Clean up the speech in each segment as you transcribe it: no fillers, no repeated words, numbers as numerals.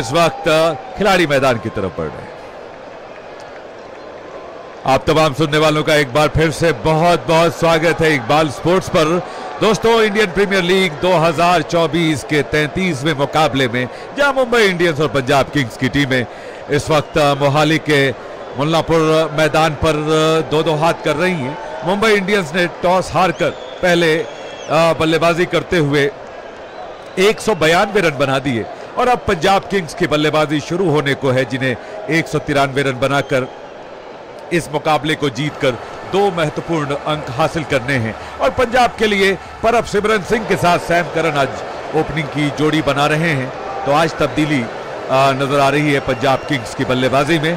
इस वक्त खिलाड़ी मैदान की तरफ बढ़ रहे हैं। आप तमाम सुनने वालों का एक बार फिर से बहुत बहुत स्वागत है इकबाल स्पोर्ट्स पर। दोस्तों, इंडियन प्रीमियर लीग 2024 के 33वें मुकाबले में जहां मुंबई इंडियंस और पंजाब किंग्स की टीमें इस वक्त मोहाली के मुल्लापुर मैदान पर दो हाथ कर रही हैं। मुंबई इंडियंस ने टॉस हारकर पहले बल्लेबाजी करते हुए 192 रन बना दिए और अब पंजाब किंग्स की बल्लेबाजी शुरू होने को है, जिन्हें 193 रन बनाकर इस मुकाबले को जीतकर दो महत्वपूर्ण अंक हासिल करने हैं। और पंजाब के लिए परब सिमरन सिंह के साथ सैम करन आज ओपनिंग की जोड़ी बना रहे हैं, तो आज तब्दीली नजर आ रही है पंजाब किंग्स की बल्लेबाजी में।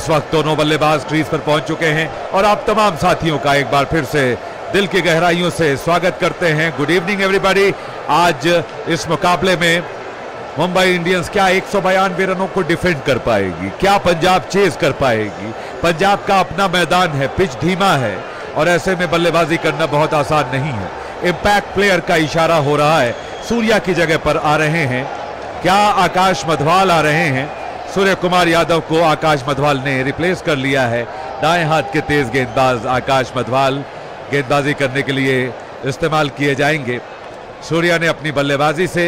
इस वक्त दोनों बल्लेबाज क्रीज पर पहुंच चुके हैं और आप तमाम साथियों का एक बार फिर से दिल की गहराइयों से स्वागत करते हैं। Good evening everybody. आज इस मुकाबले में मुंबई इंडियंस क्या 192 रनों को डिफेंड कर पाएगी, क्या पंजाब चेज कर पाएगी? पंजाब का अपना मैदान है, पिच धीमा है और ऐसे में बल्लेबाजी करना बहुत आसान नहीं है। इंपैक्ट प्लेयर का इशारा हो रहा है, सूर्या की जगह पर आ रहे हैं, क्या आकाश मधवाल आ रहे हैं? सूर्य कुमार यादव को आकाश मधवाल ने रिप्लेस कर लिया है। दाएं हाथ के तेज गेंदबाज आकाश मधवाल गेंदबाजी करने के लिए इस्तेमाल किए जाएंगे। सूर्या ने अपनी बल्लेबाजी से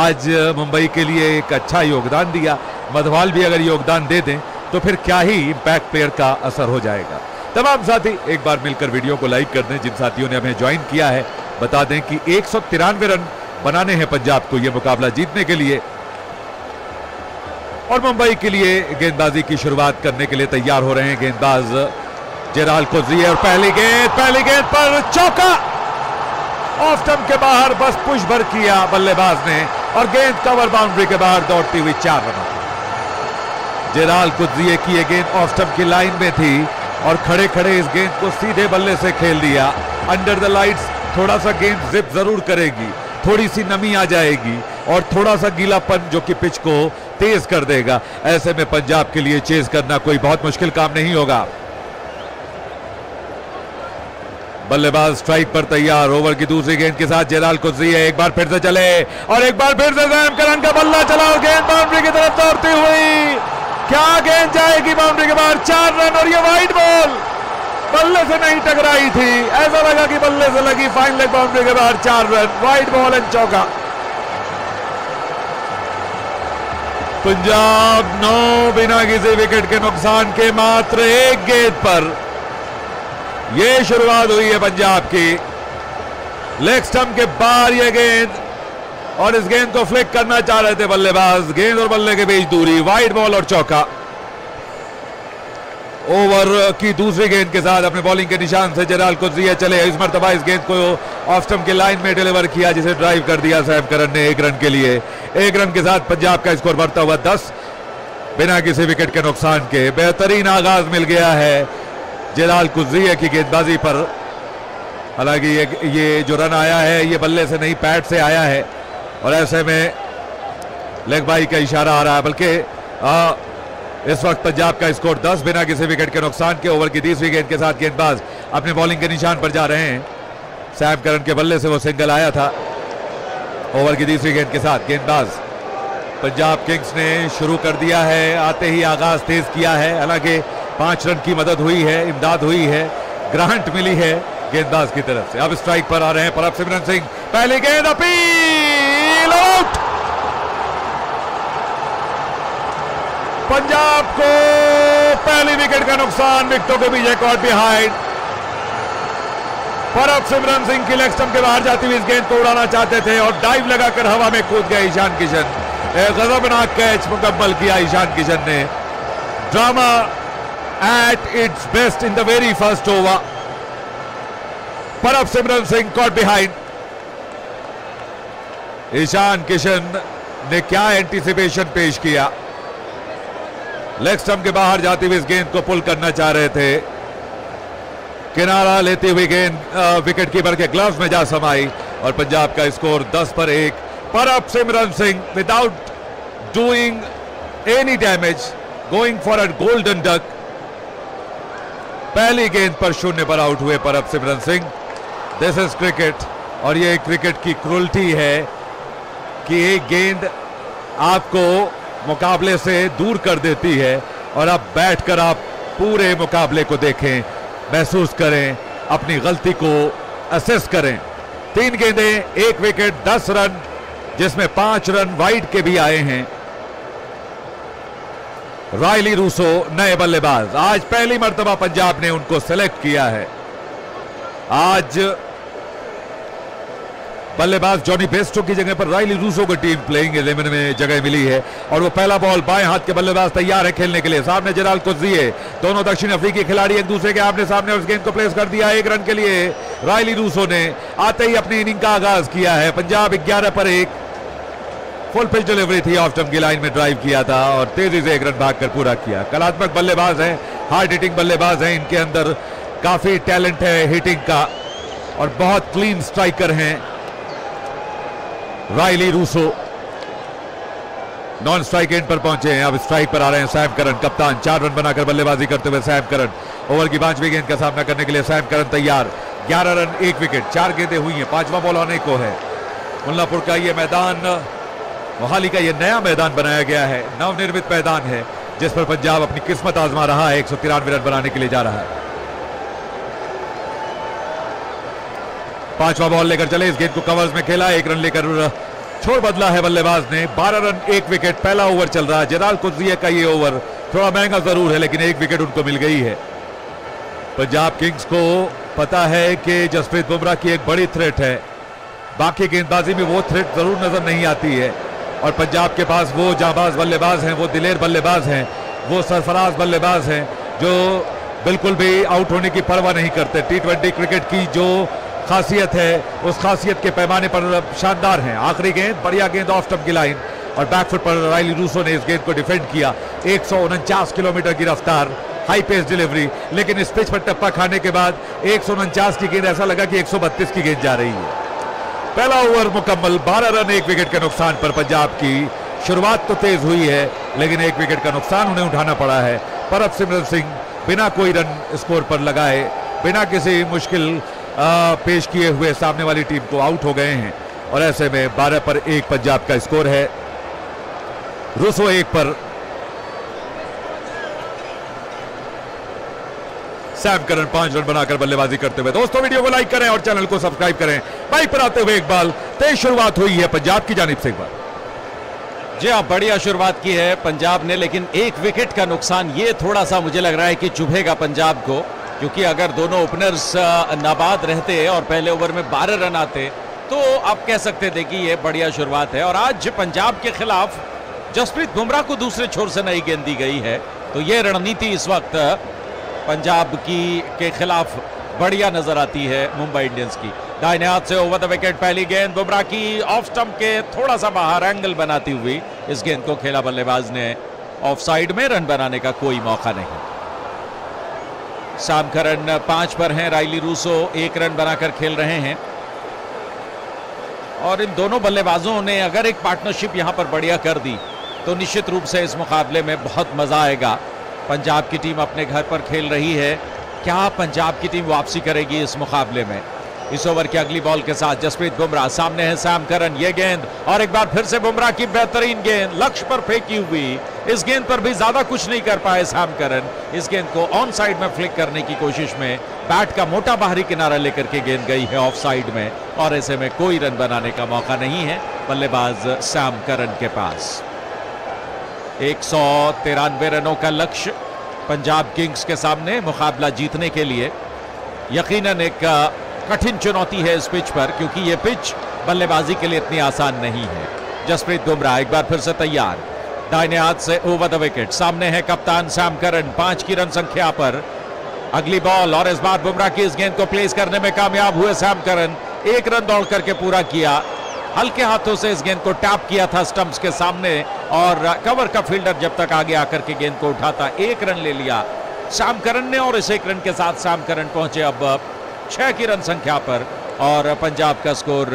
आज मुंबई के लिए एक अच्छा योगदान दिया। मधवाल भी अगर योगदान दे दें तो फिर क्या ही इम्पैक्ट प्लेयर का असर हो जाएगा। तमाम साथी एक बार मिलकर वीडियो को लाइक कर दें। जिन साथियों ने हमें ज्वाइन किया है बता दें कि 193 रन बनाने हैं पंजाब को यह मुकाबला जीतने के लिए, और मुंबई के लिए गेंदबाजी की शुरुआत करने के लिए तैयार हो रहे हैं गेंदबाज जेराल कोजी। और पहली गेंद पर चौका, ऑफ स्टंप के बाहर बस पुश भर किया बल्लेबाज ने और गेंद कवर बाउंड्री के बाहर दौड़ती हुई 4 रन। जेराल कुद्रिये की ये गेंद ऑफ स्टंप की लाइन में थी और खड़े खड़े इस गेंद को सीधे बल्ले से खेल दिया। अंडर द लाइट्स थोड़ा सा गेंद जिप जरूर करेगी, थोड़ी सी नमी आ जाएगी और थोड़ा सा गीलापन जो कि पिच को तेज कर देगा। ऐसे में पंजाब के लिए चेज करना कोई बहुत मुश्किल काम नहीं होगा। बल्लेबाज स्ट्राइक पर तैयार, ओवर की दूसरी गेंद के साथ जेलाल कुद्री है। एक बार फिर से चले और एक बार फिर से सैम करन का बल्ला चला और गेंद बाउंड्री की तरफ दौड़ती हुई, क्या गेंद जाएगी बाउंड्री के बाहर? 4 रन। और ये वाइड बॉल बल्ले से नहीं टकराई थी, ऐसा लगा कि बल्ले से लगी, फाइन लेग बाउंड्री के बाहर 4 रन, वाइड बॉल एंड चौका। पंजाब 9 बिना किसी विकेट के नुकसान के मात्र 1 गेंद पर ये शुरुआत हुई है पंजाब की। लेग स्टंप के बाहर ये गेंद और इस गेंद को फ्लिक करना चाह रहे थे बल्लेबाज। गेंद और बल्ले के बीच दूरी, वाइड बॉल और चौका। ओवर की दूसरी गेंद के साथ अपने बॉलिंग के निशान से जेराल कुद्रिया चले। इस मरतबा इस गेंद को ऑफ स्टंप के लाइन में डिलीवर किया, जिसे ड्राइव कर दिया सैम करन ने 1 रन के लिए। 1 रन के साथ पंजाब का स्कोर बढ़ता हुआ 10 बिना किसी विकेट के नुकसान के। बेहतरीन आगाज मिल गया है जेलाल कुद्रिया की गेंदबाजी पर। हालांकि ये जो रन आया है ये बल्ले से नहीं पैड से आया है और ऐसे में लेग बाई का इशारा आ रहा है, बल्कि इस वक्त पंजाब का स्कोर 10 बिना किसी विकेट के नुकसान के। ओवर की तीसरी गेंद के साथ गेंदबाज अपने बॉलिंग के निशान पर जा रहे हैं। सैम करन के बल्ले से वो सिंगल आया था। ओवर की तीसरी गेंद के साथ गेंदबाज पंजाब किंग्स ने शुरू कर दिया है, आते ही आगाज तेज किया है। हालांकि 5 रन की मदद हुई है, इमदाद हुई है, ग्रांट मिली है गेंदबाज की तरफ से। अब स्ट्राइक पर आ रहे हैं परब सिमरन सिंह। पहली गेंद अपील आउट। पंजाब को पहली विकेट का नुकसान, विकेटों के बीच एक और बिहाइंड। परब सिमरन सिंह की लेग स्टंप के बाहर जाती हुई इस गेंद को उड़ाना चाहते थे और डाइव लगाकर हवा में कूद गए ईशान किशन। गजबनाक कैच मुकम्मल किया ईशान किशन ने। Drama at its best in the very first over. परब सिमरन सिंह caught behind. ईशान किशन ने क्या एंटीसिपेशन पेश किया। लेग स्टंप के बाहर जाते हुए इस गेंद को पुल करना चाह रहे थे, किनारा लेते हुए गेंद विकेट कीपर के ग्लव्स में जा समाई और पंजाब का स्कोर 10 पर 1। परब सिमरन Singh without doing any damage going for a golden duck. पहली गेंद पर 0 पर आउट हुए परब सिमरन सिंह। दिस इज क्रिकेट और ये क्रिकेट की क्रूरती है कि एक गेंद आपको मुकाबले से दूर कर देती है और अब बैठकर आप पूरे मुकाबले को देखें, महसूस करें, अपनी गलती को असेस करें। 3 गेंदें, 1 विकेट, 10 रन, जिसमें 5 रन वाइड के भी आए हैं। रायली रूसो नए बल्लेबाज, आज पहली मर्तबा पंजाब ने उनको सेलेक्ट किया है। आज बल्लेबाज जॉनी बेस्टो की जगह पर रायली रूसो को टीम प्लेइंग 11 में जगह मिली है और वो पहला बॉल बाएं हाथ के बल्लेबाज तैयार है खेलने के लिए। सामने जेराल्ड कुज़ी है, दोनों दक्षिण अफ्रीकी खिलाड़ी एक दूसरे के आमने सामने और इस गेंद को प्लेस कर दिया 1 रन के लिए। रायली रूसो ने आते ही अपनी इनिंग का आगाज किया है। पंजाब 11 पर 1, फुल पिच डिलीवरी थी, ऑफ स्टंप की लाइन में ड्राइव किया था और तेजी से 1 रन भागकर पूरा किया। कलात्मक बल्लेबाज हैं, हार्ड हिटिंग बल्लेबाज हैं, इनके अंदर काफी टैलेंट है हिटिंग का और बहुत क्लीन स्ट्राइकर हैं Rilee Rossouw. Non strike end पर पहुंचे हैं, अब स्ट्राइक पर आ रहे हैं सैम करन, कप्तान। 4 रन बनाकर बल्लेबाजी करते हुए सैम करन, ओवर की 5वीं गेंद का सामना करने के लिए सैम करन तैयार। 11 रन, 1 विकेट, 4 गेंदें हुई हैं, 5वां बॉल आने को है। मुल्लापुर का ये मैदान, मोहाली का ये नया मैदान बनाया गया है, नवनिर्मित मैदान है जिस पर पंजाब अपनी किस्मत आजमा रहा है, 193 रन बनाने के लिए जा रहा है। 5वां बॉल लेकर चले, इस गेंद को कवर्स में खेला, 1 रन लेकर छोड़ बदला है बल्लेबाज ने। 12 रन, 1 विकेट, पहला ओवर चल रहा है। जेराल्ड कुज़ी का ये ओवर थोड़ा महंगा जरूर है लेकिन 1 विकेट उनको मिल गई है। पंजाब किंग्स को पता है कि जसप्रीत बुमराह की एक बड़ी थ्रेट है, बाकी गेंदबाजी में वो थ्रेट जरूर नजर नहीं आती है और पंजाब के पास वो जाबाज बल्लेबाज हैं, वो दिलेर बल्लेबाज हैं, वो सरफराज बल्लेबाज हैं जो बिल्कुल भी आउट होने की परवाह नहीं करते। T20 क्रिकेट की जो खासियत है उस खासियत के पैमाने पर शानदार हैं। आखिरी गेंद, बढ़िया गेंद, ऑफ स्टंप की लाइन और बैकफुट पर रायली रूसो ने इस गेंद को डिफेंड किया। 149 किलोमीटर की रफ्तार, हाई पेस डिलीवरी, लेकिन इस पिच पर टप्पा खाने के बाद 149 की गेंद ऐसा लगा कि 132 की गेंद जा रही है। पहला ओवर मुकम्मल, 12 रन 1 विकेट के नुकसान पर। पंजाब की शुरुआत तो तेज हुई है लेकिन 1 विकेट का नुकसान उन्हें उठाना पड़ा है। पर अब सिमरन सिंह बिना कोई रन स्कोर पर लगाए, बिना किसी मुश्किल पेश किए हुए सामने वाली टीम को आउट हो गए हैं और ऐसे में 12 पर 1 पंजाब का स्कोर है। रूसो 1 पर, सैम करन 5 रन बनाकर बल्लेबाजी करते हुए। दोस्तों वीडियो को लाइक करें और चैनल को सब्सक्राइब करें। बाइक पर आते हुए एक बॉल, तेज शुरुआत हुई है पंजाब की जानिब से एक बार। जी हाँ, बढ़िया शुरुआत की है पंजाब ने लेकिन 1 विकेट का नुकसान ये थोड़ा सा मुझे लग रहा है कि चुभेगा पंजाब को, क्योंकि अगर दोनों ओपनर्स नाबाद रहते और पहले ओवर में 12 रन आते तो आप कह सकते थे कि ये बढ़िया शुरुआत है। और आज पंजाब के खिलाफ जसप्रीत बुमराह को दूसरे छोर से नई गेंद दी गई है तो ये रणनीति इस वक्त पंजाब की के खिलाफ बढ़िया नजर आती है मुंबई इंडियंस की। दाहिने हाथ से ओवर द विकेट पहली गेंद, बुमराह की ऑफ स्टंप के थोड़ा सा बाहर एंगल बनाती हुई इस गेंद को खेला बल्लेबाज ने। ऑफ साइड में रन बनाने का कोई मौका नहीं। सैम करन 5 पर हैं, रायली रूसो 1 रन बनाकर खेल रहे हैं और इन दोनों बल्लेबाजों ने अगर एक पार्टनरशिप यहां पर बढ़िया कर दी तो निश्चित रूप से इस मुकाबले में बहुत मजा आएगा। पंजाब की टीम अपने घर पर खेल रही है, क्या पंजाब की टीम वापसी करेगी इस मुकाबले में? इस ओवर की अगली बॉल के साथ जसप्रीत बुमराह, सामने है सैम करन, ये गेंद और एक बार फिर से बुमराह की बेहतरीन गेंद लक्ष्य पर फेंकी हुई। इस गेंद पर भी ज्यादा कुछ नहीं कर पाए सैम करन, इस गेंद को ऑन साइड में फ्लिक करने की कोशिश में बैट का मोटा बाहरी किनारा लेकर के गेंद गई है ऑफ साइड में और ऐसे में कोई रन बनाने का मौका नहीं है बल्लेबाज सैम करन के पास। 193 रनों का लक्ष्य पंजाब किंग्स के सामने, मुकाबला जीतने के लिए यकीनन एक कठिन चुनौती है इस पिच पर, क्योंकि ये पिच बल्लेबाजी के लिए इतनी आसान नहीं है। जसप्रीत बुमराह एक बार फिर से तैयार, दाहिने हाथ से ओवर द विकेट, सामने है कप्तान सैम करन 5 की रन संख्या पर। अगली बॉल और इस बार बुमराह की इस गेंद को प्लेस करने में कामयाब हुए सैम करन, 1 रन दौड़ करके पूरा किया। हल्के हाथों से इस गेंद को टैप किया था स्टंप्स के सामने और कवर का फील्डर जब तक आगे आकर के गेंद को उठाता 1 रन ले लिया सैम करन ने और इस 1 रन के साथ सैम करन पहुंचे अब 6 की रन संख्या पर और पंजाब का स्कोर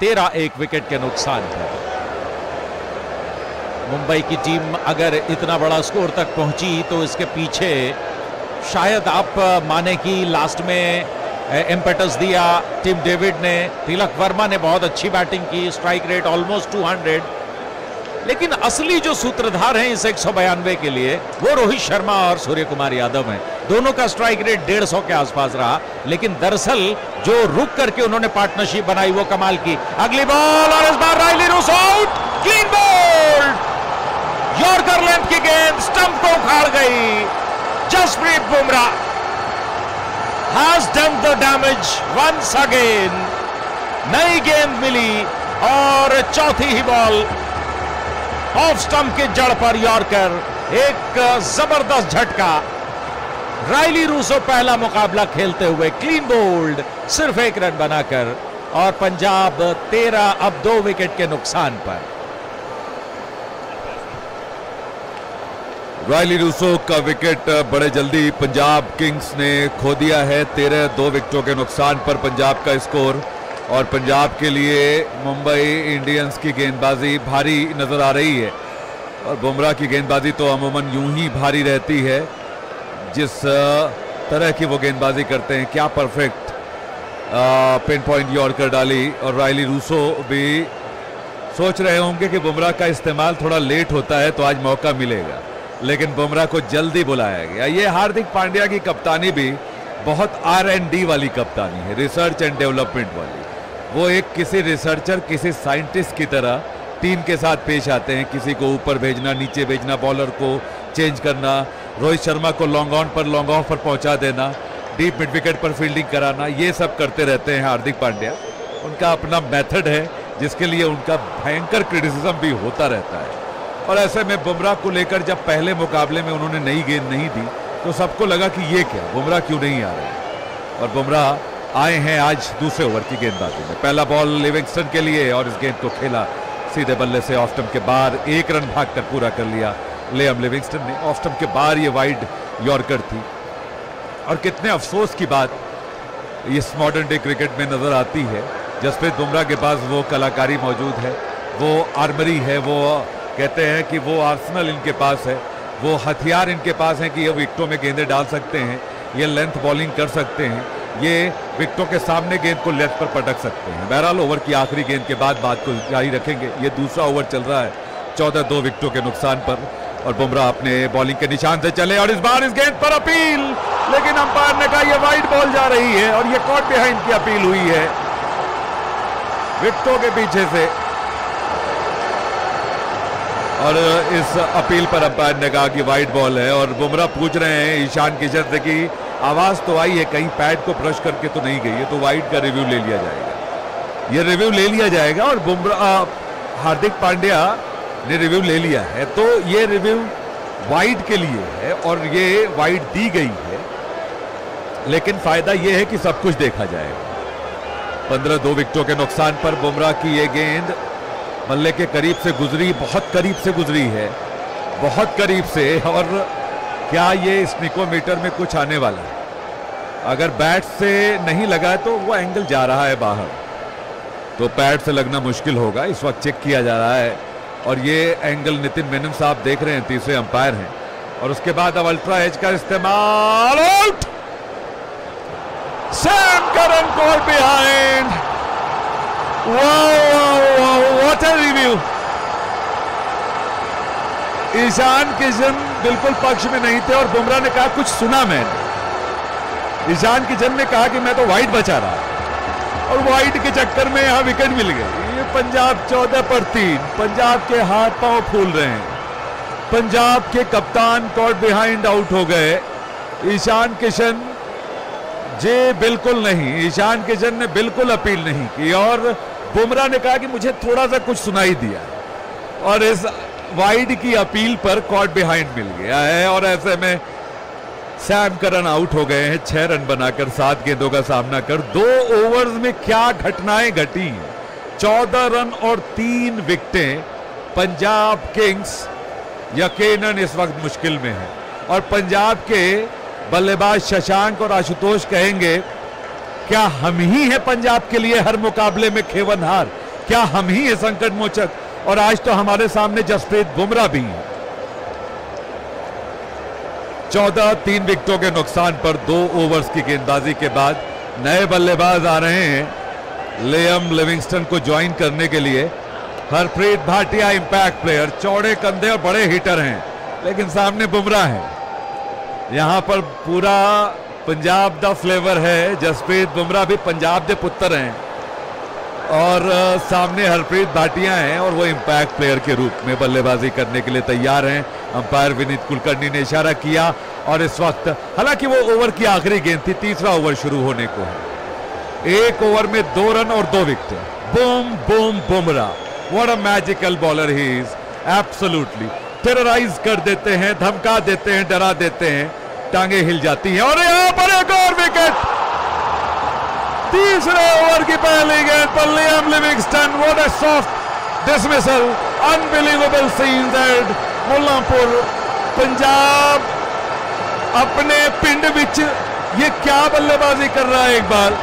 13, 1 विकेट के नुकसान पर। मुंबई की टीम अगर इतना बड़ा स्कोर तक पहुंची तो इसके पीछे शायद आप माने कि लास्ट में इम्पेटस दिया टिम डेविड ने, तिलक वर्मा ने बहुत अच्छी बैटिंग की, स्ट्राइक रेट ऑलमोस्ट 200 लेकिन असली जो सूत्रधार हैं इस 192 के लिए वो रोहित शर्मा और सूर्य कुमार यादव हैं। दोनों का स्ट्राइक रेट 150 के आसपास रहा, लेकिन दरअसल जो रुक करके उन्होंने पार्टनरशिप बनाई वो कमाल की। अगली बॉल और इस बार Rilee Rossouw out, clean ball, yorker लैंप की गेंद स्टंप को उखाड़ गई। Jasprit Bumrah has done the damage once again. नई गेंद मिली और चौथी ही बॉल ऑफ स्टंप के जड़ पर यॉर्कर, एक जबरदस्त झटका। राइली रूसो पहला मुकाबला खेलते हुए क्लीन बोल्ड, सिर्फ 1 रन बनाकर, और पंजाब 13 अब 2 विकेट के नुकसान पर। राइली रूसो का विकेट बड़े जल्दी पंजाब किंग्स ने खो दिया है। 13-2 विकेटों के नुकसान पर पंजाब का स्कोर, और पंजाब के लिए मुंबई इंडियंस की गेंदबाजी भारी नजर आ रही है। और बुमराह की गेंदबाजी तो अमूमन यूं ही भारी रहती है, जिस तरह की वो गेंदबाजी करते हैं। क्या परफेक्ट पिन पॉइंट यॉर्कर डाली, और राइली रूसो भी सोच रहे होंगे कि बुमराह का इस्तेमाल थोड़ा लेट होता है तो आज मौका मिलेगा, लेकिन बुमराह को जल्दी बुलाया गया। ये हार्दिक पांड्या की कप्तानी भी बहुत R&D वाली कप्तानी है, रिसर्च एंड डेवलपमेंट वाली। वो एक किसी रिसर्चर, किसी साइंटिस्ट की तरह टीम के साथ पेश आते हैं। किसी को ऊपर भेजना, नीचे भेजना, बॉलर को चेंज करना, रोहित शर्मा को लॉन्ग ऑन पर लॉन्ग ऑफ पर पहुंचा देना, डीप मिड विकेट पर फील्डिंग कराना, ये सब करते रहते हैं हार्दिक पांड्या। उनका अपना मेथड है जिसके लिए उनका भयंकर क्रिटिसिज्म भी होता रहता है। और ऐसे में बुमराह को लेकर जब पहले मुकाबले में उन्होंने नई गेंद नहीं दी तो सबको लगा कि ये क्या, बुमराह क्यों नहीं आ रहे, और बुमराह आए हैं आज दूसरे ओवर की गेंदबाजी में। पहला बॉल लिविंगस्टन के लिए, और इस गेंद को खेला सीधे बल्ले से ऑफ स्टंप के बाहर, 1 रन भागकर पूरा कर लिया लियाम लिविंगस्टन ने। ऑफ स्टंप के बाहर ये वाइड यॉर्कर थी, और कितने अफसोस की बात इस मॉडर्न डे क्रिकेट में नजर आती है। जसप्रीत बुमराह के पास वो कलाकारी मौजूद है, वो आर्मरी है, वो कहते हैं कि वो आर्सेनल इनके पास है, वो हथियार इनके पास हैं कि ये विकेटों में गेंदें डाल सकते हैं, ये लेंथ बॉलिंग कर सकते हैं, ये विकेटों के सामने गेंद को लेफ्ट पर पटक सकते हैं। बहरहाल ओवर की आखिरी गेंद के बाद बात को जारी रखेंगे। ये दूसरा ओवर चल रहा है 14-2 विकेटों के नुकसान पर, और बुमराह अपने बॉलिंग के निशान से चले, और इस बार इस गेंद पर अपील, लेकिन अंपायर ने कहा यह वाइड बॉल जा रही है, और यह कॉट बिहाइंड की अपील हुई है विकेटों के पीछे से। और इस अपील पर अंपायर ने कहा कि वाइड बॉल है, और बुमराह पूछ रहे हैं ईशान किशन से कि आवाज़ तो आई है, कहीं पैड को ब्रश करके तो नहीं गई है, तो वाइड का रिव्यू ले लिया जाएगा, ये रिव्यू ले लिया जाएगा। और बुमराह, हार्दिक पांड्या ने रिव्यू ले लिया है, तो ये रिव्यू वाइड के लिए है, और ये वाइड दी गई है, लेकिन फायदा ये है कि सब कुछ देखा जाएगा। 15-2 विकेटों के नुकसान पर बुमराह की ये गेंद बल्ले के करीब से गुजरी, बहुत करीब से गुजरी है, बहुत करीब से। और क्या ये स्निकोमीटर में कुछ आने वाला है? अगर बैट से नहीं लगा तो वो एंगल जा रहा है बाहर, तो पैड से लगना मुश्किल होगा। इस वक्त चेक किया जा रहा है, और ये एंगल नितिन मेनन साहब देख रहे हैं, तीसरे अंपायर हैं। और उसके बाद अब अल्ट्रा एज का इस्तेमाल, out, Sam Curran caught behind. What a review, Ishan Kishan बिल्कुल पक्ष में नहीं थे, और बुमराह ने कहा कुछ सुना मैंने। ईशान किशन ने कहा कि मैं तो वाइड बचा रहा, और वाइड के चक्कर में यहां विकेट मिल गई। ये पंजाब 14 पर 3, पंजाब के हाथ पांव फूल रहे हैं। पंजाब के कप्तान कॉट बिहाइंड आउट हो गए। ईशान किशन जी बिल्कुल नहीं, ईशान किशन ने बिल्कुल अपील नहीं की, और बुमराह ने कहा कि मुझे थोड़ा सा कुछ सुनाई दिया, और इस वाइड की अपील पर कॉट बिहाइंड मिल गया है। और ऐसे में सैम करन आउट हो गए हैं, 6 रन बनाकर 7 गेंदों का सामना कर। 2 ओवर्स में क्या घटनाएं घटी हैं, 14 रन और 3 विकेटें। पंजाब किंग्स यकीनन इस वक्त मुश्किल में है, और पंजाब के बल्लेबाज शशांक और आशुतोष कहेंगे क्या हम ही हैं पंजाब के लिए हर मुकाबले में खेवनहार, क्या हम ही हैं संकट मोचक? और आज तो हमारे सामने जसप्रीत बुमराह भी हैं। 14-3 विकेटों के नुकसान पर 2 ओवर्स की गेंदबाजी के बाद नए बल्लेबाज आ रहे हैं लियाम लिविंगस्टन को ज्वाइन करने के लिए। हरप्रीत भाटिया इंपैक्ट प्लेयर, चौड़े कंधे और बड़े हिटर हैं, लेकिन सामने बुमराह है। यहाँ पर पूरा पंजाब दा फ्लेवर है। जसप्रीत बुमराह भी पंजाब दे पुत्र हैं और सामने हरप्रीत भाटिया हैं और वो इंपैक्ट प्लेयर के रूप में बल्लेबाजी करने के लिए तैयार हैं। अंपायर विनीत कुलकर्णी ने इशारा किया और इस वक्त, हालांकि वो ओवर की आखिरी गेंद थी, तीसरा ओवर शुरू होने को है। एक ओवर में 2 रन और 2 wicket. Boom boom Bumrah, what a magical bowler he is. Absolutely terrorise कर देते हैं, धमका देते हैं, डरा देते हैं, टांगे हिल जाती हैं। और यहां पर एक और विकेट, तीसरे ओवर की पहली गेंद पर Liam Livingstone. What a soft dismissal, unbelievable scenes at Mullanpur. Punjab अपने पिंड विच ये क्या बल्लेबाजी कर रहा है इकबाल,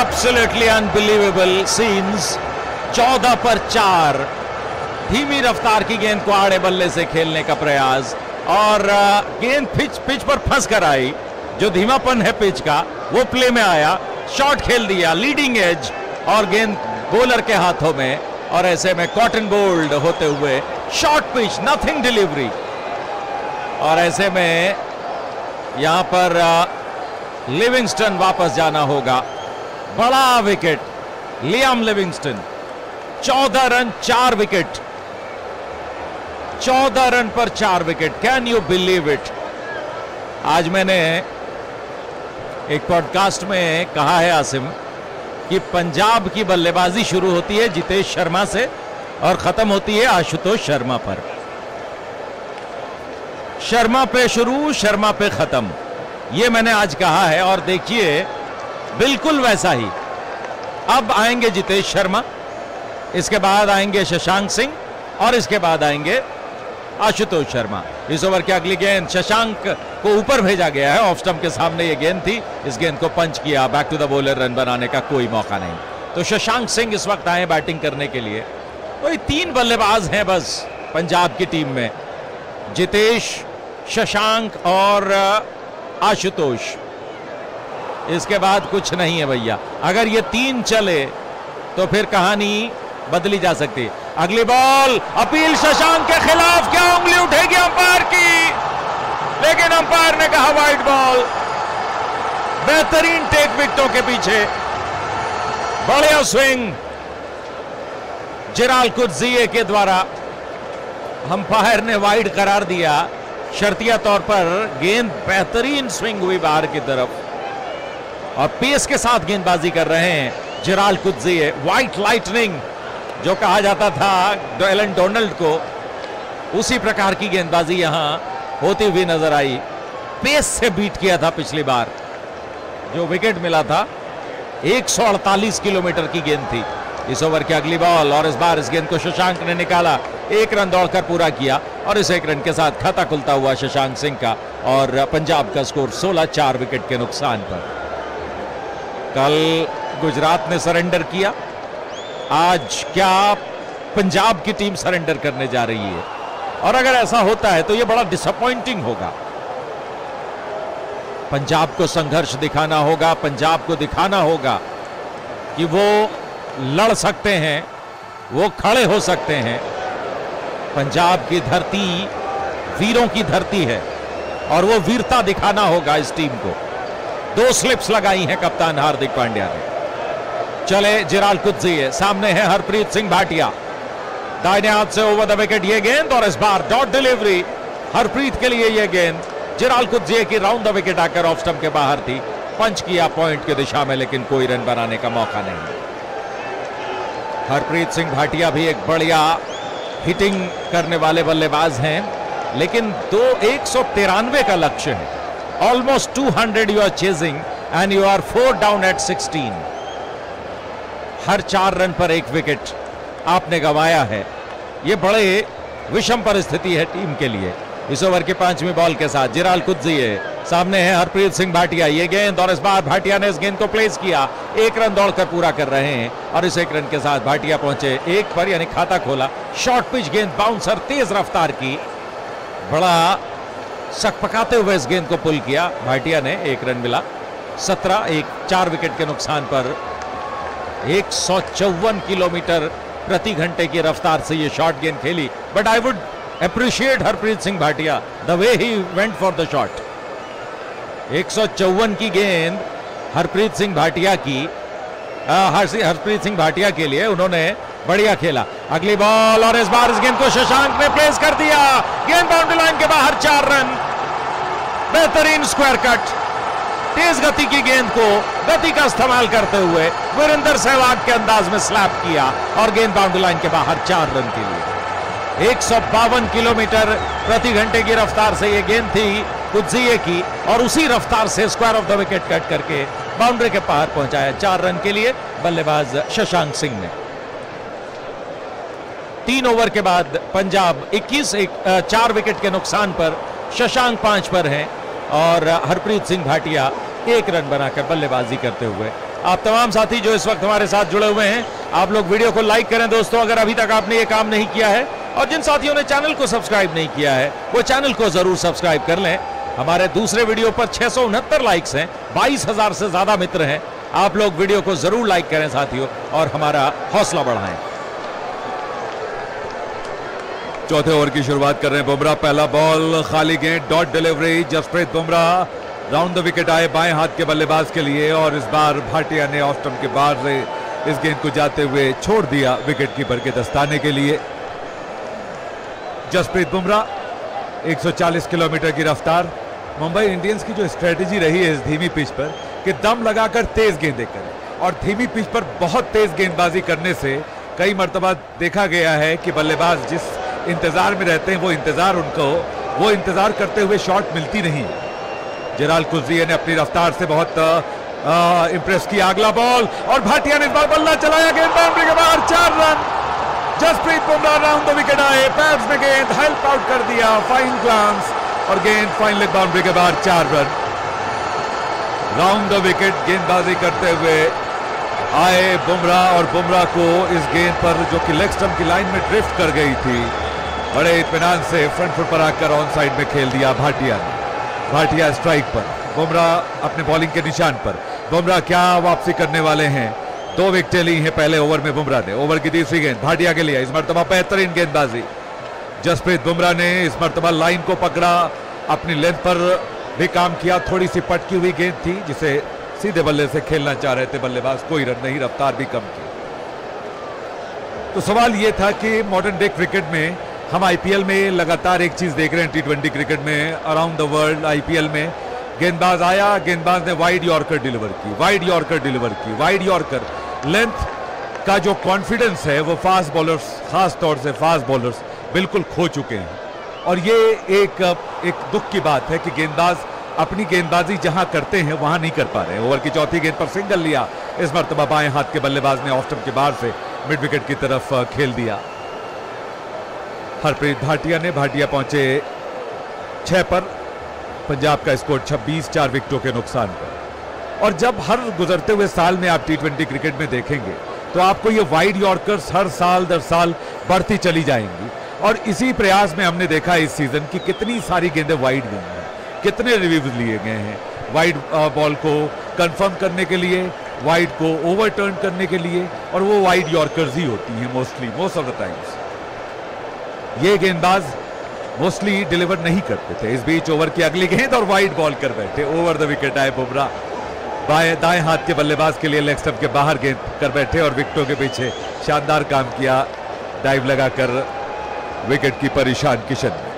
एब्सोल्युटली अनबिलीवेबल सीन्स। 14 पर 4, धीमी रफ्तार की गेंद को आड़े बल्ले से खेलने का प्रयास और गेंद पिच पर फंस कर आई। जो धीमापन है पिच का वो प्ले में आया, शॉट खेल दिया लीडिंग एज और गेंद बॉलर के हाथों में, और ऐसे में कॉटन बोल्ड होते हुए शॉर्ट पिच, नथिंग डिलीवरी। और ऐसे में यहां पर लिविंगस्टन वापस जाना होगा। बड़ा wicket, Liam Livingstone. 14 run 4 wicket, 14 run पर 4 wicket. Can you believe it. आज मैंने एक पॉडकास्ट में कहा है आसिम कि पंजाब की बल्लेबाजी शुरू होती है जितेश शर्मा से और खत्म होती है आशुतोष शर्मा पर। शर्मा पे शुरू, शर्मा पे खत्म, ये मैंने आज कहा है। और देखिए बिल्कुल वैसा ही अब आएंगे जितेश शर्मा, इसके बाद आएंगे शशांक सिंह और इसके बाद आएंगे आशुतोष शर्मा। इस ओवर की अगली गेंद शशांक को ऊपर भेजा गया है, ऑफ स्टंप के सामने ये गेंद थी। इस गेंद को पंच किया, back to the bowler, run बनाने का कोई मौका नहीं। तो शशांक सिंह इस वक्त आए बैटिंग करने के लिए। वही 3 बल्लेबाज हैं बस पंजाब की टीम में, जितेश, शशांक और आशुतोष। इसके बाद कुछ नहीं है भैया। अगर ये 3 चले तो फिर कहानी बदली जा सकती। अगली बॉल, अपील शशांक के खिलाफ, क्या उंगली उठेगी अंपायर की, लेकिन अंपायर ने कहा वाइड बॉल। बेहतरीन टेक विकेटों के पीछे, बढ़िया स्विंग जिराल कुर्जिए के द्वारा। अंपायर ने वाइड करार दिया शर्तिया तौर पर। गेंद बेहतरीन स्विंग हुई बाहर की तरफ और पेस के साथ गेंदबाजी कर रहे हैं जिराल कुर्जिए। व्हाइट लाइटनिंग जो कहा जाता था एलन डोनाल्ड को, उसी प्रकार की गेंदबाजी यहां होती हुई नजर आई। पेस से बीट किया था पिछली बार जो विकेट मिला था। 148 किलोमीटर की गेंद थी। इस ओवर की अगली बॉल और इस बार इस गेंद को शशांक ने निकाला, 1 रन दौड़कर पूरा किया और इस 1 रन के साथ खाता खुलता हुआ शशांक सिंह का और पंजाब का स्कोर 16, 4 विकेट के नुकसान पर। कल गुजरात ने सरेंडर किया, आज क्या पंजाब की टीम सरेंडर करने जा रही है। और अगर ऐसा होता है तो यह बड़ा डिसअपॉइंटिंग होगा। पंजाब को संघर्ष दिखाना होगा, पंजाब को दिखाना होगा कि वो लड़ सकते हैं, वो खड़े हो सकते हैं। पंजाब की धरती वीरों की धरती है और वो वीरता दिखाना होगा इस टीम को। 2 स्लिप्स लगाई हैं कप्तान हार्दिक पांड्या ने। चले जिराल कुर्जिए, सामने है हरप्रीत सिंह भाटिया, दाहिने हाथ से ओवर द विकेट ये गेंद और इस बार डॉट डिलीवरी हरप्रीत के लिए। ये गेंद जिराल कुर्जिए की राउंड द विकेट आकर ऑफ स्टंप के बाहर थी, पंच किया पॉइंट की दिशा में लेकिन कोई रन बनाने का मौका नहीं। हरप्रीत सिंह भाटिया भी एक बढ़िया हिटिंग करने वाले बल्लेबाज हैं, लेकिन 193 का लक्ष्य है। Almost 200 you are chasing and you are 4 down at 16। हर 4 रन पर 1 विकेट आपने गंवाया है। ये बड़े विषम परिस्थिति है टीम के लिए। इस ओवर के 5वीं बॉल के साथ जिराल कुर्जिए, सामने है हरप्रीत सिंह भाटिया, ये गेंद और इस बार भाटिया ने इस गेंद को प्लेस किया। 1 रन दौड़कर पूरा कर रहे हैं और इस 1 रन के साथ भाटिया पहुंचे 1 पर, यानी खाता खोला। शॉर्ट पिच गेंद, बाउंसर, तेज रफ्तार की, बड़ा सकपकाते हुए इस गेंद को पुल किया भाटिया ने। 1 रन मिला। 17, 4 विकेट के नुकसान पर 154 किलोमीटर प्रति घंटे की रफ्तार से ये शॉट गेंद खेली, but I would appreciate Harpreet Singh Bhatia the way he went for the shot. 154 की गेंद हरप्रीत सिंह भाटिया की, हरप्रीत सिंह भाटिया के लिए उन्होंने बढ़िया खेला। अगली बॉल और इस बार इस गेंद को शशांक ने प्लेस कर दिया, गेंद बाउंड्री लाइन के बाहर, 4 रन, बेहतरीन स्क्वायर कट। तेज गति की गेंद को गति का इस्तेमाल करते हुए वीरेंद्र सहवाग के अंदाज में स्लैप किया और गेंद बाउंड्री लाइन के बाहर 4 रन के लिए। 152 किलोमीटर प्रति घंटे की रफ्तार से यह गेंद थी कुत्सिए की और उसी रफ्तार से square of the wicket cut करके बाउंड्री के बाहर पहुंचाया 4 रन के लिए बल्लेबाज शशांक सिंह ने। 3 ओवर के बाद पंजाब 4 विकेट के नुकसान पर, शशांक 5 पर हैं और हरप्रीत सिंह भाटिया 1 रन बनाकर बल्लेबाजी करते हुए। आप तमाम साथी जो इस वक्त हमारे साथ जुड़े हुए हैं, आप लोग वीडियो को लाइक करें दोस्तों अगर अभी तक आपने ये काम नहीं किया है, और जिन साथियों ने चैनल को सब्सक्राइब नहीं किया है वो चैनल को जरूर सब्सक्राइब कर लें। हमारे दूसरे वीडियो पर 669 लाइक्स हैं, 22,000 से ज्यादा मित्र हैं। आप लोग वीडियो को जरूर लाइक करें साथियों और हमारा हौसला बढ़ाएं। 4थे ओवर की शुरुआत कर रहे हैं। बुमराह पहला बॉल खाली गेंद, dot delivery, Jasprit Bumrah round the wicket आए बाएं हाथ के बल्लेबाज के लिए और इस बार भाटिया ने ऑफ स्टंप के बाहर से इस गेंद को जाते हुए छोड़ दिया विकेट कीपर के दस्ताने के लिए। जसप्रीत बुमराह 140 किलोमीटर की रफ्तार। मुंबई इंडियंस की जो स्ट्रेटजी रही है इस धीमी पिच पर कि दम लगाकर तेज गेंदें करें, और धीमी पिच पर बहुत तेज गेंदबाजी करने से कई मर्तबा देखा गया है कि बल्लेबाज जिस इंतजार में रहते हैं वो इंतजार करते हुए शॉट मिलती नहीं। जेराल्ड कुत्सिए ने अपनी रफ्तार से बहुत इंप्रेस किया। अगला बॉल और भाटिया ने इस बार बल्ला चलाया, गेंद बाउंड्री के बाहर, 4 run. Jasprit Bumrah round the wicket आए, पैड्स में गेंद, हेल्प आउट कर दिया, फाइन ग्लांस और गेंद फाइन लेग बाउंड्री के बाहर, 4 रन। राउंड द विकेट गेंदबाजी करते हुए आए बुमराह और बुमराह को इस गेंद पर जो कि लेग स्टंप की लाइन में ड्रिफ्ट कर गई थी, बड़े इत्मीनान से फ्रंट फुट पर आकर ऑन साइड में खेल दिया भाटिया ने। भाटिया स्ट्राइक पर, बुमराह अपने बॉलिंग के निशान पर। बुमराह क्या वापसी करने वाले हैं, 2 विकेटें ली हैं पहले ओवर में बुमराह ने। ओवर की तीसरी गेंद भाटिया के लिए, इस मरतबा बेहतरीन गेंदबाजी। जसप्रीत बुमराह ने इस मरतबा लाइन को पकड़ा, अपनी लेंथ पर भी काम किया। थोड़ी सी पटकी हुई गेंद थी जिसे सीधे बल्ले से खेलना चाह रहे थे बल्लेबाज, कोई रन नहीं, रफ्तार भी कम की। तो सवाल ये था कि मॉडर्न डे क्रिकेट में हम IPL में लगातार एक चीज देख रहे हैं, T20 क्रिकेट में, अराउंड द वर्ल्ड IPL में गेंदबाज आया, गेंदबाज ने वाइड यॉर्कर डिलीवर की, वाइड यॉर्कर डिलीवर की, वाइड यॉर्कर। लेंथ का जो कॉन्फिडेंस है वो फास्ट बॉलर्स, खास तौर से फास्ट बॉलर्स बिल्कुल खो चुके हैं, और ये एक दुख की बात है कि गेंदबाज अपनी गेंदबाजी जहां करते हैं वहां नहीं कर पा रहे हैं। ओवर की 4थी गेंद पर सिंगल लिया, इस मरतबा बाएं हाथ के बल्लेबाज ने ऑफ स्टंप के बाहर से मिड विकेट की तरफ खेल दिया हरप्रीत भाटिया ने। भाटिया पहुंचे 6 पर, पंजाब का स्कोर 26, 4 विकेटों के नुकसान पर। और जब हर गुजरते हुए साल में आप T20 क्रिकेट में देखेंगे तो आपको ये वाइड यॉर्कर्स हर साल दर साल बढ़ती चली जाएंगी, और इसी प्रयास में हमने देखा इस सीजन की कितनी सारी गेंदें वाइड गई हैं, कितने रिव्यूज लिए गए हैं वाइड बॉल को कंफर्म करने के लिए, वाइड को ओवरटर्न करने के लिए, और वो वाइड यॉर्कर्स ही होती हैं mostly, most of the times. ये गेंदबाज मोस्टली डिलीवर नहीं करते थे। इस बीच ओवर की अगली गेंद और वाइड बॉल कर बैठे, ओवर द विकेट आए बुमराह, दाएं हाथ के बल्लेबाज के लिए लेग स्टंप के बाहर गेंद कर बैठे और विकेटों के पीछे शानदार काम किया डाइव लगाकर विकेट कीपर ईशान किशन ने।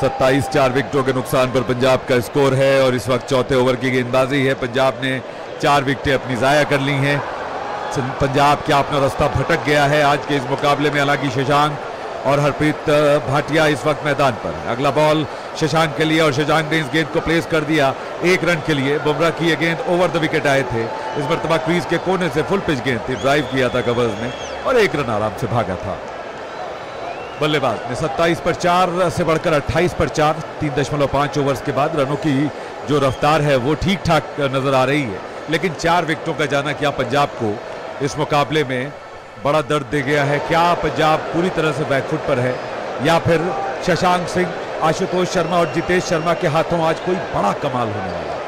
27, 4 विकेटों के नुकसान पर पंजाब का स्कोर है, और इस वक्त 4थे ओवर की गेंदबाजी है। पंजाब ने 4 विकेटें अपनी जाया कर ली हैं। पंजाब क्या अपना रास्ता भटक गया है आज के इस मुकाबले में, हालांकि शशांक और हरप्रीत भाटिया इस वक्त मैदान पर है। अगला बॉल शशांक के लिए और शशांक ने इस गेंद को प्लेस कर दिया 1 रन के लिए। बुमराह की ये गेंद ओवर द विकेट आए थे, इस मरतबा क्रीज के कोने से फुल पिच गेंद थी, ड्राइव किया था कवर्स में और 1 रन आराम से भागा था बल्लेबाज ने। 27 पर 4 से बढ़कर 28 पर 4, 3.5 ओवर्स के बाद रनों की जो रफ्तार है वो ठीक ठाक नजर आ रही है, लेकिन 4 विकेटों का जाना क्या पंजाब को इस मुकाबले में बड़ा दर्द दे गया है। क्या पंजाब पूरी तरह से बैकफुट पर है, या फिर शशांक सिंह, आशुतोष शर्मा और जितेश शर्मा के हाथों आज कोई बड़ा कमाल होने वाला है।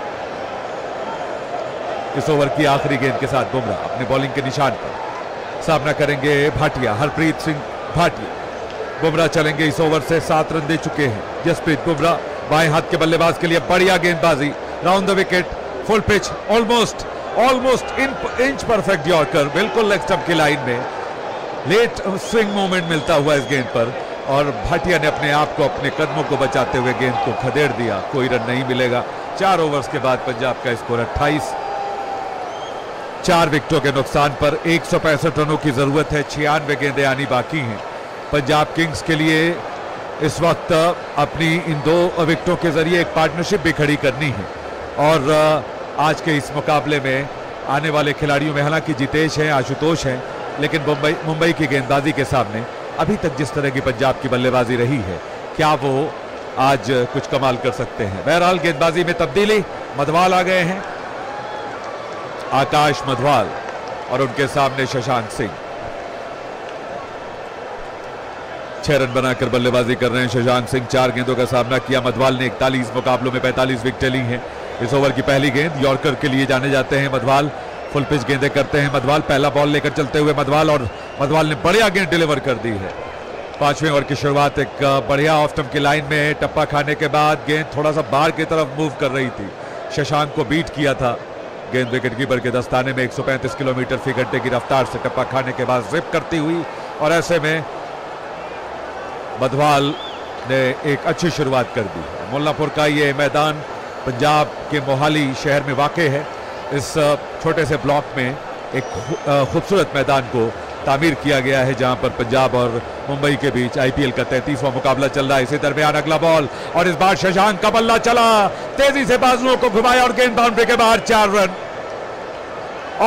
इस ओवर की आखिरी गेंद के साथ बुमराह अपने बॉलिंग के निशान पर। सामना करेंगे भाटिया, हरप्रीत सिंह भाटिया। बुमराह चलेंगे इस ओवर से, 7 रन दे चुके हैं जसप्रीत बुमराह। बाएं हाथ के बल्लेबाज के लिए बढ़िया गेंदबाजी, round the wicket, full pitch, almost inch perfect yorker, बिल्कुल लेग स्टंप की लाइन में। लेट स्विंग मोमेंट मिलता हुआ इस गेंद पर, और भाटिया ने अपने आप को, अपने कदमों को बचाते हुए गेंद को खदेड़ दिया। कोई रन नहीं मिलेगा। 4 ओवर्स के बाद पंजाब का स्कोर 28, 4 विकेटों के नुकसान पर। 165 रनों की जरूरत है, 96 गेंदें आनी बाकी हैं। पंजाब किंग्स के लिए इस वक्त अपनी इन 2 विकेटों के जरिए एक पार्टनरशिप भी खड़ी करनी है, और आज के इस मुकाबले में आने वाले खिलाड़ियों में हालांकि जितेश हैं, आशुतोष हैं, लेकिन मुंबई की गेंदबाजी के सामने अभी तक जिस तरह की पंजाब की बल्लेबाजी रही है, क्या वो आज कुछ कमाल कर सकते हैं। बहरहाल गेंदबाजी में तब्दीली, मधवाल आ गए हैं, आकाश मधवाल, और उनके सामने शशांक सिंह। 6 रन बनाकर बल्लेबाजी कर रहे हैं शशांक सिंह। 4 गेंदों का सामना किया मधवाल ने। 41 मुकाबलों में 45 विकेटें ली हैं। इस ओवर की पहली गेंद यॉर्कर के लिए जाने जाते हैं मधवाल। फुल पिच गेंदें करते हैं मधवाल। पहला बॉल लेकर चलते हुए मधवाल, और मधवाल ने बढ़िया गेंद डिलीवर कर दी है। 5वें ओवर की शुरुआत एक बढ़िया ऑफ स्टंप की लाइन में टप्पा खाने के बाद गेंद थोड़ा सा बाहर की तरफ मूव कर रही थी। शशांक को बीट किया था। गेंद विकेटकीपर के दस्ताने में 135 किलोमीटर फी घंटे की रफ्तार से टप्पा खाने के बाद जिप करती हुई, और ऐसे में मधवाल ने एक अच्छी शुरुआत कर दी। मुल्लापुर का ये मैदान पंजाब के मोहाली शहर में वाक़े है। इस छोटे से ब्लॉक में एक खूबसूरत मैदान को तामीर किया गया है, जहां पर पंजाब और मुंबई के बीच आईपीएल का 33वां मुकाबला चल रहा है। इसी दरमियान अगला बॉल, और इस बार शशांक का बल्ला चला, तेजी से बाजुओं को घुमाया और गेंद बाउंड्री के बाहर। 4 रन।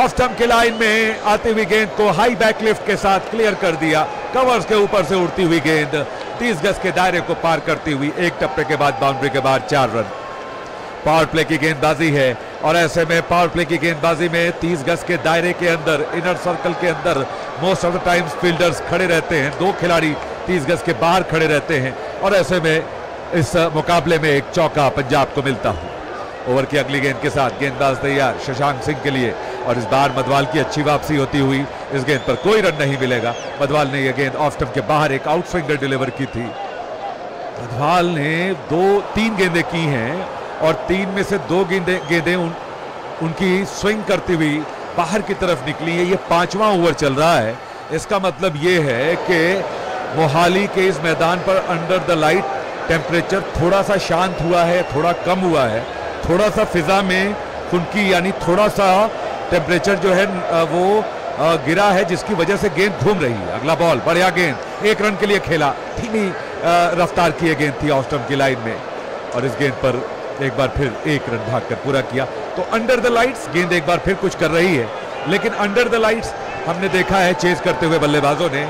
ऑफ स्टंप की लाइन में आती हुई गेंद को हाई बैक लिफ्ट के साथ क्लियर कर दिया। कवर्स के ऊपर से उड़ती हुई गेंद 30 गज के दायरे को पार करती हुई एक टप्पे के बाद बाउंड्री के बाहर। 4 रन। पावर प्ले की गेंदबाजी है, और ऐसे में पावर प्ले की गेंदबाजी में 30 गज के दायरे के अंदर, इनर सर्कल के अंदर most of the times fielders खड़े रहते हैं। 2 खिलाड़ी 30 गज के बाहर खड़े रहते हैं, और ऐसे में इस मुकाबले में एक चौका पंजाब को मिलता है। ओवर की अगली गेंद के साथ गेंदबाज तैयार शशांक सिंह के लिए, और इस बार मधवाल की अच्छी वापसी होती हुई इस गेंद पर कोई रन नहीं मिलेगा। मधवाल ने यह गेंद ऑफ स्टंप के बाहर एक आउट स्विंगर डिलीवर की थी। मधवाल ने 2-3 गेंदें की हैं, और 3 में से 2 गेंदें उनकी स्विंग करती हुई बाहर की तरफ निकली है। ये 5वां ओवर चल रहा है। इसका मतलब ये है कि मोहाली के इस मैदान पर अंडर द लाइट टेम्परेचर थोड़ा सा शांत हुआ है, थोड़ा कम हुआ है, थोड़ा सा फिजा में खुनकी, यानी थोड़ा सा टेम्परेचर जो है वो गिरा है, जिसकी वजह से गेंद घूम रही है। अगला बॉल बढ़िया गेंद, 1 रन के लिए खेला। धीमी रफ्तार की गेंद थी ऑफ स्टंप की लाइन में, और इस गेंद पर एक बार फिर 1 रन भागकर पूरा किया। तो अंडर द लाइट्स गेंद एक बार फिर कुछ कर रही है, लेकिन अंडर द लाइट्स हमने देखा है चेज करते हुए बल्लेबाजों ने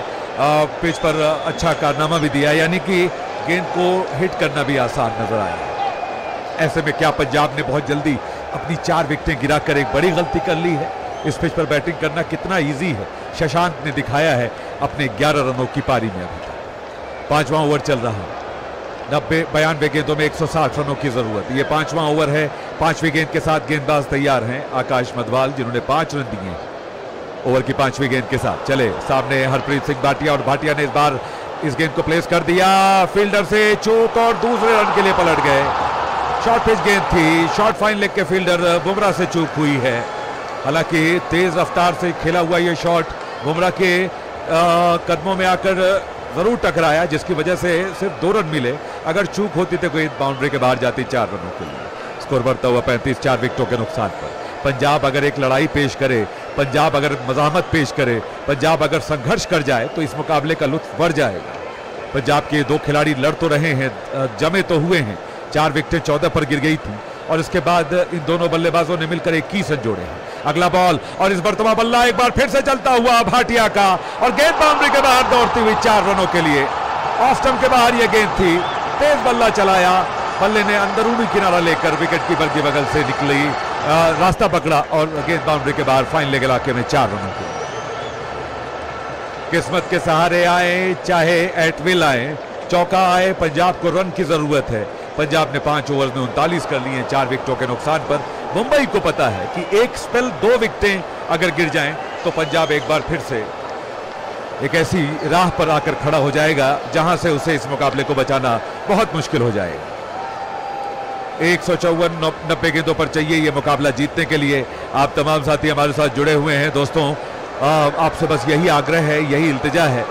पिच पर अच्छा कारनामा भी दिया, यानी कि गेंद को हिट करना भी आसान नजर आया। ऐसे में क्या पंजाब ने बहुत जल्दी अपनी 4 विकेटें गिराकर एक बड़ी गलती कर ली है। इस पिच पर बैटिंग करना कितना इजी है, शशांक ने दिखाया है अपने 11 रनों की पारी में। अभी तक 5वां ओवर चल रहा है। 92 गेंदों में 160 रनों की जरूरत। ये 5वां ओवर है। 5वीं गेंद के साथ गेंदबाज तैयार हैं आकाश मधवाल, जिन्होंने 5 रन दिए हैं। ओवर की 5वीं गेंद के साथ चले सामने हरप्रीत सिंह भाटिया, और भाटिया ने इस बार इस गेंद को प्लेस कर दिया। फील्डर से चूक, और दूसरे रन के लिए पलट गए। शॉर्ट पिच गेंद थी, शॉर्ट फाइन लेग के फील्डर बुमराह से चूक हुई है। हालांकि तेज रफ्तार से खेला हुआ यह शॉट बुमराह के कदमों में आकर जरूर टकराया, जिसकी वजह से सिर्फ 2 रन मिले। अगर चूक होती तो कोई बाउंड्री के बाहर जाती। 4 रनों के लिए स्कोर बढ़ता हुआ 35, 4 विकेटों के नुकसान पर। पंजाब अगर एक लड़ाई पेश करे, पंजाब अगर मजामत पेश करे, पंजाब अगर संघर्ष कर जाए, तो इस मुकाबले का लुत्फ बढ़ जाएगा। पंजाब के 2 खिलाड़ी लड़ तो रहे हैं, जमे तो हुए हैं। 4 विकेटें 14 पर गिर गई थी, और इसके बाद इन दोनों बल्लेबाजों ने मिलकर 21 रन जोड़े हैं। अगला बॉल, और इस बर्तवा बल्ला एक बार फिर से चलता हुआ भाटिया का, और गेंद बाउंड्री के बाहर दौड़ती हुई 4 रनों के लिए। ऑफ स्टंप के बाहर यह गेंद थी। तेज बल्ला चलाया, बल्ले ने अंदरूनी किनारा लेकर विकेट कीपर की बगल से निकली, रास्ता पकड़ा, और गेंद बाउंड्री के बाहर फाइन लेग इलाके में 4 रनों के। किस्मत के सहारे आए चाहे एटविल आए, चौका आए, पंजाब को रन की जरूरत है। पंजाब ने 5 ओवर में 39 कर लिए हैं 4 विकेटों के नुकसान पर। मुंबई को पता है कि एक स्पेल दो विकेटें अगर गिर जाएं तो पंजाब एक बार फिर से एक ऐसी राह पर आकर खड़ा हो जाएगा जहां से उसे इस मुकाबले को बचाना बहुत मुश्किल हो जाएगा। 154-90 गेंदों पर चाहिए ये मुकाबला जीतने के लिए। आप तमाम साथी हमारे साथ जुड़े हुए हैं। दोस्तों आपसे बस यही आग्रह है, यही इल्तिजा है,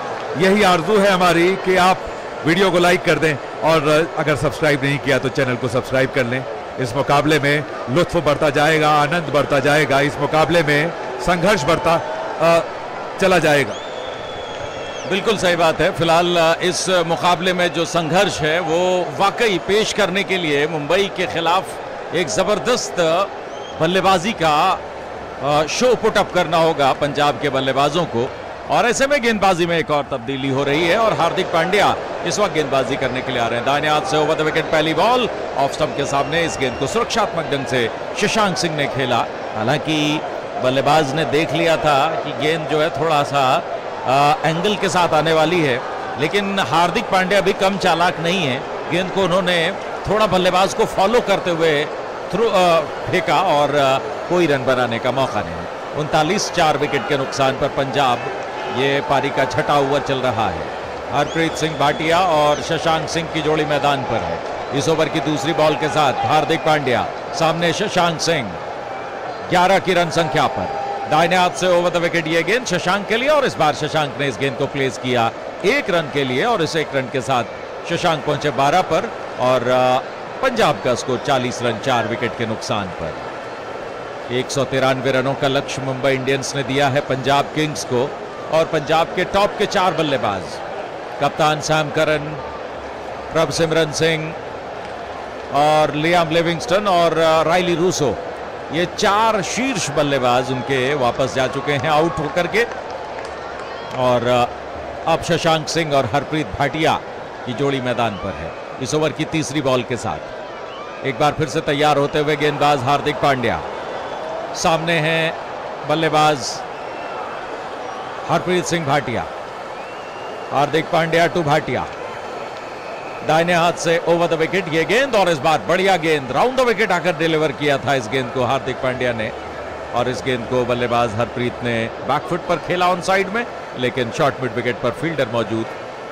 यही आरजू है हमारी कि आप वीडियो को लाइक कर दें और अगर सब्सक्राइब नहीं किया तो चैनल को सब्सक्राइब कर लें। इस मुकाबले में लुत्फ बढ़ता जाएगा, आनंद बढ़ता जाएगा, इस मुकाबले में संघर्ष बढ़ता चला जाएगा। बिल्कुल सही बात है। फिलहाल इस मुकाबले में जो संघर्ष है वो वाकई पेश करने के लिए मुंबई के खिलाफ एक ज़बरदस्त बल्लेबाजी का शो पुट अप करना होगा पंजाब के बल्लेबाजों को। और ऐसे में गेंदबाजी में एक और तब्दीली हो रही है और हार्दिक पांड्या इस वक्त गेंदबाजी करने के लिए आ रहे हैं। दाहिने हाथ से ओवर द विकेट पहली बॉल ऑफ स्टंप के सामने। इस गेंद को सुरक्षात्मक ढंग से शशांक सिंह ने खेला। हालांकि बल्लेबाज ने देख लिया था कि गेंद जो है थोड़ा सा एंगल के साथ आने वाली है, लेकिन हार्दिक पांड्या भी कम चालाक नहीं है। गेंद को उन्होंने थोड़ा बल्लेबाज को फॉलो करते हुए थ्रू फेंका और कोई रन बनाने का मौका नहीं। 39-4 विकेट के नुकसान पर पंजाब ये पारी का छठा ओवर चल रहा है। हरप्रीत सिंह भाटिया और शशांक सिंह की जोड़ी मैदान पर है। इस ओवर की दूसरी बॉल के साथ हार्दिक पांड्या सामने शशांक सिंह 11 की रन संख्या पर। दाहिने हाथ से ओवर द विकेट ये गेंद शशांक के लिए और इस बार शशांक ने इस गेंद को प्लेस किया 1 रन के लिए और इस 1 रन के साथ शशांक पहुंचे 12 पर और पंजाब का स्कोर 40 रन 4 विकेट के नुकसान पर। 193 रनों का लक्ष्य मुंबई इंडियंस ने दिया है पंजाब किंग्स को और पंजाब के टॉप के 4 बल्लेबाज कप्तान सैम करन, प्रभसिमरन सिंह और लियाम लिविंगस्टन और राइली रूसो, ये 4 शीर्ष बल्लेबाज उनके वापस जा चुके हैं आउट होकर के। और अब शशांक सिंह और हरप्रीत भाटिया की जोड़ी मैदान पर है। इस ओवर की तीसरी बॉल के साथ एक बार फिर से तैयार होते हुए गेंदबाज हार्दिक पांड्या सामने हैं बल्लेबाज हरप्रीत सिंह भाटिया। हार्दिक पांड्या टू भाटिया दाहिने हाथ से ओवर द विकेट ये गेंद और इस बार बढ़िया गेंद राउंड द विकेट आकर डिलीवर किया था इस गेंद को हार्दिक पांड्या ने और इस गेंद को बल्लेबाज हरप्रीत ने बैकफुट पर खेला ऑन साइड में, लेकिन शॉर्ट मिड विकेट पर फील्डर मौजूद,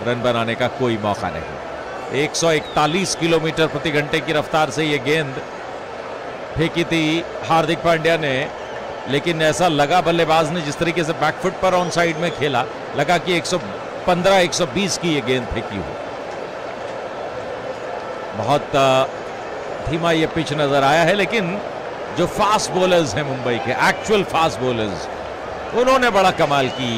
रन बनाने का कोई मौका नहीं। 141 किलोमीटर प्रति घंटे की रफ्तार से ये गेंद फेंकी थी हार्दिक पांड्या ने, लेकिन ऐसा लगा बल्लेबाज ने जिस तरीके से बैकफुट पर ऑन साइड में खेला लगा कि 115-120 की ये गेंद फेंकी हो। बहुत धीमा ये पिच नजर आया है, लेकिन जो फास्ट बॉलर्स हैं मुंबई के एक्चुअल फास्ट बॉलर्स उन्होंने बड़ा कमाल की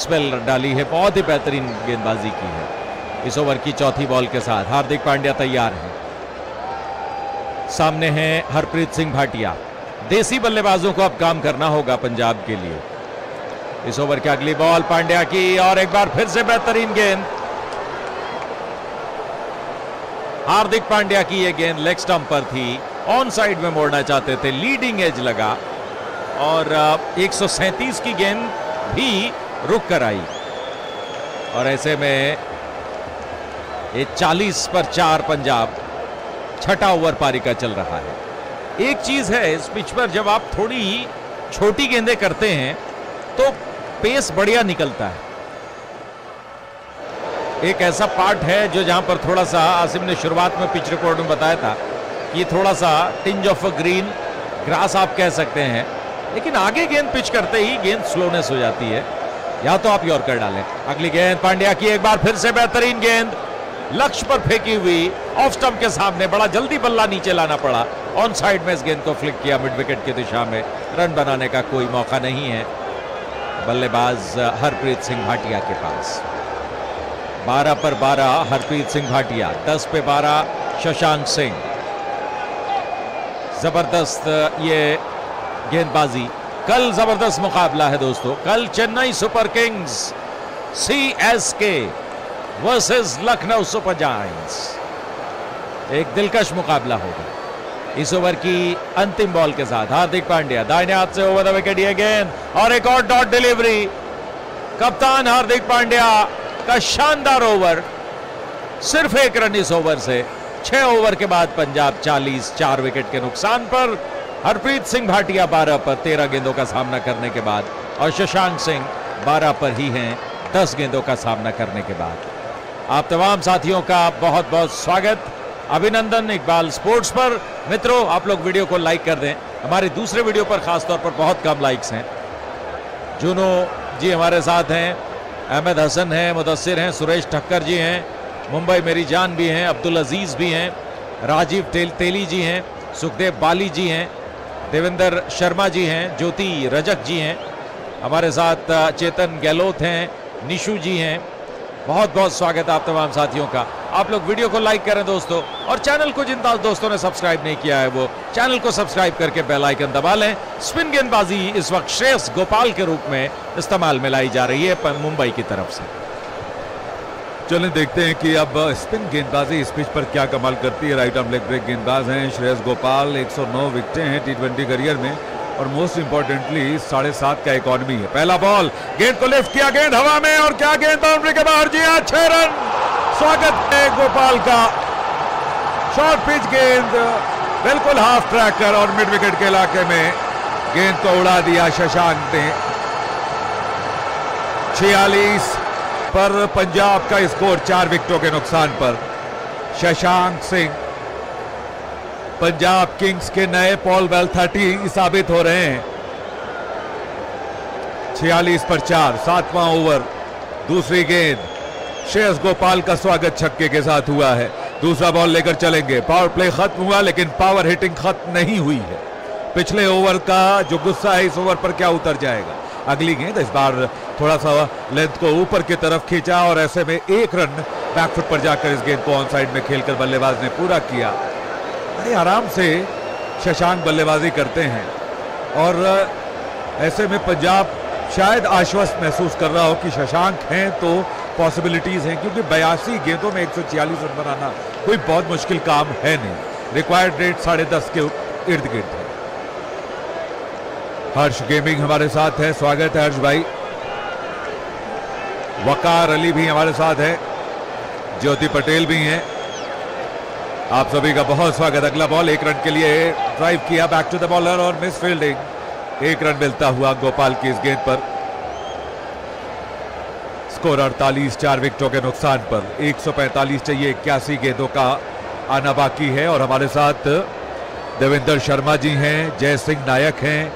स्पेल डाली है, बहुत ही बेहतरीन गेंदबाजी की है। इस ओवर की चौथी बॉल के साथ हार्दिक पांड्या तैयार हैं, सामने हैं हरप्रीत सिंह भाटिया। देसी बल्लेबाजों को अब काम करना होगा पंजाब के लिए। इस ओवर की अगली बॉल पांड्या की और एक बार फिर से बेहतरीन गेंद हार्दिक पांड्या की। ये गेंद लेग स्टंप पर थी, ऑन साइड में मोड़ना चाहते थे, लीडिंग एज लगा और 137 की गेंद भी रुक कर आई और ऐसे में ये 40-4 पंजाब छठा ओवर पारी का चल रहा है। एक चीज है इस पिच पर, जब आप थोड़ी छोटी गेंदें करते हैं तो पेस बढ़िया निकलता है। एक ऐसा पार्ट है जो जहां पर थोड़ा सा आसिम ने शुरुआत में पिच रिपोर्ट में बताया था कि थोड़ा सा टिंज ऑफ ग्रीन ग्रास आप कह सकते हैं, लेकिन आगे गेंद पिच करते ही गेंद स्लोनेस हो जाती है, या तो आप यॉर्कर डालें। अगली गेंद पांड्या की एक बार फिर से बेहतरीन गेंद लक्ष्य पर फेंकी हुई ऑफ स्टंप के सामने। बड़ा जल्दी बल्ला नीचे लाना पड़ा, ऑन साइड में इस गेंद को फ्लिक किया मिड विकेट की दिशा में, रन बनाने का कोई मौका नहीं है बल्लेबाज हरप्रीत सिंह भाटिया के पास। 12 पर 12 हरप्रीत सिंह भाटिया, 10 पे 12 शशांक सिंह। जबरदस्त ये गेंदबाजी। कल जबरदस्त मुकाबला है दोस्तों, कल Chennai super kings CSK versus Lucknow super giants, एक दिलकश मुकाबला होगा। इस ओवर की अंतिम बॉल के साथ हार्दिक पांड्या दाहिने हाथ से ओवर द विकेट ये गेंद और एक और डॉट डिलीवरी। कप्तान हार्दिक पांड्या का शानदार ओवर, सिर्फ 1 रन इस ओवर से। 6 ओवर के बाद पंजाब 40-4 विकेट के नुकसान पर हरप्रीत सिंह भाटिया 12 पर 13 गेंदों का सामना करने के बाद और शशांक सिंह 12 पर ही हैं 10 गेंदों का सामना करने के बाद। आप तमाम साथियों का बहुत बहुत स्वागत, अभिनंदन इकबाल स्पोर्ट्स पर। मित्रों, आप लोग वीडियो को लाइक कर दें। हमारे दूसरे वीडियो पर खासतौर पर बहुत कम लाइक्स हैं। जुनो जी हमारे साथ हैं, अहमद हसन हैं, मुदस्सिर हैं, सुरेश ठक्कर जी हैं, मुंबई मेरी जान भी हैं, अब्दुल अजीज भी हैं, राजीव तेली जी हैं, सुखदेव बाली जी हैं, देवेंद्र शर्मा जी हैं, ज्योति रजक जी हैं, हमारे साथ चेतन गहलोत हैं, निशु जी हैं। बहुत बहुत स्वागत आप तमाम साथियों का। आप लोग वीडियो को लाइक करें दोस्तों, और चैनल को जिन दोस्तों ने सब्सक्राइब नहीं किया है वो चैनल को सब्सक्राइब करके बेल आइकन दबा लें। स्पिन गेंदबाजी इस वक्त श्रेयस गोपाल के रूप में इस्तेमाल में लाई जा रही है मुंबई की तरफ से। चलें देखते हैं कि अब स्पिन गेंदबाजी इस पिच पर क्या कमाल करती है। राइट आर्म लेग ब्रेक गेंदबाज हैं श्रेयस गोपाल, 109 विकेटें हैं टी20 करियर में, और मोस्ट इंपॉर्टेंटली 7.5 का इकोनॉमी है। पहला बॉल, गेंद को लिफ्ट किया, गेंद हवा में, और क्या गेंद बाउंड्री के बाहर। जी हां, 6 रन। स्वागत है गोपाल का। शॉर्ट पिच गेंद बिल्कुल हाफ ट्रैक कर और मिड विकेट के इलाके में गेंद को उड़ा दिया शशांक ने। 46 पर पंजाब का स्कोर 4 विकेटों के नुकसान पर। शशांक सिंह पंजाब किंग्स के नए पॉल बेल साबित हो रहे हैं। 46 पर 4, 7वां ओवर, दूसरी गेंद श्रेयस गोपाल का स्वागत छक्के के साथ हुआ है। दूसरा बॉल लेकर चलेंगे। पावर प्ले खत्म हुआ लेकिन पावर हिटिंग खत्म नहीं हुई है। पिछले ओवर का जो गुस्सा है इस ओवर पर क्या उतर जाएगा। अगली गेंद इस बार थोड़ा सा लेंथ को ऊपर की तरफ खींचा और ऐसे में 1 रन बैकफुट पर जाकर इस गेंद को ऑन साइड में खेलकर बल्लेबाज ने पूरा किया। आराम से शशांक बल्लेबाजी करते हैं और ऐसे में पंजाब शायद आश्वस्त महसूस कर रहा हो कि शशांक हैं तो पॉसिबिलिटीज हैं, क्योंकि 82 गेंदों में 146 रन बनाना कोई बहुत मुश्किल काम है नहीं। रिक्वायर्ड रेट 10.5 के इर्द गिर्द है। हर्ष गेमिंग हमारे साथ है, स्वागत है हर्ष भाई। वकार अली भी हमारे साथ है, ज्योति पटेल भी हैं, आप सभी का बहुत स्वागत। अगला बॉल 1 रन के लिए, ड्राइव किया, बैक टू द बॉलर और मिस फील्डिंग। 1 रन मिलता हुआ गोपाल की इस गेंद पर। स्कोर 48, 4 विकेटों के नुकसान पर। 145 चाहिए, 81 गेंदों का आना बाकी है। और हमारे साथ देवेंद्र शर्मा जी हैं, जय सिंह नायक हैं,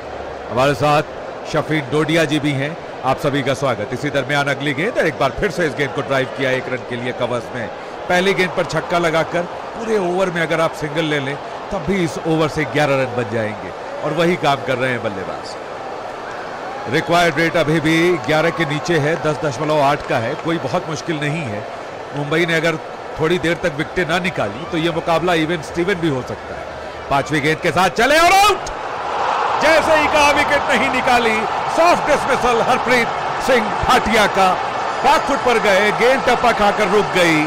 हमारे साथ शफीन डोडिया जी भी हैं, आप सभी का स्वागत। इसी दरमियान अगली गेंद, एक बार फिर से इस गेंद को ड्राइव किया 1 रन के लिए कवर्स में। पहली गेंद पर छक्का लगाकर पूरे ओवर में अगर आप सिंगल ले लें तब भी इस ओवर से 11 रन बन जाएंगे, और वही काम कर रहे हैं बल्लेबाज। रिक्वायर्ड रेट अभी भी 11 के नीचे है, 10.8 का है, कोई बहुत मुश्किल नहीं है। मुंबई ने अगर थोड़ी देर तक विकेटें ना निकाली तो यह मुकाबला इवन स्टीवन भी हो सकता है। 5वीं गेंद के साथ चले और आउट। जैसे ही कहा विकेट नहीं निकाली, सॉफ्ट डिस्मिसल हरप्रीत सिंह भाटिया का। बैकफुट पर गए, गेंद टप्पा खाकर रुक गई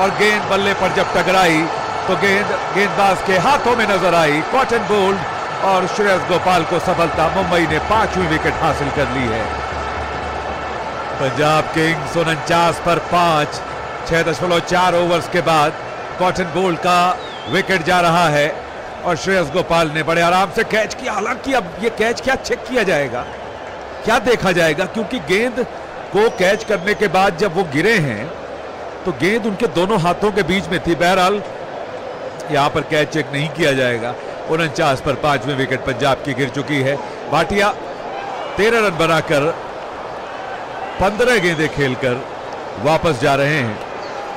और गेंद बल्ले पर जब टकराई तो गेंद गेंदबाज के हाथों में नजर आई। कॉटन बोल्ड और श्रेयस गोपाल को सफलता। मुंबई ने 5वीं विकेट हासिल कर ली है। पंजाब किंग्स 49 पर 5, 6.4 ओवर्स के बाद कॉटन बोल्ड का विकेट जा रहा है और श्रेयस गोपाल ने बड़े आराम से कैच किया। हालांकि अब ये कैच क्या चेक किया जाएगा, क्या देखा जाएगा, क्योंकि गेंद को कैच करने के बाद जब वो गिरे हैं तो गेंद उनके दोनों हाथों के बीच में थी। बहरहाल यहां पर कैच चेक नहीं किया जाएगा। 49 पर 5 विकेट पंजाब की गिर चुकी है। भाटिया 13 रन बनाकर 15 गेंदें खेलकर वापस जा रहे हैं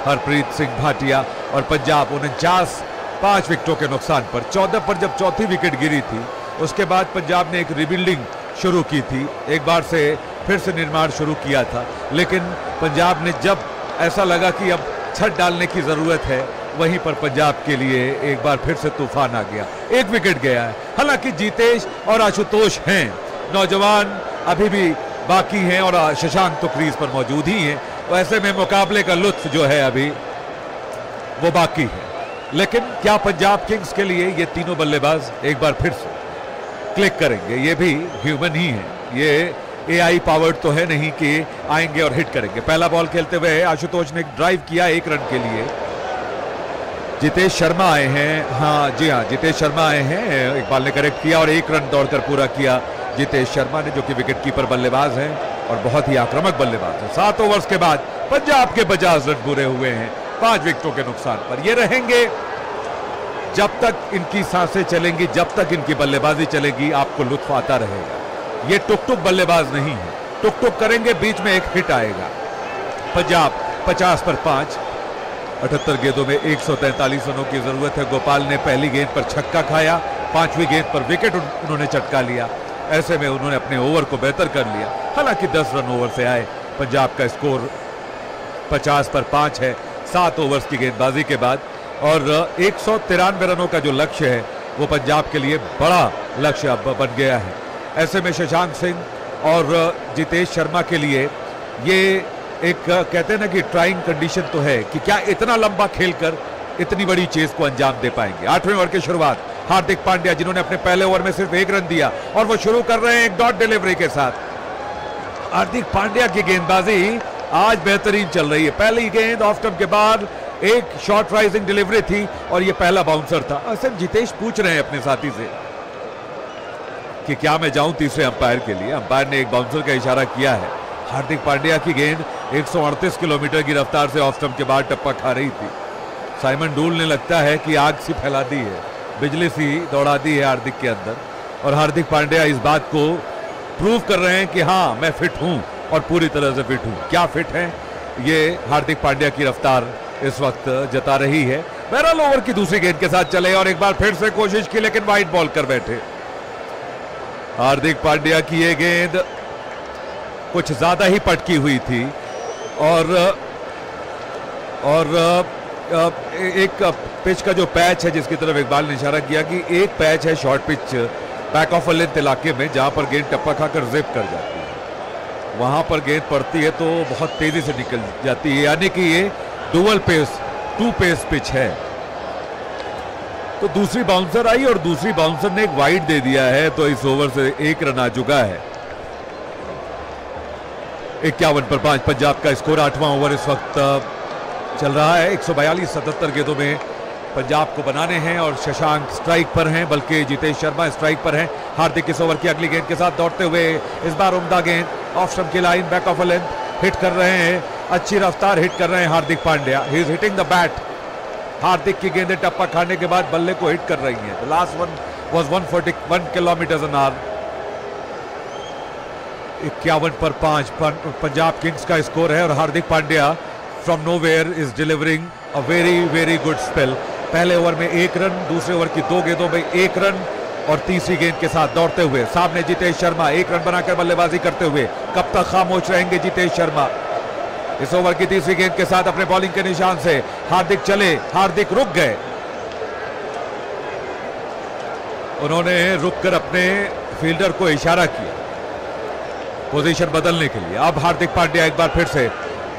हरप्रीत सिंह भाटिया, और पंजाब 49 5 विकेटों के नुकसान पर। 14 पर जब चौथी विकेट गिरी थी उसके बाद पंजाब ने एक रिबिल्डिंग शुरू की थी, एक बार से फिर से निर्माण शुरू किया था, लेकिन पंजाब ने जब ऐसा लगा कि अब छत डालने की जरूरत है वहीं पर पंजाब के लिए एक बार फिर से तूफान आ गया। 1 विकेट गया है। हालांकि जीतेश और आशुतोष हैं, नौजवान अभी भी बाकी हैं, और शशांक तो क्रीज पर मौजूद ही हैं। वैसे में मुकाबले का लुत्फ जो है अभी वो बाकी है, लेकिन क्या पंजाब किंग्स के लिए ये तीनों बल्लेबाज एक बार फिर से क्लिक करेंगे। ये भी ह्यूमन ही है, ये AI पावर्ड तो है नहीं कि आएंगे और हिट करेंगे। पहला बॉल खेलते हुए आशुतोष ने ड्राइव किया 1 रन के लिए, जितेश शर्मा आए हैं। हाँ जी हाँ, जितेश शर्मा आए हैं। इकबाल ने करेक्ट किया और एक रन दौड़कर पूरा किया जितेश शर्मा ने, जो कि विकेटकीपर बल्लेबाज हैं और बहुत ही आक्रामक बल्लेबाज हैं। 7 ओवर्स के बाद पंजाब के 50 रन पूरे हुए हैं 5 विकेटों के नुकसान पर। ये रहेंगे जब तक इनकी सांसें चलेंगी, जब तक इनकी बल्लेबाजी चलेगी, आपको लुत्फ आता रहेगा। ये टुक टुक बल्लेबाज नहीं है, टुक टुक करेंगे, बीच में एक हिट आएगा। पंजाब 50 पर 5, 78 गेंदों में 143 रनों की जरूरत है। गोपाल ने पहली गेंद पर छक्का खाया, 5वीं गेंद पर विकेट उन्होंने चटका लिया। ऐसे में उन्होंने अपने ओवर को बेहतर कर लिया। हालांकि 10 रन ओवर से आए। पंजाब का स्कोर 50 पर 5 है 7 ओवर्स की गेंदबाजी के बाद, और 193 रनों का जो लक्ष्य है वो पंजाब के लिए बड़ा लक्ष्य अब बन गया है। ऐसे में शशांक सिंह और जितेश शर्मा के लिए ये एक कहते हैं ना कि ट्राइंग कंडीशन तो है कि क्या इतना लंबा खेलकर इतनी बड़ी चेस को अंजाम दे पाएंगे। 8वें ओवर की शुरुआत हार्दिक पांड्या, जिन्होंने अपने पहले ओवर में सिर्फ 1 रन दिया, और वो शुरू कर रहे हैं एक डॉट डिलीवरी के साथ। हार्दिक पांड्या की गेंदबाजी आज बेहतरीन चल रही है। पहली गेंद ऑफ स्टंप के बाद एक शॉर्ट राइजिंग डिलीवरी थी और ये पहला बाउंसर था। असल जितेश पूछ रहे हैं अपने साथी से कि क्या मैं जाऊं तीसरे अंपायर के लिए। अंपायर ने एक बाउंसर का इशारा किया है। हार्दिक पांड्या की गेंद 138 किलोमीटर की रफ्तार से ऑफ स्टंप के बाद टप्पा खा रही थी। साइमन डूल ने लगता है कि आग सी फैला दी है, बिजली सी दौड़ा दी है हार्दिक के अंदर, और हार्दिक पांड्या इस बात को प्रूव कर रहे हैं कि हाँ मैं फिट हूँ और पूरी तरह से फिट हूँ। क्या फिट है ये हार्दिक पांड्या की रफ्तार इस वक्त जता रही है। बहरहाल ओवर की दूसरी गेंद के साथ चले और एक बार फिर से कोशिश की, लेकिन वाइड बॉल कर बैठे। हार्दिक पांड्या की ये गेंद कुछ ज्यादा ही पटकी हुई थी और एक पिच का जो पैच है जिसकी तरफ इकबाल ने इशारा किया कि एक पैच है short pitch back of length इलाके में, जहां पर गेंद टप्पा खाकर जिप कर जाती है, वहां पर गेंद पड़ती है तो बहुत तेजी से निकल जाती है। यानी कि ये डुअल पेस, 2 पेस पिच है। तो दूसरी बाउंसर आई और दूसरी बाउंसर ने एक वाइड दे दिया है, तो इस ओवर से 1 रन आ चुका है। 51 पर 5 पंजाब का स्कोर। 8वां ओवर इस वक्त चल रहा है। 142-77 गेंदों में पंजाब को बनाने हैं और शशांक स्ट्राइक पर हैं, बल्कि जितेश शर्मा स्ट्राइक पर हैं। हार्दिक इस ओवर की अगली गेंद के साथ दौड़ते हुए, इस बार उम्दा गेंद ऑफ स्टंप की line back of length hit कर रहे हैं। अच्छी रफ्तार हिट कर रहे हैं Hardik Pandya, he is hitting the bat. Hardik की गेंदें टप्पा खाने के बाद बल्ले को हिट कर रही हैं। The last one was 141 kilometre per hour. 51 पर 5 पंजाब किंग्स का स्कोर है और Hardik Pandya from nowhere is delivering a very very good spell. पहले ओवर में 1 रन, दूसरे ओवर की 2 गेंदों में 1 रन, और तीसरी गेंद के साथ दौड़ते हुए सामने जितेश शर्मा 1 रन बनाकर बल्लेबाजी करते हुए। कब तक खामोश रहेंगे जितेश शर्मा। इस ओवर की तीसरी गेंद के साथ अपने बॉलिंग के निशान से हार्दिक चले, हार्दिक रुक गए। उन्होंने रुककर अपने फील्डर को इशारा किया पोजीशन बदलने के लिए। अब हार्दिक पांड्या एक बार फिर से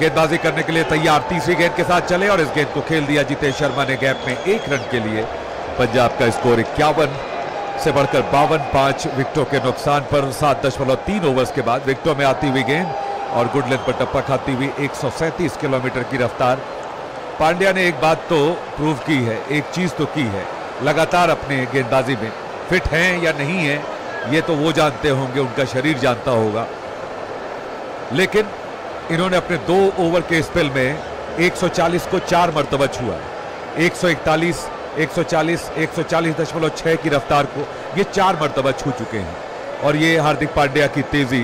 गेंदबाजी करने के लिए तैयार। तीसरी गेंद के साथ चले और इस गेंद को खेल दिया जितेश शर्मा ने गैप में 1 रन के लिए। पंजाब का स्कोर 51 से बढ़कर 52, 5 विकेटों के नुकसान पर। 7.3 ओवर्स के बाद विकेटों में आती हुई गेंद और गुड लेंथ पर टप्पा खाती हुई 137 किलोमीटर की रफ्तार। पांड्या ने एक बात तो प्रूव की है, एक चीज तो की है, लगातार अपने गेंदबाजी में फिट हैं या नहीं है ये तो वो जानते होंगे, उनका शरीर जानता होगा। लेकिन इन्होंने अपने 2 ओवर के स्पेल में 140 को 4 मरतबा छुआ है। 141, 140, 140.6 की रफ्तार को ये 4 मरतबा छू चुके हैं। और ये हार्दिक पांड्या की तेजी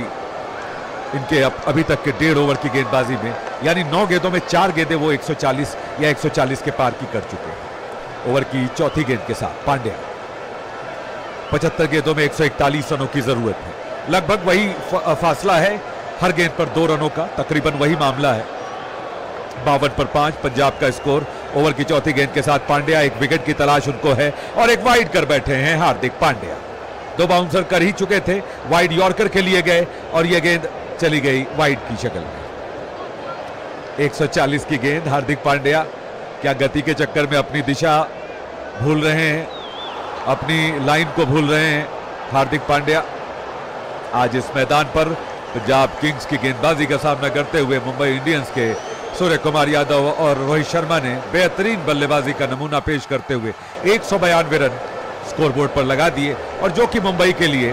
इनके अभी तक के 1.5 ओवर की गेंदबाजी में, यानी 9 गेंदों में 4 गेंदें वो 140 या 140 के पार की कर चुके हैं। ओवर की चौथी गेंद के साथ पांड्या 75 गेंदों में 141 रनों की जरूरत है। लगभग वही फासला है हर गेंद पर 2 रनों का, तकरीबन वही मामला है। 52 पर 5 पंजाब का स्कोर। ओवर की चौथी गेंद के साथ पांड्या, एक विकेट की तलाश उनको है और एक वाइड कर बैठे हैं हार्दिक पांड्या। 2 बाउंसर कर ही चुके थे, वाइड यॉर्कर के लिए गए और यह गेंद चली गई वाइड की शक्ल में। 140 की गेंद। हार्दिक पांड्या क्या गति के चक्कर में अपनी दिशा भूल रहे हैं, अपनी लाइन को भूल रहे हैं। हार्दिक पांड्या आज इस मैदान पर पंजाब किंग्स की गेंदबाजी का सामना करते हुए मुंबई इंडियंस के सूर्य कुमार यादव और रोहित शर्मा ने बेहतरीन बल्लेबाजी का नमूना पेश करते हुए 192 रन स्कोरबोर्ड पर लगा दिए और जो कि मुंबई के लिए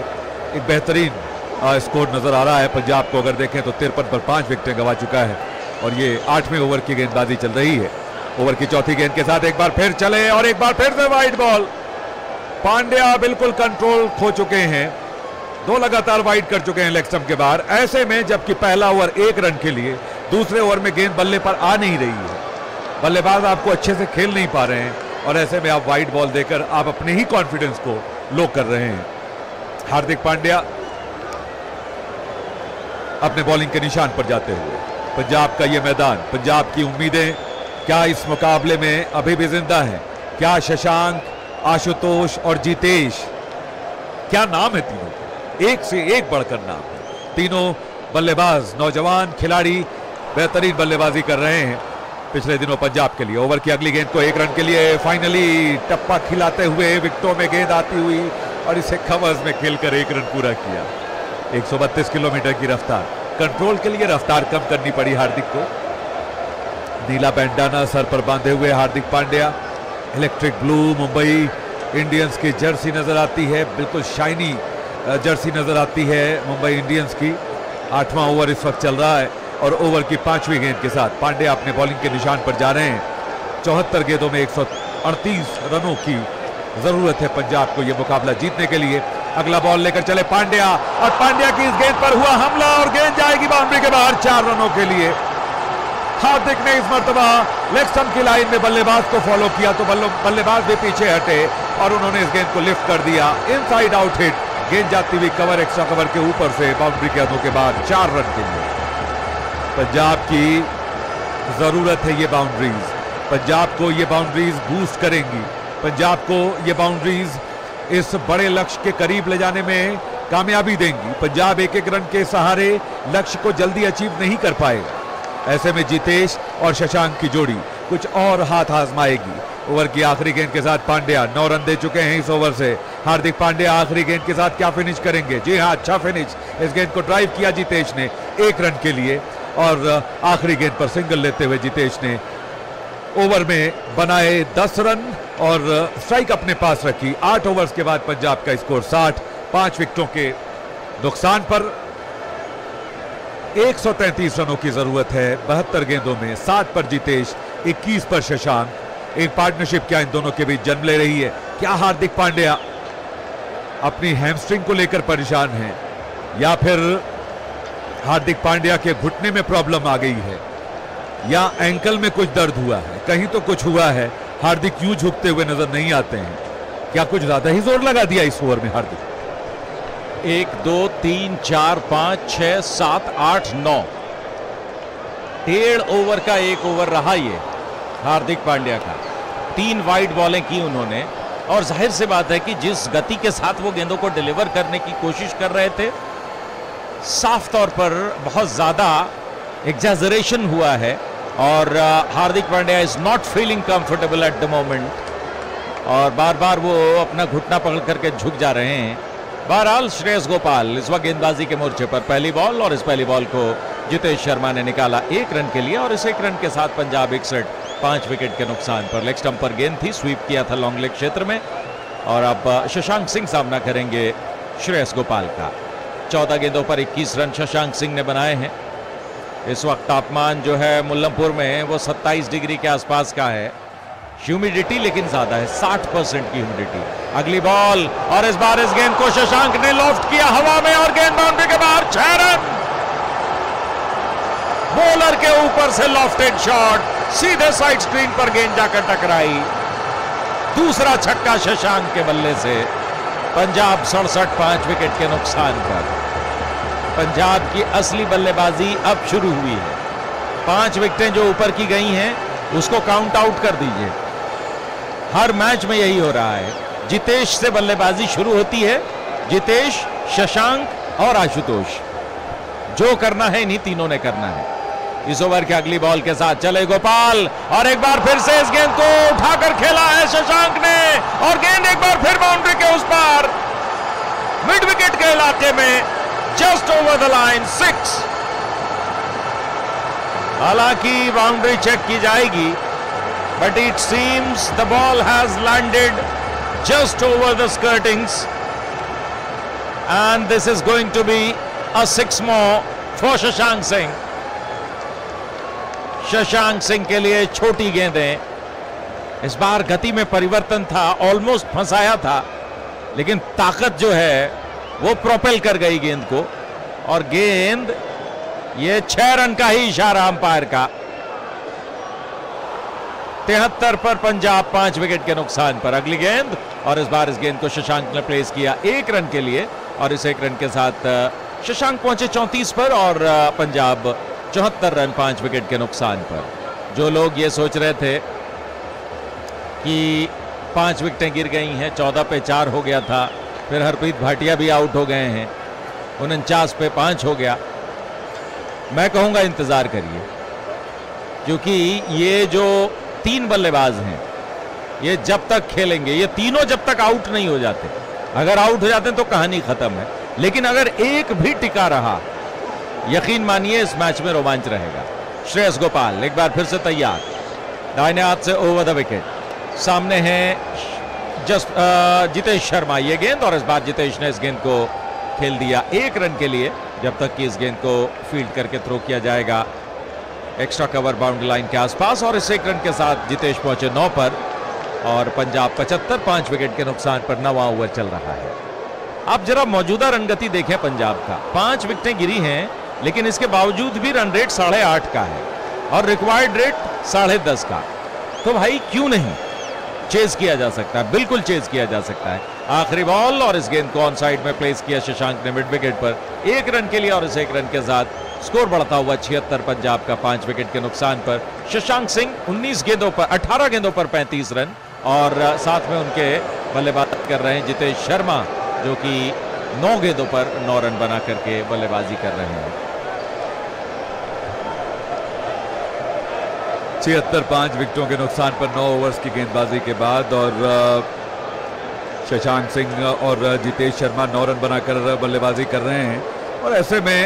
एक बेहतरीन स्कोर नजर आ रहा है। पंजाब को अगर देखें तो 53 पर 5 विकेटें गंवा चुका है और ये 8वें ओवर की गेंदबाजी चल रही है। ओवर की चौथी गेंद के साथ एक बार फिर चले और एक बार फिर से वाइड बॉल। पांड्या बिल्कुल कंट्रोल खो चुके हैं, 2 लगातार वाइड कर चुके हैं लेग स्टंप के बाहर। ऐसे में जबकि पहला ओवर 1 रन के लिए, दूसरे ओवर में गेंद बल्ले पर आ नहीं रही है, बल्लेबाज आपको अच्छे से खेल नहीं पा रहे हैं और ऐसे में आप वाइड बॉल देकर आप अपने ही कॉन्फिडेंस को लो कर रहे हैं। हार्दिक पांड्या अपने बॉलिंग के निशान पर जाते हुए। पंजाब का ये मैदान, पंजाब की उम्मीदें क्या इस मुकाबले में अभी भी जिंदा है? क्या शशांक, आशुतोष और जीतेश, क्या नाम है तीनों का, एक से एक बढ़कर नाम है। तीनों बल्लेबाज नौजवान खिलाड़ी बेहतरीन बल्लेबाजी कर रहे हैं पिछले दिनों पंजाब के लिए। ओवर की अगली गेंद को 1 रन के लिए फाइनली टप्पा खिलाते हुए विकेटों में गेंद आती हुई और इसे कवर्स में खेलकर 1 रन पूरा किया। 132 किलोमीटर की रफ्तार, कंट्रोल के लिए रफ्तार कम करनी पड़ी हार्दिक को। नीला बैंडाना सर पर बांधे हुए Hardik Pandya, electric blue Mumbai Indians की जर्सी नजर आती है, बिल्कुल शाइनी जर्सी नजर आती है मुंबई इंडियंस की। 8वां ओवर इस वक्त चल रहा है और ओवर की 5वीं गेंद के साथ पांड्या अपने बॉलिंग के निशान पर जा रहे हैं। 74 गेंदों में 138 रनों की जरूरत है पंजाब को यह मुकाबला जीतने के लिए। अगला बॉल लेकर चले पांड्या और पांड्या की इस गेंद पर हुआ हमला और गेंद जाएगी बाउंड्री के बाहर 4 रनों के लिए। हार्दिक ने इस मरतबा लेग स्टंप की लाइन में बल्लेबाज को फॉलो किया तो बल्लेबाज भी पीछे हटे और उन्होंने इस गेंद को लिफ्ट कर दिया। इनसाइड आउट हिट, गेंद जाती हुई कवर, एक्स्ट्रा कवर के ऊपर से बाउंड्री के अधों के बाद 4 रन के लिए। पंजाब की जरूरत है ये बाउंड्रीज, पंजाब को ये बाउंड्रीज बूस्ट करेंगी, पंजाब को ये बाउंड्रीज इस बड़े लक्ष्य के करीब ले जाने में कामयाबी देंगी। पंजाब 1-1 रन के सहारे लक्ष्य को जल्दी अचीव नहीं कर पाएगा। ऐसे में जितेश और शशांक की जोड़ी कुछ और हाथ आजमाएगी। ओवर की आखिरी गेंद के साथ पांड्या 9 रन दे चुके हैं इस ओवर से। हार्दिक पांड्या आखिरी गेंद के साथ क्या फिनिश करेंगे? जी हां, अच्छा फिनिश, इस गेंद को ड्राइव किया जितेश ने 1 रन के लिए और आखिरी गेंद पर सिंगल लेते हुए जितेश ने ओवर में बनाए 10 रन और स्ट्राइक अपने पास रखी। 8 ओवर्स के बाद पंजाब का स्कोर 60, 5 विकेटों के नुकसान पर। 133 रनों की जरूरत है 72 गेंदों में, 7 पर जितेश, 21 पर शशांक। एक पार्टनरशिप क्या इन दोनों के बीच जन्म ले रही है? क्या हार्दिक पांड्या अपनी हैमस्ट्रिंग को लेकर परेशान है या फिर हार्दिक पांड्या के घुटने में प्रॉब्लम आ गई है या एंकल में कुछ दर्द हुआ है? कहीं तो कुछ हुआ है। हार्दिक क्यों झुकते हुए नजर नहीं आते हैं? क्या कुछ ज्यादा ही जोर लगा दिया इस ओवर में हार्दिक? 1 2 3 4 5 6 7 8 9 डेढ़ ओवर का 1 ओवर रहा ये हार्दिक पांड्या का। 3 वाइड बॉलें की उन्होंने और जाहिर सी बात है कि जिस गति के साथ वो गेंदों को डिलीवर करने की कोशिश कर रहे थे, साफ तौर पर बहुत ज़्यादा एग्जैजरेशन हुआ है और Hardik Pandya is not feeling comfortable at the moment और बार बार वो अपना घुटना पकड़ करके झुक जा रहे हैं। बहरहाल श्रेयस गोपाल इस वक्त गेंदबाजी के मोर्चे पर। पहली बॉल और इस पहली बॉल को जितेश शर्मा ने निकाला 1 रन के लिए और इस 1 रन के साथ पंजाब 61, 5 विकेट के नुकसान पर। लेग स्टंप पर गेंद थी, स्वीप किया था लॉन्ग लेग क्षेत्र में और अब शशांक सिंह सामना करेंगे श्रेयस गोपाल का। 14 गेंदों पर 21 रन शशांक सिंह ने बनाए हैं। इस वक्त तापमान जो है मुल्लमपुर में वो 27 डिग्री के आसपास का है। ह्यूमिडिटी लेकिन ज्यादा है, 60% की ह्यूमिडिटी। अगली बॉल और इस बार इस गेंद को शशांक ने लॉफ्ट किया हवा में और गेंद बाउंड्री के बाहर 6 रन। बॉलर के ऊपर से लॉफ्टेड शॉट, सीधे साइड स्क्रीन पर गेंद जाकर टकराई। दूसरा छक्का शशांक के बल्ले से। पंजाब 67, 5 विकेट के नुकसान पर। पंजाब की असली बल्लेबाजी अब शुरू हुई है। 5 विकेटें जो ऊपर की गई हैं उसको काउंट आउट कर दीजिए। हर मैच में यही हो रहा है, जितेश से बल्लेबाजी शुरू होती है। जितेश, शशांक और आशुतोष, जो करना है इन्हीं तीनों ने करना है। इस ओवर के अगली बॉल के साथ चले गोपाल और एक बार फिर से इस गेंद को उठाकर खेला है शशांक ने और गेंद एक बार फिर बाउंड्री के उस पार मिड विकेट के इलाके में, जस्ट ओवर द लाइन 6। हालांकि बाउंड्री चेक की जाएगी, but it seems the ball has landed just over the skirtings and this is going to be a six more for Shashank Singh. Shashank Singh के लिए छोटी गेंदें, इस बार गति में परिवर्तन था, ऑलमोस्ट फंसाया था, लेकिन ताकत जो है वो प्रोपेल कर गई गेंद को, और गेंद ये 6 रन का ही इशारा अंपायर का। 73 पर पंजाब 5 विकेट के नुकसान पर। अगली गेंद, और इस बार इस गेंद को शशांक ने प्लेस किया 1 रन के लिए, और इस 1 रन के साथ शशांक पहुंचे 34 पर और पंजाब 74 रन 5 विकेट के नुकसान पर। जो लोग ये सोच रहे थे कि 5 विकेटें गिर गई हैं, 14 पे 4 हो गया था, फिर हरप्रीत भाटिया भी आउट हो गए हैं, 49 पे 5 हो गया, मैं कहूँगा इंतज़ार करिए, क्योंकि ये जो 3 बल्लेबाज हैं ये जब तक खेलेंगे, ये तीनों जब तक आउट नहीं हो जाते, अगर आउट हो जाते हैं तो कहानी खत्म है, लेकिन अगर एक भी टिका रहा, यकीन मानिए इस मैच में रोमांच रहेगा। श्रेयस गोपाल एक बार फिर से तैयार, दाहिने हाथ से ओवर द विकेट, सामने है जितेश शर्मा ये गेंद, और इस बार जितेश ने इस गेंद को खेल दिया 1 रन के लिए, जब तक कि इस गेंद को फील्ड करके थ्रो किया जाएगा एक्स्ट्रा कवर बाउंड्री लाइन के आसपास, और इस 1 रन के साथ जितेश पहुंचे 9 पर और पंजाब 75 5 विकेट के नुकसान पर। 9वां ओवर चल रहा है। आप जरा मौजूदा रन गति देखें पंजाब का, 5 विकेटें गिरी हैं, लेकिन इसके बावजूद भी रन रेट 8.5 का है और रिक्वायर्ड रेट 10.5 का, तो भाई क्यों नहीं, चेज किया जा सकता है, बिल्कुल चेज किया जा सकता है। आखिरी बॉल, और इस गेंद को ऑन साइड में प्लेस किया शशांक ने मिड विकेट पर 1 रन के लिए, और इस 1 रन के साथ स्कोर बढ़ता हुआ 76 पंजाब का 5 विकेट के नुकसान पर। शशांक सिंह 18 गेंदों पर 35 रन, और साथ में उनके बल्लेबाज कर रहे हैं जितेश शर्मा, जो कि 9 गेंदों पर 9 रन बना करके बल्लेबाजी कर रहे हैं। 76 5 विकेटों के नुकसान पर 9 ओवर्स की गेंदबाजी के बाद, और शशांक सिंह और जितेश शर्मा 9 रन बनाकर बल्लेबाजी कर रहे हैं, और ऐसे में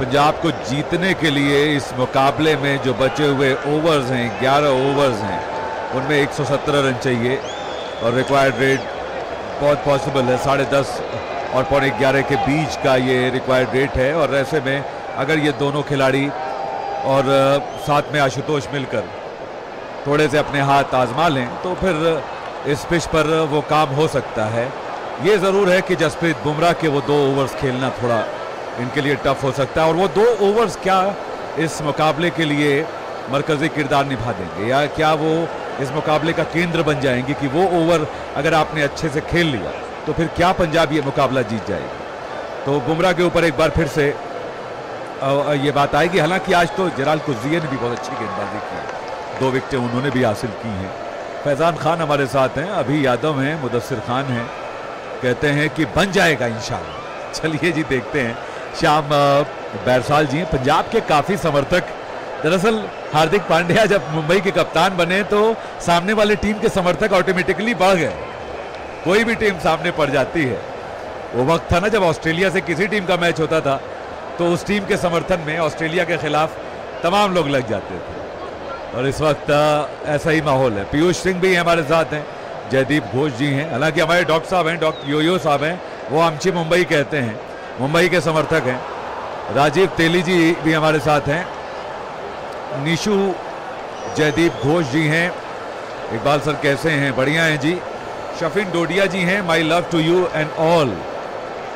पंजाब को जीतने के लिए इस मुकाबले में जो बचे हुए ओवर्स हैं, 11 ओवर्स हैं, उनमें 117 रन चाहिए, और रिक्वायर्ड रेट बहुत पॉसिबल है, 10.5 और 11.5 के बीच का ये रिक्वायर्ड रेट है, और ऐसे में अगर ये दोनों खिलाड़ी और साथ में आशुतोष मिलकर थोड़े से अपने हाथ आजमा लें तो फिर इस पिच पर वो काम हो सकता है। ये ज़रूर है कि जसप्रीत बुमराह के वो 2 ओवर्स खेलना थोड़ा इनके लिए टफ हो सकता है, और वो 2 ओवर्स क्या इस मुकाबले के लिए मरकजी किरदार निभा देंगे, या क्या वो इस मुकाबले का केंद्र बन जाएंगे कि वो ओवर अगर आपने अच्छे से खेल लिया तो फिर क्या पंजाब ये मुकाबला जीत जाएगी। तो बुमराह के ऊपर एक बार फिर से ये बात आएगी, हालांकि आज तो जलाल कुज़िये ने भी बहुत अच्छी गेंदबाजी की, 2 विकेटें उन्होंने भी हासिल की हैं। फैज़ान खान हमारे साथ हैं, अभी यादव हैं, मुदस्सिर खान हैं, कहते हैं कि बन जाएगा इंशाल्लाह। चलिए जी देखते हैं। श्याम बैरसाल जी पंजाब के काफ़ी समर्थक, दरअसल हार्दिक पांड्या जब मुंबई के कप्तान बने तो सामने वाले टीम के समर्थक ऑटोमेटिकली बढ़ गए, कोई भी टीम सामने पड़ जाती है। वो वक्त था ना जब ऑस्ट्रेलिया से किसी टीम का मैच होता था तो उस टीम के समर्थन में ऑस्ट्रेलिया के खिलाफ तमाम लोग लग जाते थे, और इस वक्त ऐसा ही माहौल है। पीयूष सिंह भी हमारे साथ हैं, जयदीप घोष जी हैं, हालांकि हमारे डॉक्टर साहब हैं, डॉक्टर योयो साहब हैं, वो आमची मुंबई कहते हैं, मुंबई के समर्थक हैं। राजीव तेली जी भी हमारे साथ हैं, निशु जयदीप घोष जी हैं, इकबाल सर कैसे हैं, बढ़िया हैं जी। शफीन डोडिया जी हैं, my love to you and all.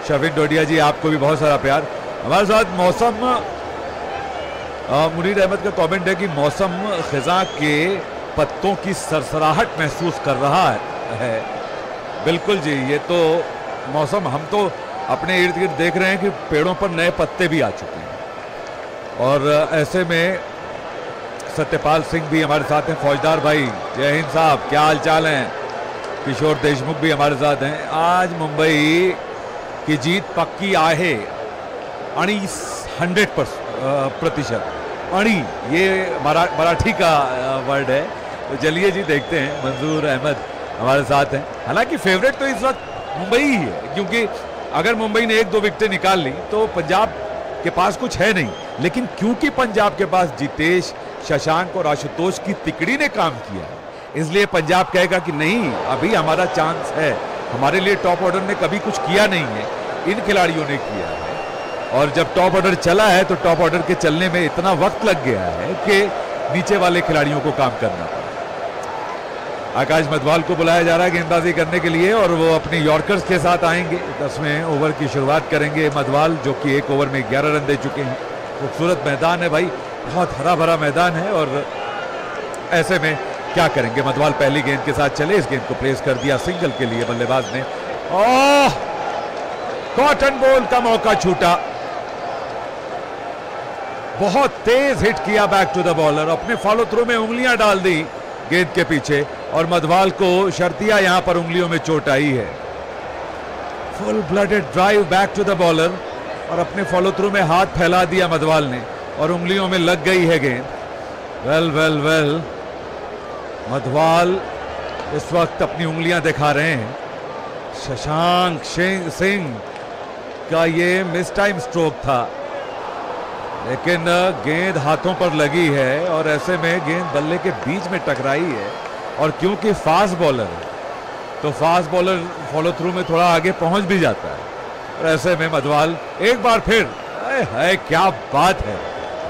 Shafeen Dodiya ji आपको भी बहुत सारा प्यार। हमारे साथ मौसम मुनीर अहमद का कमेंट है कि मौसम खिजा के पत्तों की सरसराहट महसूस कर रहा है। बिल्कुल जी, ये तो मौसम, हम तो अपने इर्द गिर्द देख रहे हैं कि पेड़ों पर नए पत्ते भी आ चुके हैं, और ऐसे में सत्यपाल सिंह भी हमारे साथ हैं। फौजदार भाई जय हिंद साहब, क्या हाल चाल हैं। किशोर देशमुख भी हमारे साथ हैं। आज मुंबई की जीत पक्की आहे, 100% अणी, ये मराठी का वर्ड है। तो चलिए जी देखते हैं, मंजूर अहमद हमारे साथ हैं। हालांकि फेवरेट तो इस वक्त मुंबई ही है, क्योंकि अगर मुंबई ने 1-2 विकेटें निकाल ली तो पंजाब के पास कुछ है नहीं, लेकिन क्योंकि पंजाब के पास जितेश, शशांक और आशुतोष की तिकड़ी ने काम किया, इसलिए पंजाब कहेगा कि नहीं, अभी हमारा चांस है, हमारे लिए टॉप ऑर्डर ने कभी कुछ किया नहीं है, इन खिलाड़ियों ने किया है। और जब टॉप ऑर्डर चला है तो टॉप ऑर्डर के चलने में इतना वक्त लग गया है कि नीचे वाले खिलाड़ियों को काम करना पड़ा। आकाश मधवाल को बुलाया जा रहा है गेंदबाजी करने के लिए और वो अपने यॉर्कर्स के साथ आएंगे। 10वें ओवर की शुरुआत करेंगे मधवाल, जो कि एक ओवर में 11 रन दे चुके हैं। खूबसूरत मैदान है भाई, बहुत हरा भरा मैदान है और ऐसे में क्या करेंगे। मधवाल पहली गेंद के साथ चले, इस गेंद को प्लेस कर दिया सिंगल के लिए बल्लेबाज ने। ओह, कॉटन बॉल का मौका छूटा, बहुत तेज हिट किया बैक टू द बॉलर, अपने फॉलो थ्रू में उंगलियां डाल दी गेंद के पीछे और मधवाल को शर्तिया यहां पर उंगलियों में चोट आई है। Full blooded drive back to the bowler और अपने फॉलो थ्रू में हाथ फैला दिया मधवाल ने और उंगलियों में लग गई है गेंद। वेल वेल वेल, मधवाल इस वक्त अपनी उंगलियां दिखा रहे हैं। शशांक सिंह का ये मिस टाइम स्ट्रोक था, लेकिन गेंद हाथों पर लगी है और ऐसे में गेंद बल्ले के बीच में टकराई है और क्योंकि फास्ट बॉलर है तो फास्ट बॉलर फॉलो थ्रू में थोड़ा आगे पहुंच भी जाता है और ऐसे में मधवाल एक बार फिर, है क्या बात है,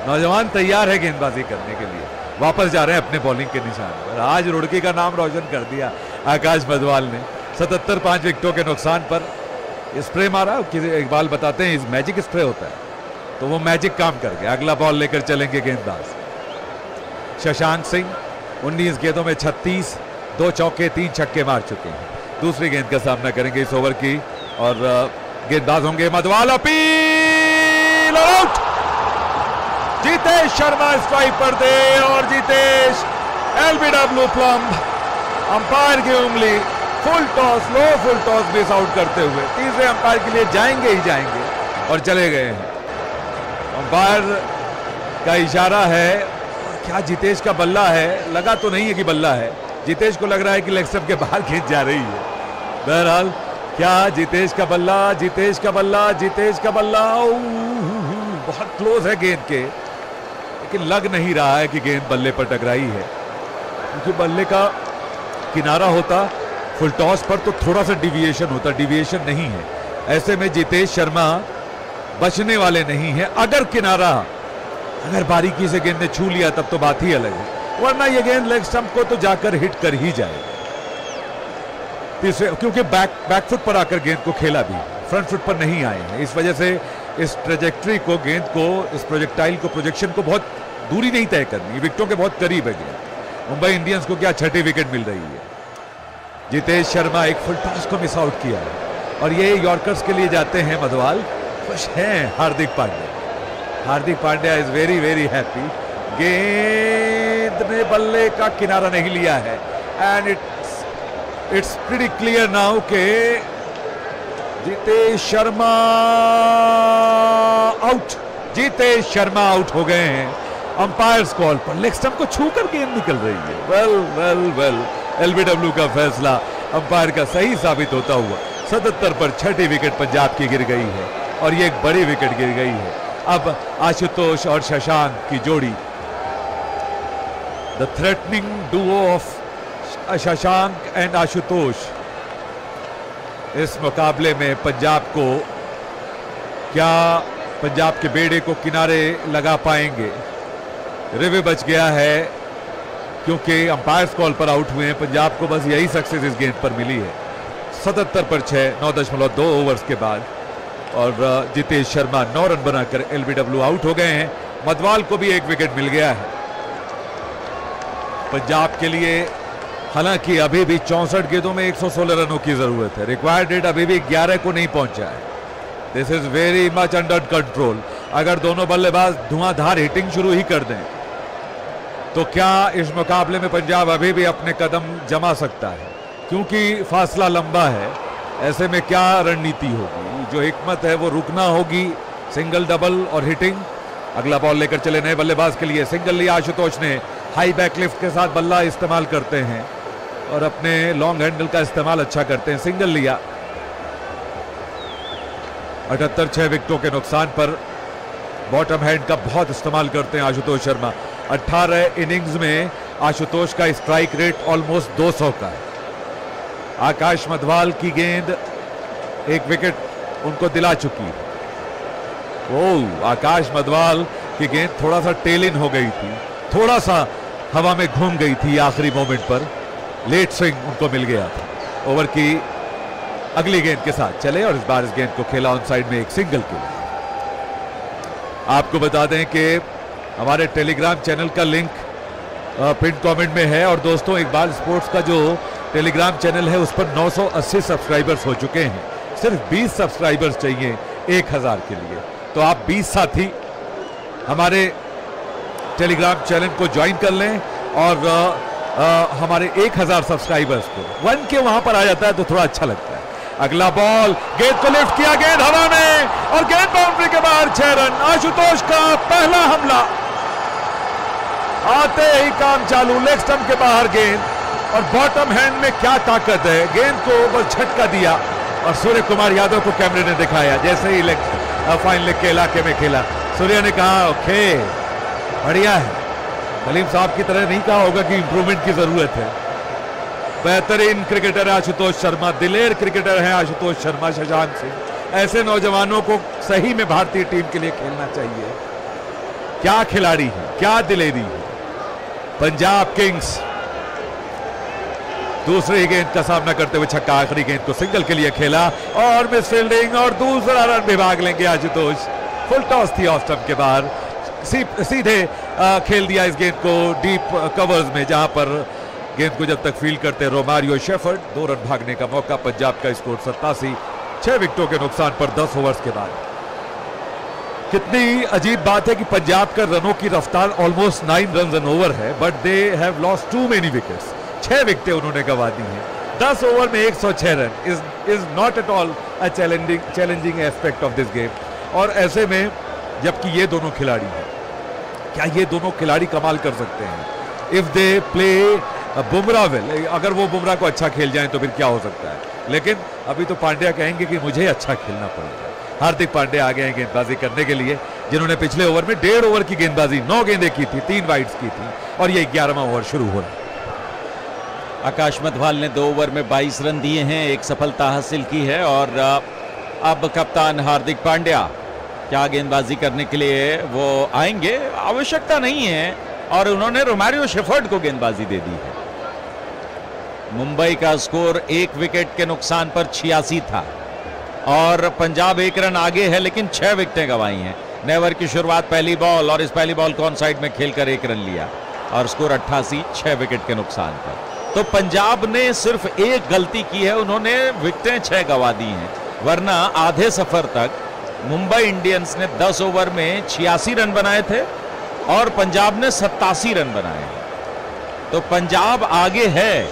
नौजवान तैयार है गेंदबाजी करने के लिए। वापस जा रहे हैं अपने बॉलिंग के निशान पर। आज रुड़की का नाम रोशन कर दिया आकाश मधवाल ने, 75 विकेटों के नुकसान पर स्प्रे मारा। इकबाल बताते हैं इस मैजिक स्प्रे होता है, तो वो मैजिक काम कर गया। अगला बॉल लेकर चलेंगे गेंदबाज शशांक सिंह। 19 गेंदों में 36, 2 चौके 3 छक्के मार चुके हैं। दूसरी गेंद का सामना करेंगे इस ओवर की और गेंदबाज होंगे Madhwal. Appeal out, Jitesh Sharma strike पर दे और जितेश एलबीडब्ल्यू प्लम्ब, अंपायर की उंगली, full toss, low full toss बेस आउट करते हुए तीसरे अंपायर के लिए जाएंगे ही जाएंगे और चले गए हैं। अंपायर का इशारा है, क्या जितेश का बल्ला है, लगा तो नहीं है कि बल्ला है, जितेश को लग रहा है कि लेग स्टंप के बाहर खींच जा रही है। बहरहाल क्या जितेश का बल्ला, जितेश का बल्ला, जितेश का बल्ला, बहुत क्लोज है गेंद के, लेकिन लग नहीं रहा है कि गेंद बल्ले पर टकराई है, क्योंकि बल्ले का किनारा होता फुल टॉस पर तो थोड़ा सा डिविएशन होता, डिविएशन नहीं है। ऐसे में जितेश शर्मा बचने वाले नहीं है। अगर किनारा, अगर बारीकी से गेंद ने छू लिया तब तो बात ही अलग है, वरना यह गेंद लेग स्टंप को तो जाकर हिट कर ही जाएगी। क्योंकि बैक फुट पर आकर गेंद को खेला भी, फ्रंट फुट पर नहीं आए हैं, इस वजह से इस ट्रेजेक्ट्री को, गेंद को, इस प्रोजेक्टाइल को, प्रोजेक्शन को बहुत दूरी नहीं तय करनी, विकेटों के बहुत करीब है गेंद। मुंबई इंडियंस को क्या 6ठी विकेट मिल रही है। जितेश शर्मा एक फुल टॉस को मिस आउट किया है और ये यॉर्कर्स के लिए जाते हैं मधवाल। खुश हैं Hardik Pandya, Hardik Pandya is very very happy. गेंद ने बल्ले का किनारा नहीं लिया है and It's pretty clear now के जितेश शर्मा आउट, जितेश शर्मा आउट हो गए हैं अंपायर्स कॉल पर, लेग स्टंप को छू कर गेंद निकल रही है। वेल वेल वेल, एलबीडब्ल्यू का फैसला अंपायर का सही साबित होता हुआ। 77 पर 6ठी विकेट पंजाब की गिर गई है और ये एक बड़ी विकेट गिर गई है। अब आशुतोष और शशांक की जोड़ी, the threatening duo of Shashank and Ashutosh, इस मुकाबले में पंजाब को, क्या पंजाब के बेड़े को किनारे लगा पाएंगे। रिव्यू बच गया है क्योंकि अंपायर्स कॉल पर आउट हुए हैं। पंजाब को बस यही सक्सेस इस गेंद पर मिली है। 77 पर 6, 9.2 ओवर्स के बाद और जितेश शर्मा 9 रन बनाकर एलबीडब्ल्यू आउट हो गए हैं। मधवाल को भी एक विकेट मिल गया है पंजाब के लिए। हालांकि अभी भी 64 गेंदों में 116 रनों की जरूरत है। रिक्वायर्ड रेट अभी भी 11 को नहीं पहुंचा है। This is very much under control. अगर दोनों बल्लेबाज धुआंधार हिटिंग शुरू ही कर दें तो क्या इस मुकाबले में पंजाब अभी भी अपने कदम जमा सकता है, क्योंकि फासला लंबा है। ऐसे में क्या रणनीति होगी, जो हिकमत है वो रुकना होगी, सिंगल डबल और हिटिंग। अगला बॉल लेकर चले नए बल्लेबाज के लिए, सिंगल लिया आशुतोष ने, हाई बैकलिफ्ट के साथ बल्ला इस्तेमाल करते हैं और अपने लॉन्ग हैंडल का इस्तेमाल अच्छा करते हैं। सिंगल लिया। 78 विकेटों के नुकसान पर बॉटम हैंड का बहुत इस्तेमाल करते हैं आशुतोष शर्मा। 18 इनिंग्स में आशुतोष का स्ट्राइक रेट ऑलमोस्ट 200 का है। आकाश मधवाल की गेंद एक विकेट उनको दिला चुकी है। ओह, आकाश मधवाल की गेंद थोड़ा सा टेल इन हो गई थी, थोड़ा सा हवा में घूम गई थी आखिरी मोमेंट पर, लेट स्विंग उनको मिल गया था। ओवर की अगली गेंद के साथ चले और इस बार इस गेंद को खेला ऑन साइड में एक सिंगल के लिए। आपको बता दें कि हमारे टेलीग्राम चैनल का लिंक पिन कमेंट में है और दोस्तों एक बार स्पोर्ट्स का जो टेलीग्राम चैनल है उस पर 980 सब्सक्राइबर्स हो चुके हैं। सिर्फ 20 सब्सक्राइबर्स चाहिए 1000 के लिए, तो आप 20 साथी हमारे टेलीग्राम चैनल को ज्वाइन कर लें और हमारे 1000 सब्सक्राइबर्स को 1K वहां पर आ जाता है तो थोड़ा अच्छा लगता है। अगला बॉल, गेंद को लिफ्ट किया, गेंद हवा में और गेंद बाउंड्री के बाहर। 6 रन, आशुतोष का पहला हमला, आते ही काम चालू। लेग स्टंप के बाहर गेंद और बॉटम हैंड में क्या ताकत है, गेंद को ऊपर झटका दिया और सूर्य कुमार यादव को कैमरे ने दिखाया। जैसे ही लेग फाइन लेग के इलाके में खेला, सूर्य ने कहा ओके बढ़िया है। कलीम साहब की तरह नहीं कहा होगा कि इंप्रूवमेंट की जरूरत है। बेहतरीन क्रिकेटर है आशुतोष शर्मा, दिलेर क्रिकेटर है आशुतोष शर्मा। शशांक सिंह, ऐसे नौजवानों को सही में भारतीय टीम के लिए खेलना चाहिए। क्या खिलाड़ी है, क्या दिलेरी है। पंजाब किंग्स दूसरी गेंद का सामना करते हुए छक्का, आखिरी गेंद को सिंगल के लिए खेला और मिस फील्डिंग और दूसरा रन भी भाग लेंगे आशुतोष। फुल टॉस थी ऑफ स्टंप के बाहर, सीधे खेल दिया इस गेंद को डीप कवर्स में, जहां पर गेंद को जब तक फील्ड करते रोमारियो शेफर्ड। 2 रन भागने का मौका। पंजाब का स्कोर 87, 6 विकेटों के नुकसान पर 10 ओवर्स के बाद। कितनी अजीब बात है कि पंजाब का रनों की रफ्तार ऑलमोस्ट 9 रन एन ओवर है, but they have lost too many wickets. 6 विकेटें उन्होंने गंवा दी हैं। 10 ओवर में 106 run is not at all a challenging aspect of this game. और ऐसे में जबकि ये दोनों खिलाड़ी हैं, क्या ये दोनों खिलाड़ी कमाल कर सकते हैं if they play Bumrah well. अगर वो बुमराह को अच्छा खेल जाए तो फिर क्या हो सकता है, लेकिन अभी तो पांड्या कहेंगे कि मुझे अच्छा खेलना पड़ेगा। हार्दिक पांड्या आ गए हैं गेंदबाजी करने के लिए, जिन्होंने पिछले ओवर में 1.5 ओवर की गेंदबाजी 9 गेंदें की थी, 3 वाइड्स की थी और ये 11वां ओवर शुरू हो रहा है। आकाश मधवाल ने 2 ओवर में 22 रन दिए हैं, एक सफलता हासिल की है। और अब कप्तान हार्दिक पांड्या क्या गेंदबाजी करने के लिए वो आएंगे, आवश्यकता नहीं है और उन्होंने रोमारियो शेफर्ड को गेंदबाजी दे दी है। मुंबई का स्कोर 1 विकेट के नुकसान पर 86 था और पंजाब 1 रन आगे है, लेकिन 6 विकेटें गंवाई हैं। नेवर की शुरुआत पहली बॉल और इस पहली बॉल को ऑन साइड में खेलकर 1 रन लिया और स्कोर 88, 6 विकेट के नुकसान पर। तो पंजाब ने सिर्फ एक गलती की है, उन्होंने विकेटें 6 गंवा दी हैं, वरना आधे सफर तक मुंबई इंडियंस ने 10 ओवर में 86 रन बनाए थे और पंजाब ने 87 रन बनाए हैं। तो पंजाब आगे है,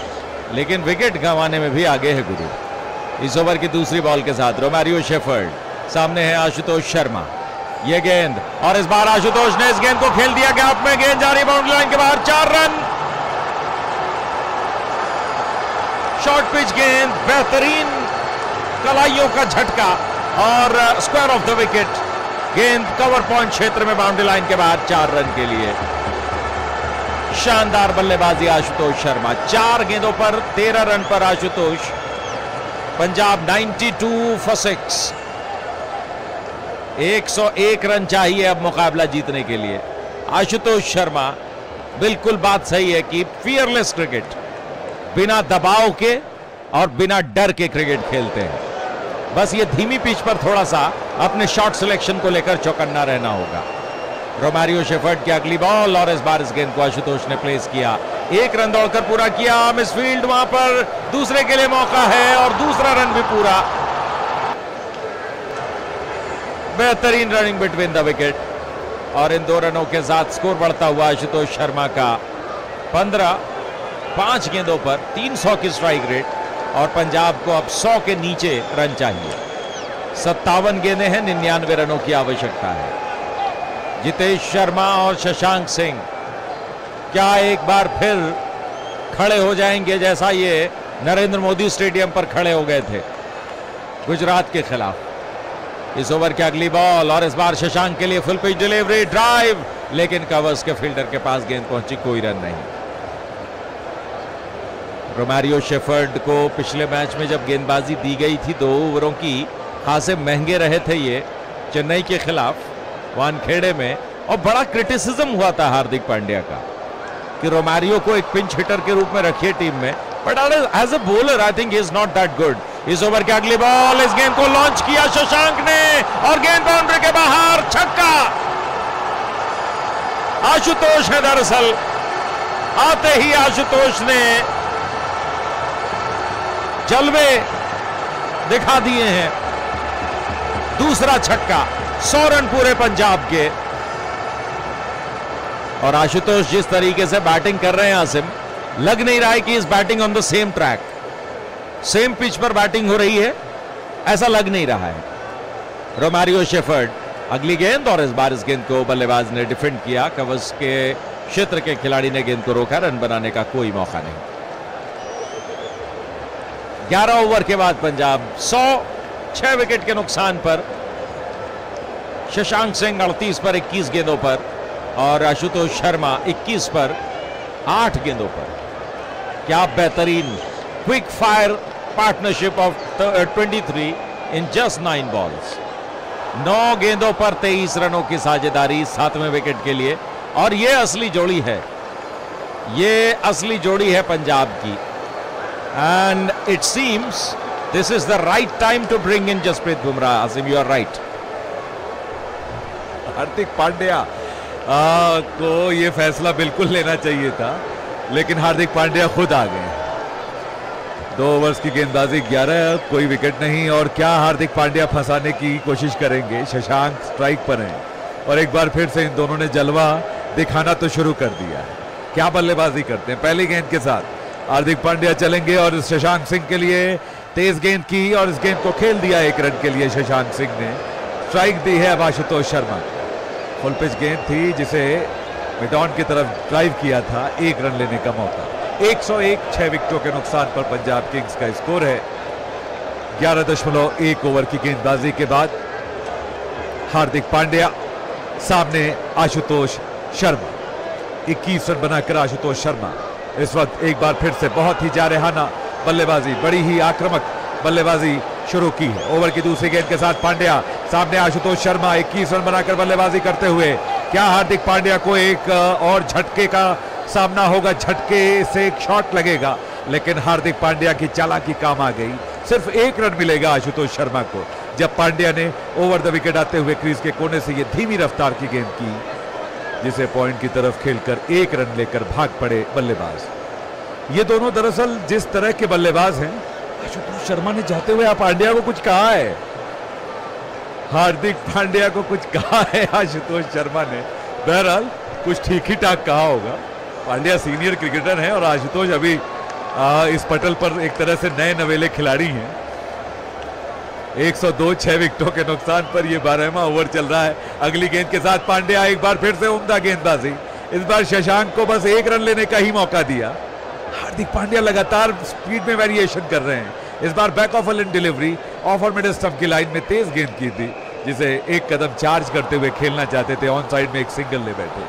लेकिन विकेट गंवाने में भी आगे है गुरु। इस ओवर की दूसरी बॉल के साथ रोमारियो शेफर्ड, सामने है आशुतोष शर्मा। यह गेंद और इस बार आशुतोष ने इस गेंद को खेल दिया गैप में, गेंद जा रही बाउंड्री लाइन के बाहर। 4 रन, शॉर्ट पिच गेंद, बेहतरीन कलाइयों का झटका और स्क्वायर ऑफ द विकेट। गेंद कवर पॉइंट क्षेत्र में बाउंड्री लाइन के बाहर 4 रन के लिए। शानदार बल्लेबाजी आशुतोष शर्मा, 4 गेंदों पर 13 रन पर आशुतोष। पंजाब 92 for 6, 101 रन चाहिए अब मुकाबला जीतने के लिए। आशुतोष शर्मा, बिल्कुल बात सही है कि फियरलेस क्रिकेट, बिना दबाव के और बिना डर के क्रिकेट खेलते हैं। बस ये धीमी पिच पर थोड़ा सा अपने शॉट सिलेक्शन को लेकर चौकन्ना रहना होगा। रोमारियो शेफर्ड की अगली बॉल और इस बार इस गेंद को आशुतोष ने प्लेस किया, 1 रन दौड़कर पूरा किया। मिसफील्ड, वहां पर दूसरे के लिए मौका है और 2रा रन भी पूरा। बेहतरीन रनिंग बिटवीन द विकेट और इन 2 रनों के साथ स्कोर बढ़ता हुआ आशुतोष शर्मा का 15, 5 गेंदों पर 300 की स्ट्राइक रेट और पंजाब को अब 100 के नीचे रन चाहिए। 57 गेंदें हैं, 99 रनों की आवश्यकता है। जितेश शर्मा और शशांक सिंह क्या एक बार फिर खड़े हो जाएंगे जैसा ये नरेंद्र मोदी स्टेडियम पर खड़े हो गए थे गुजरात के खिलाफ। इस ओवर की अगली बॉल और इस बार शशांक के लिए फुल पिच डिलीवरी, ड्राइव, लेकिन कवर्स के फील्डर के पास गेंद पहुंची, कोई रन नहीं। रोमारियो शेफर्ड को पिछले मैच में जब गेंदबाजी दी गई थी 2 ओवरों की, खासे महंगे रहे थे ये चेन्नई के खिलाफ वानखेड़े में, और बड़ा क्रिटिसिज्म हुआ था हार्दिक पांड्या का कि रोमारियो को एक पिंच हिटर के रूप में रखिए टीम में, but as a bowler I think he is not that good. इस ओवर के अगली बॉल, इस गेंद को लॉन्च किया शशांक ने और गेंद बाउंड्री के बाहर, छक्का। आशुतोष है दरअसल, आते ही आशुतोष ने जलवे दिखा दिए हैं, दूसरा छक्का, 100 रन पूरे पंजाब के। और आशुतोष जिस तरीके से बैटिंग कर रहे हैं आसिम, लग नहीं रहा है कि is batting on the same track, same pitch पर बैटिंग हो रही है, ऐसा लग नहीं रहा है। रोमारियो शेफर्ड अगली गेंद और इस बार इस गेंद को बल्लेबाज ने डिफेंड किया, कवर्स के क्षेत्र के खिलाड़ी ने गेंद को रोका, रन बनाने का कोई मौका नहीं। 11 ओवर के बाद पंजाब 100 6 विकेट के नुकसान पर, शशांक सिंह 38 पर 21 गेंदों पर और आशुतोष शर्मा 21 पर 8 गेंदों पर। क्या बेहतरीन quick fire partnership of 23 in just 9 balls, 9 गेंदों पर 23 रनों की साझेदारी 7वें विकेट के लिए, और ये असली जोड़ी है, ये असली जोड़ी है पंजाब की। And it seems this is the right time to bring in Jasprit Bumrah. Asim, you are right. Hardik Pandya को ये फैसला बिल्कुल लेना चाहिए था, लेकिन हार्दिक पांड्या खुद आ गए। 2 ओवर्स की गेंदबाजी, 11, कोई विकेट नहीं, और क्या हार्दिक पांड्या फंसाने की कोशिश करेंगे। शशांक स्ट्राइक पर हैं और एक बार फिर से इन दोनों ने जलवा दिखाना तो शुरू कर दिया है। क्या बल्लेबाजी करते हैं। पहली गेंद के साथ हार्दिक पांड्या चलेंगे और शशांक सिंह के लिए तेज गेंद की और इस गेंद को खेल दिया 1 रन के लिए। शशांक सिंह ने स्ट्राइक दी है अब आशुतोष शर्मा। फुल पिच गेंद थी जिसे मिडॉन की तरफ ड्राइव किया था, 1 रन लेने का मौका। 101 6 विकेटों के नुकसान पर पंजाब किंग्स का स्कोर है। 11.1 ओवर की गेंदबाजी के बाद हार्दिक पांड्या सामने आशुतोष शर्मा। 21 रन बनाकर आशुतोष शर्मा इस वक्त एक बार फिर से बहुत ही जारहाना बल्लेबाजी, बड़ी ही आक्रामक बल्लेबाजी शुरू की है। ओवर की दूसरी गेंद के साथ पांड्या सामने आशुतोष शर्मा, 21 रन बनाकर बल्लेबाजी करते हुए। क्या हार्दिक पांड्या को एक और झटके का सामना होगा, झटके से एक शॉट लगेगा, लेकिन हार्दिक पांड्या की चालाकी काम आ गई। सिर्फ 1 रन मिलेगा आशुतोष शर्मा को जब पांड्या ने ओवर द विकेट आते हुए क्रीज के कोने से ये धीमी रफ्तार की गेंद की, जिसे पॉइंट की तरफ खेलकर 1 रन लेकर भाग पड़े बल्लेबाज। ये दोनों दरअसल जिस तरह के बल्लेबाज हैं, आशुतोष शर्मा ने जाते हुए पांड्या को कुछ कहा है, हार्दिक पांड्या को कुछ कहा है आशुतोष शर्मा ने। बहरहाल कुछ ठीक ही ठाक कहा होगा। पांड्या सीनियर क्रिकेटर हैं और आशुतोष अभी इस पटल पर एक तरह से नए नवेले खिलाड़ी हैं। 102 6 विकेटों के नुकसान पर यह 12वां ओवर चल रहा है। अगली गेंद के साथ पांड्या एक बार फिर से उम्दा गेंदबाजी। इस बार शशांक को बस 1 रन लेने का ही मौका दिया। हार्दिक पांड्या लगातार स्पीड में वेरिएशन कर रहे हैं। इस बार back of length delivery off और मिड स्टंप की लाइन में तेज गेंद की थी, जिसे 1 कदम चार्ज करते हुए खेलना चाहते थे, ऑन साइड में 1 सिंगल ले बैठे।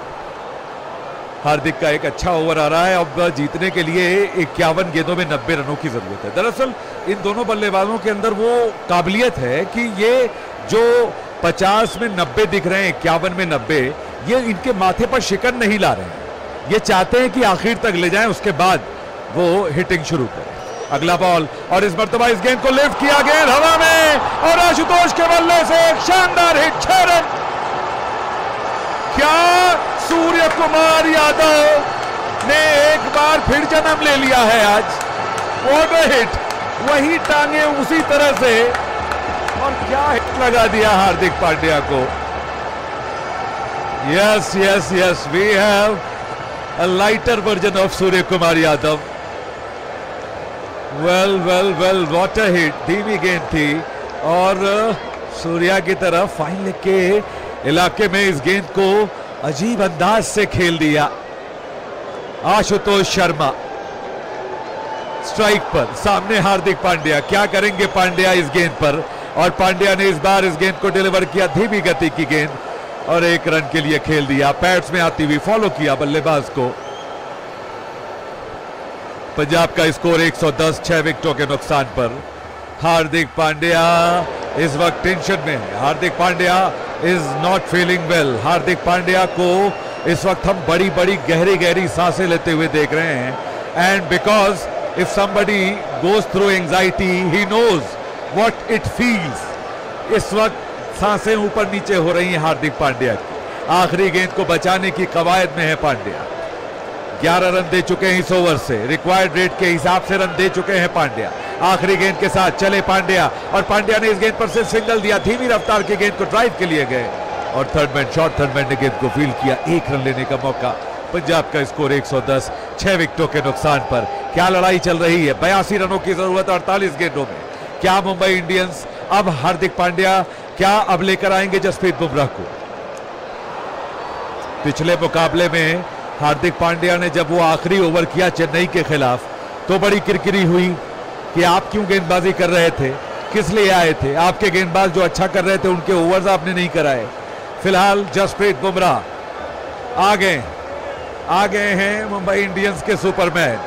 हार्दिक का एक अच्छा ओवर आ रहा है। अब जीतने के लिए 51 गेंदों में 90 रनों की जरूरत है। दरअसल इन दोनों बल्लेबाजों के अंदर वो काबिलियत है कि ये जो 50 में 90 दिख रहे हैं, 51 में 90, ये इनके माथे पर शिकन नहीं ला रहे हैं। ये चाहते हैं कि आखिर तक ले जाएं, उसके बाद वो हिटिंग शुरू करें। अगला बॉल और इस मरतबा इस गेंद को लिफ्ट किया, गेंद हवा में और आशुतोष के बल्ले से एक शानदार हिट, 6 रन। क्या सूर्य कुमार यादव ने एक बार फिर जन्म ले लिया है आज। वॉट अ हिट, वही टांगे उसी तरह से, और क्या हिट लगा दिया हार्दिक पांड्या को। Yes yes yes, we have a lighter version of Surya Kumar Yadav. Well well well, what a hit. धीमी गेंद थी और सूर्या की तरफ फाइन के इलाके में इस गेंद को अजीब अंदाज से खेल दिया आशुतोष शर्मा। स्ट्राइक पर सामने हार्दिक पांड्या, क्या करेंगे पांड्या इस गेंद पर। और पांड्या ने इस बार इस गेंद को डिलीवर किया, धीमी गति की गेंद और एक रन के लिए खेल दिया। पैड्स में आती हुई फॉलो किया बल्लेबाज को। पंजाब का स्कोर 110, 6 विकेटों के नुकसान पर। हार्दिक पांड्या इस वक्त टेंशन में है। Hardik Pandya is not feeling well. Hardik Pandya को इस वक्त हम बड़ी बड़ी गहरी गहरी सांसें लेते हुए देख रहे हैं। And because if somebody goes through anxiety he knows what it feels. इस वक्त सांसें ऊपर नीचे हो रही हैं हार्दिक पांड्या की। आखिरी गेंद को बचाने की कवायद में है पांड्या। 11 रन दे चुके हैं इस ओवर से, रिक्वायर्ड रेट के हिसाब से रन दे चुके हैं पांड्या। आखिरी गेंद के साथ चले पांड्या और पांड्या ने इस गेंद पर सिर्फ सिंगल दिया। धीमी रफ्तार की गेंद को ड्राइव के लिए गए और थर्डमैन, शॉर्ट थर्डमैन ने गेंद को फील्ड किया। 1 रन लेने का मौका। पंजाब का स्कोर 110, 6 विकेटों के नुकसान पर। क्या लड़ाई चल रही है। 82 रनों की जरूरत 48 गेंदों में। क्या मुंबई इंडियंस अब हार्दिक पांड्या क्या अब लेकर आएंगे जसप्रीत बुमराह को। पिछले मुकाबले में हार्दिक पांड्या ने जब वो आखिरी ओवर किया चेन्नई के खिलाफ तो बड़ी किरकिरी हुई कि आप क्यों गेंदबाजी कर रहे थे, किस लिए आए थे, आपके गेंदबाज जो अच्छा कर रहे थे उनके ओवर्स आपने नहीं कराए। फिलहाल जसप्रीत बुमराह आ गए हैं मुंबई इंडियंस के सुपरमैन।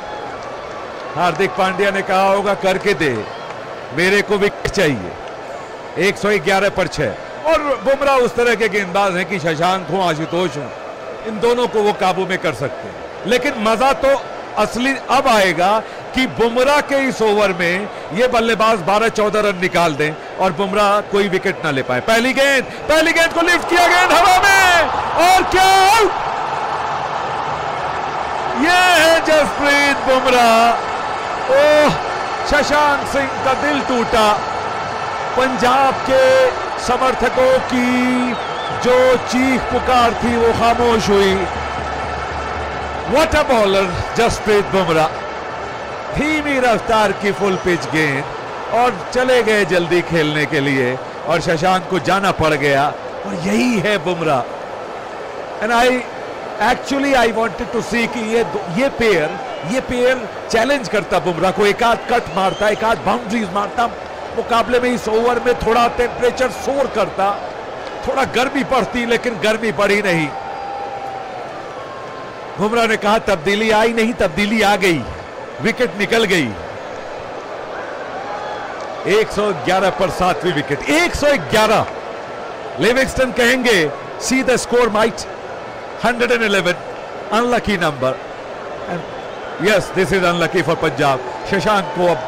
हार्दिक पांड्या ने कहा होगा करके दे, मेरे को विकेट चाहिए। 111 पर 6 और बुमराह उस तरह के गेंदबाज हैं कि शशांक हो, आशुतोष हो, इन दोनों को वो काबू में कर सकते हैं। लेकिन मजा तो असली अब आएगा कि बुमराह के इस ओवर में ये बल्लेबाज 12-14 रन निकाल दें और बुमराह कोई विकेट ना ले पाए। पहली गेंद को लिफ्ट किया, गेंद हवा में और क्या आउट। ये है जसप्रीत बुमराह। ओह, शशांक सिंह का दिल टूटा। पंजाब के समर्थकों की जो चीख पुकार थी वो खामोश हुई। What a bowler Jasprit Bumrah. धीमी रफ्तार की फुल पिच गेंद और चले गए जल्दी खेलने के लिए और शशांक को जाना पड़ गया और यही है Bumrah. And I wanted to see कि ये पेयर चैलेंज करता बुमराह को। एक आध कट मारता, एक आध बाउंड्रीज मारता मुकाबले में। इस ओवर में थोड़ा टेम्परेचर सोर करता, थोड़ा गर्मी पड़ती, लेकिन गर्मी बढ़ी नहीं। बुमराह ने कहा तब्दीली आई नहीं, तब्दीली आ गई, विकेट निकल गई। 111 पर 7वीं विकेट। 111। लिविंगस्टन कहेंगे see the score might 111, unlucky number. Yes, this is unlucky for Punjab. Shashank को अब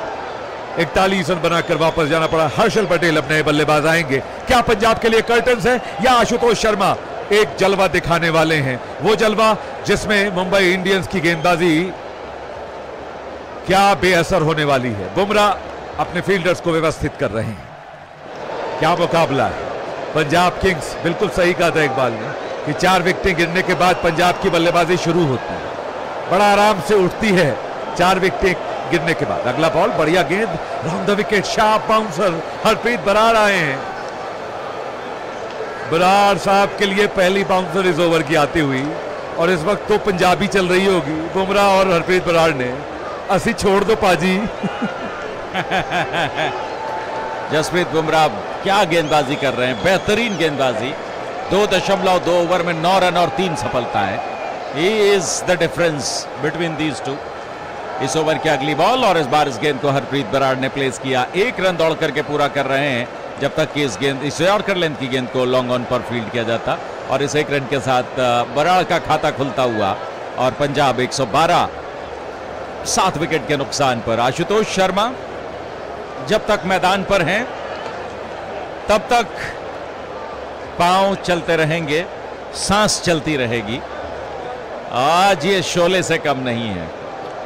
41 रन बनाकर वापस जाना पड़ा। हर्षल पटेल अब नए बल्लेबाज आएंगे। क्या पंजाब के लिए कर्टन्स है या आशुतोष शर्मा एक जलवा दिखाने वाले हैं, वो जलवा जिसमें मुंबई इंडियंस की गेंदबाजी क्या बेअसर होने वाली है। बुमराह अपने फील्डर्स को व्यवस्थित कर रहे हैं। क्या मुकाबला है। पंजाब किंग्स, बिल्कुल सही कहा था इकबाल ने कि 4 विकेटें गिरने के बाद पंजाब की बल्लेबाजी शुरू होती है, बड़ा आराम से उठती है 4 विकेटें गिरने के बाद। अगला बॉल, बढ़िया गेंद, round the wicket, sharp bouncer. Harpreet Brar आए हैं। बरार साहब के लिए पहली बाउंसर इस ओवर की आती हुई और इस वक्त तो पंजाबी चल रही होगी। बुमराह और हरप्रीत बरार ने असी छोड़ दो पाजी। जसप्रीत बुमराह क्या गेंदबाजी कर रहे हैं, बेहतरीन गेंदबाजी। 2.2 ओवर में 9 रन और 3 सफलता है। He is the difference between these two. इस ओवर की अगली बॉल और इस बार इस गेंद को हरप्रीत बराड़ ने प्लेस किया। 1 रन दौड़ करके पूरा कर रहे हैं जब तक कि इस गेंद, इस यॉर्कर लेंथ की गेंद को लॉन्ग ऑन पर फील्ड किया जाता और इस 1 रन के साथ बराड़ का खाता खुलता हुआ और पंजाब 112, 7 विकेट के नुकसान पर। आशुतोष शर्मा जब तक मैदान पर हैं तब तक पांव चलते रहेंगे, सांस चलती रहेगी। आज ये शोले से कम नहीं है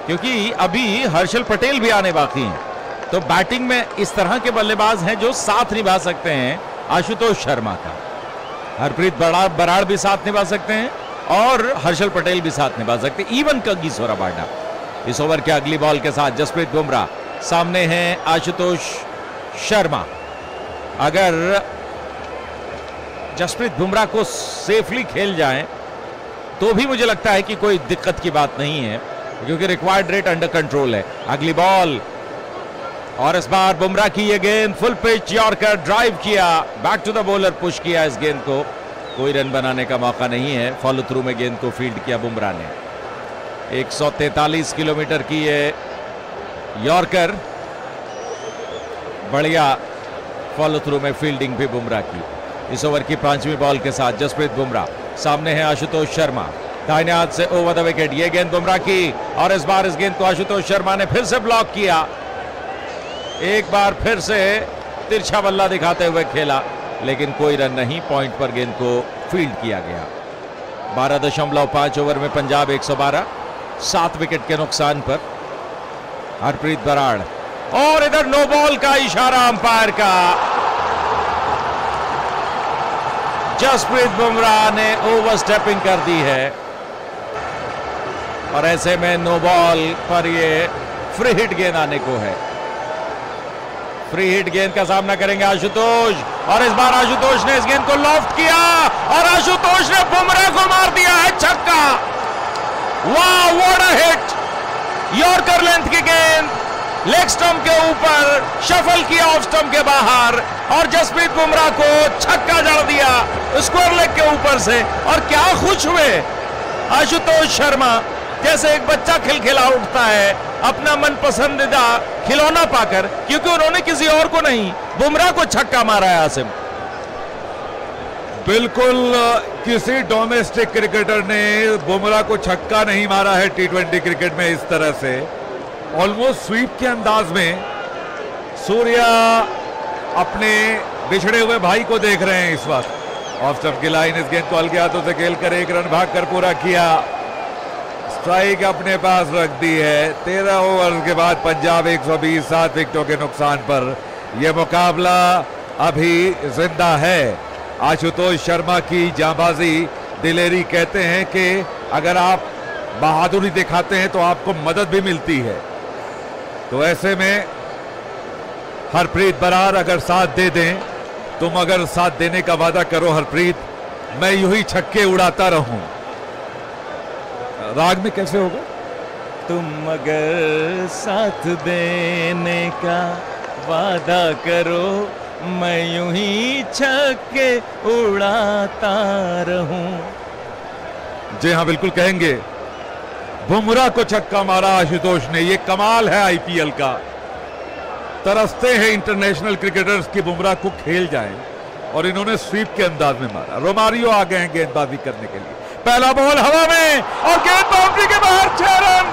क्योंकि अभी हर्षल पटेल भी आने बाकी हैं। तो बैटिंग में इस तरह के बल्लेबाज हैं जो साथ निभा सकते हैं आशुतोष शर्मा का। हरप्रीत बराड़ भी साथ निभा सकते हैं और हर्षल पटेल भी साथ निभा सकते हैं, इवन कग्गी सोराबाडा। इस ओवर के अगली बॉल के साथ जसप्रीत बुमराह सामने हैं आशुतोष शर्मा। अगर जसप्रीत बुमराह को सेफली खेल जाए तो भी मुझे लगता है कि कोई दिक्कत की बात नहीं है क्योंकि रिक्वायर्ड रेट अंडर कंट्रोल है। अगली बॉल और इस बार बुमराह की ये गेंद फुल पिच यॉर्कर, ड्राइव किया, back to the bowler push किया इस गेंद को। कोई रन बनाने का मौका नहीं है, फॉलो थ्रू में गेंद को फील्ड किया बुमराह ने। 143 किलोमीटर की ये यॉर्कर, बढ़िया फॉलो थ्रू में फील्डिंग भी बुमराह की। इस ओवर की 5वीं बॉल के साथ जसप्रीत बुमराह, सामने है आशुतोष शर्मा, दाहिने हाथ से ओवर द विकेट ये गेंद बुमराह की, और इस बार इस गेंद को आशुतोष शर्मा ने फिर से ब्लॉक किया। एक बार फिर से तिरछा बल्ला दिखाते हुए खेला, लेकिन कोई रन नहीं, पॉइंट पर गेंद को फील्ड किया गया। 12.5 ओवर में पंजाब 112, 7 विकेट के नुकसान पर। हरप्रीत बराड़, और इधर नो बॉल का इशारा अंपायर का। जसप्रीत बुमराह ने ओवर स्टेपिंग कर दी है, और ऐसे में नो बॉल पर ये फ्री हिट गेंद आने को है। फ्री हिट गेंद का सामना करेंगे आशुतोष, और इस बार आशुतोष ने इस गेंद को लॉफ्ट किया, और आशुतोष ने बुमराह को मार दिया है छक्का। वाह, what a hit! Yorker length की गेंद लेग स्टंप के ऊपर शफल किया, ऑफ स्टंप के बाहर, और जसप्रीत बुमराह को छक्का जड़ दिया स्क्वायर लेग के ऊपर से। और क्या खुश हुए आशुतोष शर्मा, जैसे एक बच्चा खिलखिला उठता है अपना मन पसंदीदा खिलौना पाकर, क्योंकि उन्होंने किसी और को नहीं, बुमराह को छक्का मारा है। आसिम, बिल्कुल किसी डोमेस्टिक क्रिकेटर ने बुमराह को छक्का नहीं मारा है टी20 क्रिकेट में इस तरह से। ऑलमोस्ट स्वीप के अंदाज में सूर्या अपने बिछड़े हुए भाई को देख रहे हैं इस वक्त। ऑफ स्टंप की लाइन, इस गेंद को हल्के हाथों से खेल कर एक रन भाग कर पूरा किया, स्ट्राइक अपने पास रख दी है। 13 ओवर के बाद पंजाब 120, 7 विकेटों के नुकसान पर। यह मुकाबला अभी जिंदा है। आशुतोष शर्मा की जांबाजी, दिलेरी कहते हैं कि अगर आप बहादुरी दिखाते हैं तो आपको मदद भी मिलती है। तो ऐसे में हरप्रीत बराड़ अगर साथ दे दें, तुम अगर साथ देने का वादा करो हरप्रीत, मैं यूं ही छक्के उड़ाता रहूं। राग में कैसे होगा? तुम अगर साथ देने का वादा करो, मैं यूं ही छक्के उड़ाता रहूं। जी हां, बिल्कुल कहेंगे। बुमराह को छक्का मारा आशुतोष ने, ये कमाल है आईपीएल का। तरसते हैं इंटरनेशनल क्रिकेटर्स की बुमराह को खेल जाए, और इन्होंने स्वीप के अंदाज में मारा। रोमारियो आ गए हैं गेंदबाजी करने के लिए। पहला बॉल हवा में, और गेंद बाउंड्री के बाहर, 6 रन।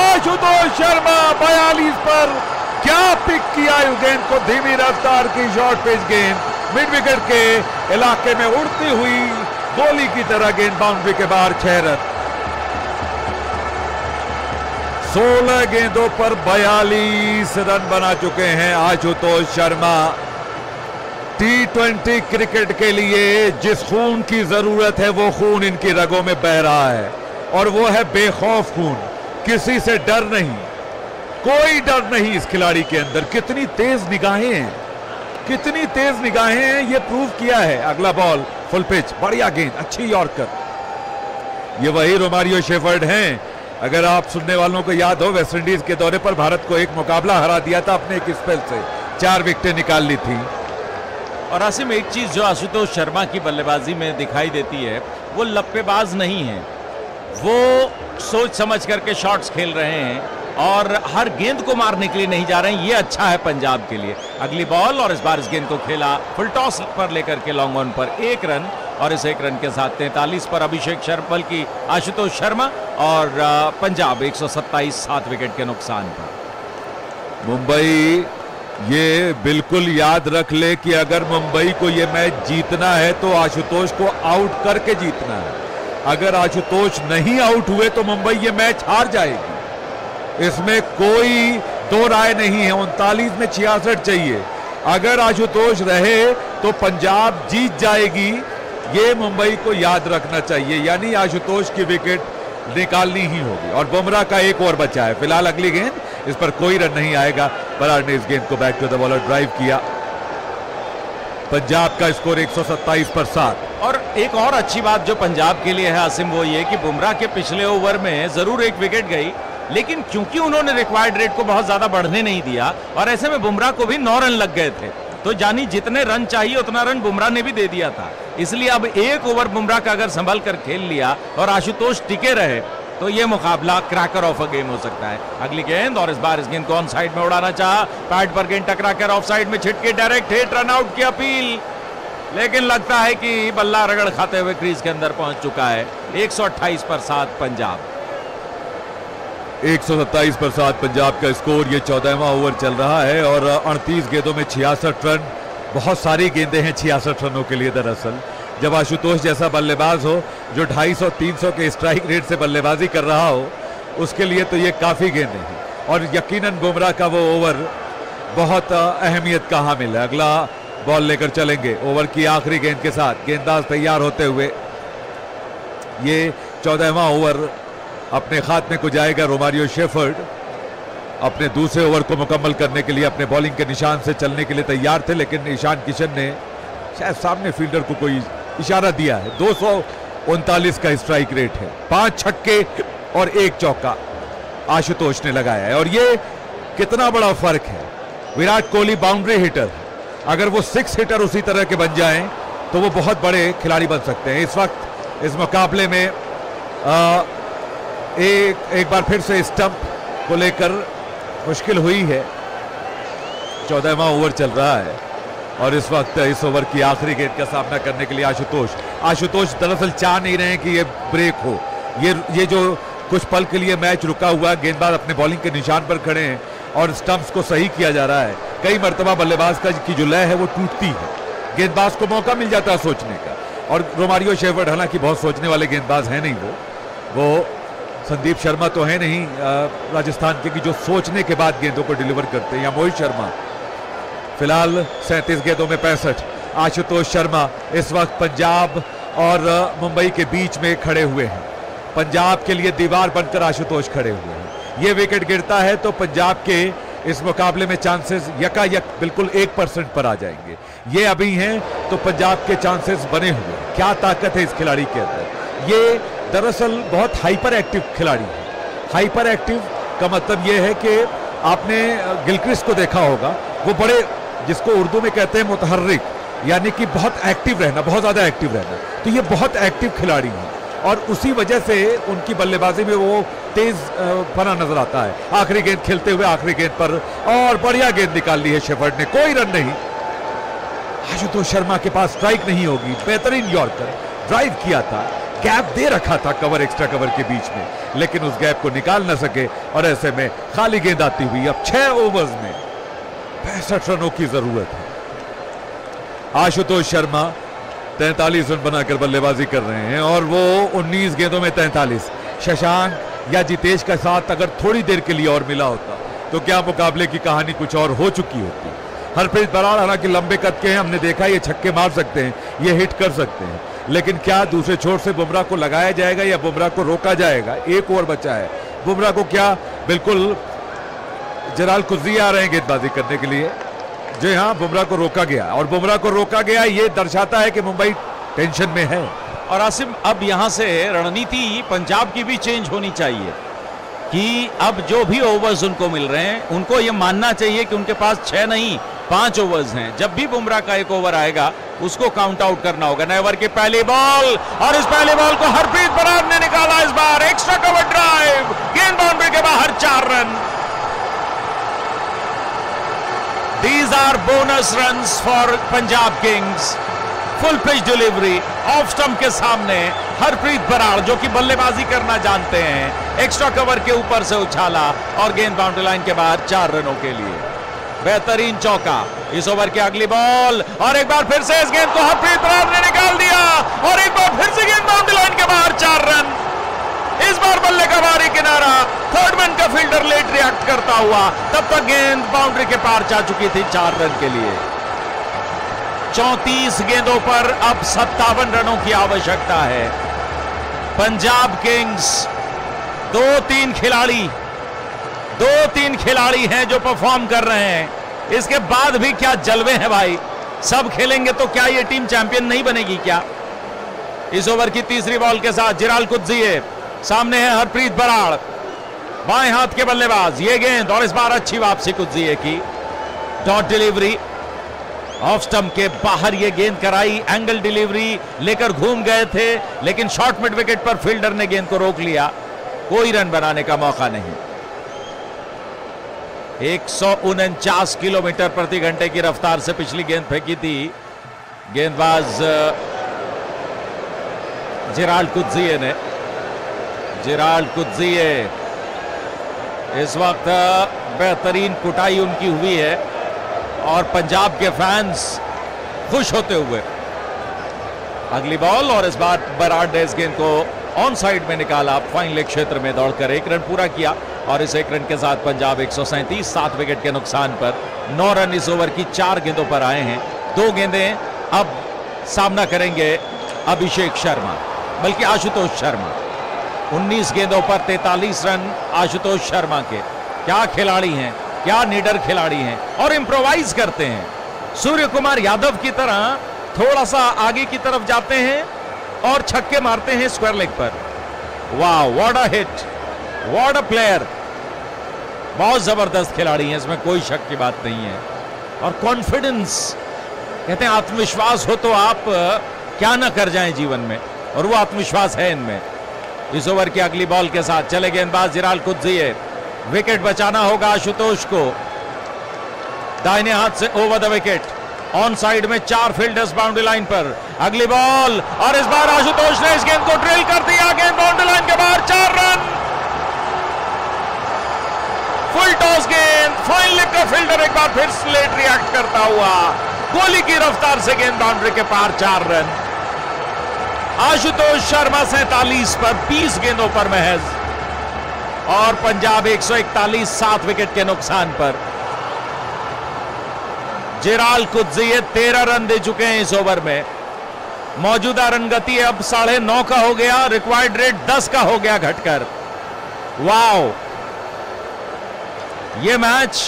आशुतोष शर्मा 42 पर, क्या पिक किया गेंद को, धीमी रफ्तार की शॉर्ट पिच गेंद, मिड विकेट के इलाके में उड़ती हुई गोली की तरह गेंद बाउंड्री के बाहर, 6 रन। 16 गेंदों पर 42 रन बना चुके हैं आशुतोष शर्मा। टी20 क्रिकेट के लिए जिस खून की जरूरत है, वो खून इनकी रगों में बह रहा है, और वो है बेखौफ खून। किसी से डर नहीं, कोई डर नहीं इस खिलाड़ी के अंदर। कितनी तेज निगाहें हैं, कितनी तेज निगाहें हैं, ये प्रूव किया है। अगला बॉल फुल पिच, बढ़िया गेंद, अच्छी यॉर्कर। ये वही रोमारियो शेफर्ड हैं, अगर आप सुनने वालों को याद हो, वेस्टइंडीज के दौरे पर भारत को एक मुकाबला हरा दिया था अपने एक स्पेल से, 4 विकेटें निकाल ली थी। और आसिम, एक चीज जो आशुतोष शर्मा की बल्लेबाजी में दिखाई देती है, वो लपपेबाज नहीं है, वो सोच समझ करके शॉट्स खेल रहे हैं, और हर गेंद को मारने के लिए नहीं जा रहे हैं। ये अच्छा है पंजाब के लिए। अगली बॉल, और इस बार इस गेंद को खेला फुल टॉस पर लेकर के लॉन्ग ऑन पर, 1 रन, और इस 1 रन के साथ 43 पर अभिषेक शर्मा, बल्कि आशुतोष शर्मा, और पंजाब 127, 7 विकेट के नुकसान पर। मुंबई ये बिल्कुल याद रख ले कि अगर मुंबई को ये मैच जीतना है तो आशुतोष को आउट करके जीतना है। अगर आशुतोष नहीं आउट हुए तो मुंबई ये मैच हार जाएगी, इसमें कोई दो राय नहीं है। 39 में 66 चाहिए, अगर आशुतोष रहे तो पंजाब जीत जाएगी, ये मुंबई को याद रखना चाहिए। यानी आशुतोष की विकेट निकालनी ही होगी, और बुमराह का एक और बचा है फिलहाल। अगली गेंद, इस पर कोई रन नहीं आएगा। बराड़ ने इस गेंद को back to the bowler drive किया। पंजाब का स्कोर 127 पर 7। और एक और अच्छी बात जो पंजाब के लिए है आसिम, वो ये कि बुमराह के पिछले ओवर में जरूर एक विकेट गई, लेकिन क्योंकि उन्होंने रिक्वायर्ड रेट को बहुत ज्यादा बढ़ने नहीं दिया और ऐसे में बुमराह को भी 9 रन लग गए थे, तो यानी जितने रन चाहिए उतना रन बुमराह ने भी दे दिया था। इसलिए अब एक ओवर बुमराह का अगर संभल कर खेल लिया और आशुतोष टिके रहे तो यह मुकाबला क्रैकर ऑफ अ गेम हो सकता है। अगली गेंद, और इस बार इस गेंद को ऑन साइड में उड़ाना चाहा, पैड पर गेंद टकराकर ऑफ साइड में छिटके डायरेक्ट हिट, रन आउट की अपील, लेकिन लगता है कि बल्ला रगड़ खाते हुए क्रीज के अंदर पहुंच चुका है। 128/7 पंजाब, 127/7 पंजाब का स्कोर। ये 14वां ओवर चल रहा है और 38 गेंदों में 66 रन, बहुत सारी गेंदें हैं 66 रनों के लिए। दरअसल जब आशुतोष जैसा बल्लेबाज हो जो 250-300 के स्ट्राइक रेट से बल्लेबाजी कर रहा हो, उसके लिए तो ये काफ़ी गेंदें हैं और यकीनन बुमराह का वो ओवर बहुत अहमियत का हामिल है। अगला बॉल लेकर चलेंगे ओवर की आखिरी गेंद के साथ, गेंदबाज तैयार होते हुए ये 14वां ओवर अपने खात्मे को जाएगा। रोमारियो शेफर्ड अपने दूसरे ओवर को मुकम्मल करने के लिए अपने बॉलिंग के निशान से चलने के लिए तैयार थे, लेकिन ईशान किशन ने शायद सामने फील्डर को कोई इशारा दिया है। 239 का स्ट्राइक रेट है, 5 छक्के और 1 चौका आशुतोष ने लगाया है। और ये कितना बड़ा फर्क है, विराट कोहली बाउंड्री हिटर, अगर वो 6 हिटर उसी तरह के बन जाएं तो वो बहुत बड़े खिलाड़ी बन सकते हैं। इस वक्त इस मुकाबले में एक बार फिर से स्टंप को लेकर मुश्किल हुई है। 14वां ओवर चल रहा है और इस वक्त इस ओवर की आखिरी गेंद का सामना करने के लिए आशुतोष दरअसल चाह नहीं रहे हैं कि ये ब्रेक हो। ये जो कुछ पल के लिए मैच रुका हुआ, गेंदबाज अपने बॉलिंग के निशान पर खड़े हैं और स्टंप्स को सही किया जा रहा है। कई मरतबा बल्लेबाज का की जो लय है वो टूटती है, गेंदबाज को मौका मिल जाता है सोचने का। और रोमारियो शेफर्ड हालांकि बहुत सोचने वाले गेंदबाज हैं नहीं, वो संदीप शर्मा तो है नहीं राजस्थान के, कि जो सोचने के बाद गेंदों को डिलीवर करते हैं, या मोहित शर्मा। फिलहाल 37 गेंदों में 65। आशुतोष शर्मा इस वक्त पंजाब और मुंबई के बीच में खड़े हुए हैं। पंजाब के लिए दीवार बनकर आशुतोष खड़े हुए हैं। ये विकेट गिरता है तो पंजाब के इस मुकाबले में चांसेस यकायक बिल्कुल 1% पर आ जाएंगे। ये अभी हैं तो पंजाब के चांसेस बने हुए हैं। क्या ताकत है इस खिलाड़ी के अंदर। ये दरअसल बहुत हाइपर एक्टिव खिलाड़ी है। हाइपर एक्टिव का मतलब ये है कि आपने गिलक्रिस्ट को देखा होगा, वो बड़े, जिसको उर्दू में कहते हैं मुतहर्रिक, यानी कि बहुत एक्टिव रहना, बहुत ज़्यादा एक्टिव रहना। तो ये बहुत एक्टिव खिलाड़ी हैं और उसी वजह से उनकी बल्लेबाजी में वो तेज बना नजर आता है। आखिरी गेंद खेलते हुए आखिरी गेंद पर, और बढ़िया गेंद निकाल ली है शेफर्ड ने। कोई रन नहीं, आशुतोष शर्मा के पास स्ट्राइक नहीं होगी। बेहतरीन यॉर्कर, ड्राइव किया था, गैप दे रखा था कवर, एक्स्ट्रा कवर के बीच में, लेकिन उस गैप को निकाल ना सके और ऐसे में खाली गेंद आती हुई। अब 6 ओवर्स में 65 रनों की जरूरत है। आशुतोष शर्मा 43 रन बनाकर बल्लेबाजी कर रहे हैं और वो 19 गेंदों में 43। शशांक या जितेश का साथ अगर थोड़ी देर के लिए और मिला होता तो क्या मुकाबले की कहानी कुछ और हो चुकी होती। हरप्रीत बराड़ हालांकि लंबे कद के हैं, हमने देखा ये छक्के मार सकते हैं, ये हिट कर सकते हैं, लेकिन क्या दूसरे छोर से बुमराह को लगाया जाएगा या बुमराह को रोका जाएगा। 1 ओवर बचा है, बुमराह को क्या बिल्कुल जलाल कुजी आ रहे हैं गेंदबाजी करने के लिए। जी हाँ, बुमराह को रोका गया और बुमराह को रोका गया, ये दर्शाता है कि मुंबई टेंशन में है। और आसिम, अब यहाँ से रणनीति पंजाब की भी चेंज होनी चाहिए कि अब जो भी ओवर्स उनको मिल रहे हैं उनको ये मानना चाहिए कि उनके पास 6 नहीं 5 ओवर्स हैं। जब भी बुमराह का 1 ओवर आएगा उसको काउंट आउट करना होगा। नए ओवर के पहले बॉल, और इस पहले बॉल को हरप्रीत बराड़ ने निकाला। इस बार एक्स्ट्रा कवर ड्राइव, गेंद बाउंड्री के बाहर, 4 रन। These are bonus runs for Punjab Kings. Full pitch delivery, off stump के सामने हरप्रीत बराड़ जो कि बल्लेबाजी करना जानते हैं, एक्स्ट्रा कवर के ऊपर से उछाला और गेंद बाउंड्री लाइन के बाहर 4 रनों के लिए। बेहतरीन चौका इस ओवर की अगली बॉल, और एक बार फिर से इस गेंद को हरप्रीत बराड़ ने निकाल दिया और एक बार फिर से गेंद बाउंड्री लाइन के बाहर 4 रन। इस बार बल्ले का भारी किनारा, थर्ड मैन का फील्डर लेट रिएक्ट करता हुआ, तब तक गेंद बाउंड्री के पार जा चुकी थी 4 रन के लिए। 34 गेंदों पर अब 57 रनों की आवश्यकता है। पंजाब किंग्स 2-3 खिलाड़ी हैं जो परफॉर्म कर रहे हैं। इसके बाद भी क्या जलवे हैं भाई, सब खेलेंगे तो क्या ये टीम चैंपियन नहीं बनेगी क्या। इस ओवर की तीसरी बॉल के साथ जिलाल कुद्ज़ी है, सामने है हरप्रीत बराड़, बाएं हाथ के बल्लेबाज ये गेंद और इस बार अच्छी वापसी कुत्सिए की। डॉट डिलीवरी ऑफ स्टंप के बाहर ये गेंद कराई, एंगल डिलीवरी लेकर घूम गए थे लेकिन शॉर्ट मिड विकेट पर फील्डर ने गेंद को रोक लिया, कोई रन बनाने का मौका नहीं। 149 किलोमीटर प्रति घंटे की रफ्तार से पिछली गेंद फेंकी थी गेंदबाज जेराल्ड कुत्सिए ने। जेराल्ड कुत्सिए इस वक्त बेहतरीन कुटाई उनकी हुई है और पंजाब के फैंस खुश होते हुए। अगली बॉल और इस बार बराड ने इस गेंद को ऑन साइड में निकाला, फाइन लेग क्षेत्र में दौड़कर एक रन पूरा किया और इस एक रन के साथ पंजाब 137, 7 विकेट के नुकसान पर 9 रन इस ओवर की 4 गेंदों पर आए हैं। 2 गेंदें अब सामना करेंगे अभिषेक शर्मा, बल्कि आशुतोष शर्मा। 19 गेंदों पर 43 रन आशुतोष शर्मा के। क्या खिलाड़ी हैं, क्या निडर खिलाड़ी हैं और इम्प्रोवाइज करते हैं। सूर्य कुमार यादव की तरह थोड़ा सा आगे की तरफ जाते हैं और छक्के मारते हैं स्क्वायर लेग पर। वाह, what a hit, what a player. बहुत जबरदस्त खिलाड़ी हैं, इसमें कोई शक की बात नहीं है। और कॉन्फिडेंस कहते हैं, आत्मविश्वास हो तो आप क्या ना कर जाएं जीवन में, और वो आत्मविश्वास है इनमें। इस ओवर की अगली बॉल के साथ चले गेंदबाज जेराल्ड कुत्सिए। विकेट बचाना होगा आशुतोष को, दाहिने हाथ से over the wicket, on side में 4 फील्डर्स बाउंड्री लाइन पर। अगली बॉल और इस बार आशुतोष ने इस गेंद को ड्रिल कर दिया, गेंद बाउंड्री लाइन के बाहर, 4 रन। फुल टॉस गेंद, फाइन लेग का फील्डर एक बार फिर लेट रिएक्ट करता हुआ गोली की रफ्तार से गेंद बाउंड्री के पार, 4 रन। आशुतोष शर्मा 47 पर 20 गेंदों पर महज, और पंजाब 141, 7 विकेट के नुकसान पर। जेराल्ड कुत्सिए 13 रन दे चुके हैं इस ओवर में। मौजूदा रन गति अब 9.5 का हो गया, रिक्वायर्ड रेट 10 का हो गया घटकर। वाओ, ये मैच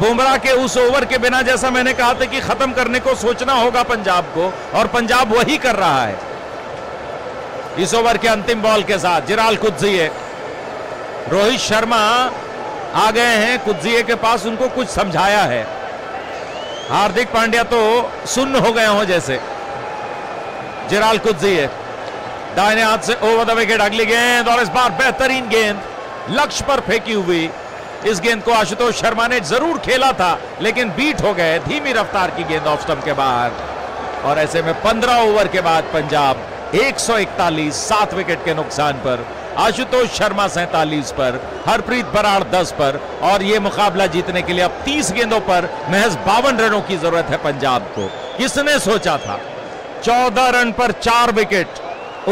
बुमराह के उस ओवर के बिना, जैसा मैंने कहा था कि खत्म करने को सोचना होगा पंजाब को, और पंजाब वही कर रहा है। इस ओवर के अंतिम बॉल के साथ जेराल्ड कुत्सिए। रोहित शर्मा आ गए हैं कुत्सिए के पास, उनको कुछ समझाया है। हार्दिक पांड्या तो सुन्न हो गए हों जैसे। जेराल्ड कुत्सिए दाहिने हाथ से ओवर द विकेट, अगली गेंद और इस बार बेहतरीन गेंद लक्ष्य पर फेंकी हुई। इस गेंद को आशुतोष शर्मा ने जरूर खेला था लेकिन बीट हो गए, धीमी रफ्तार की गेंद ऑफ स्टंप के बाहर। और ऐसे में 15 ओवर के बाद पंजाब 141, 7 विकेट के नुकसान पर, आशुतोष शर्मा 47 पर, हरप्रीत बराड़ 10 पर। और ये मुकाबला जीतने के लिए अब 30 गेंदों पर महज 52 रनों की जरूरत है पंजाब को। किसने सोचा था। 14 रन पर 4 विकेट,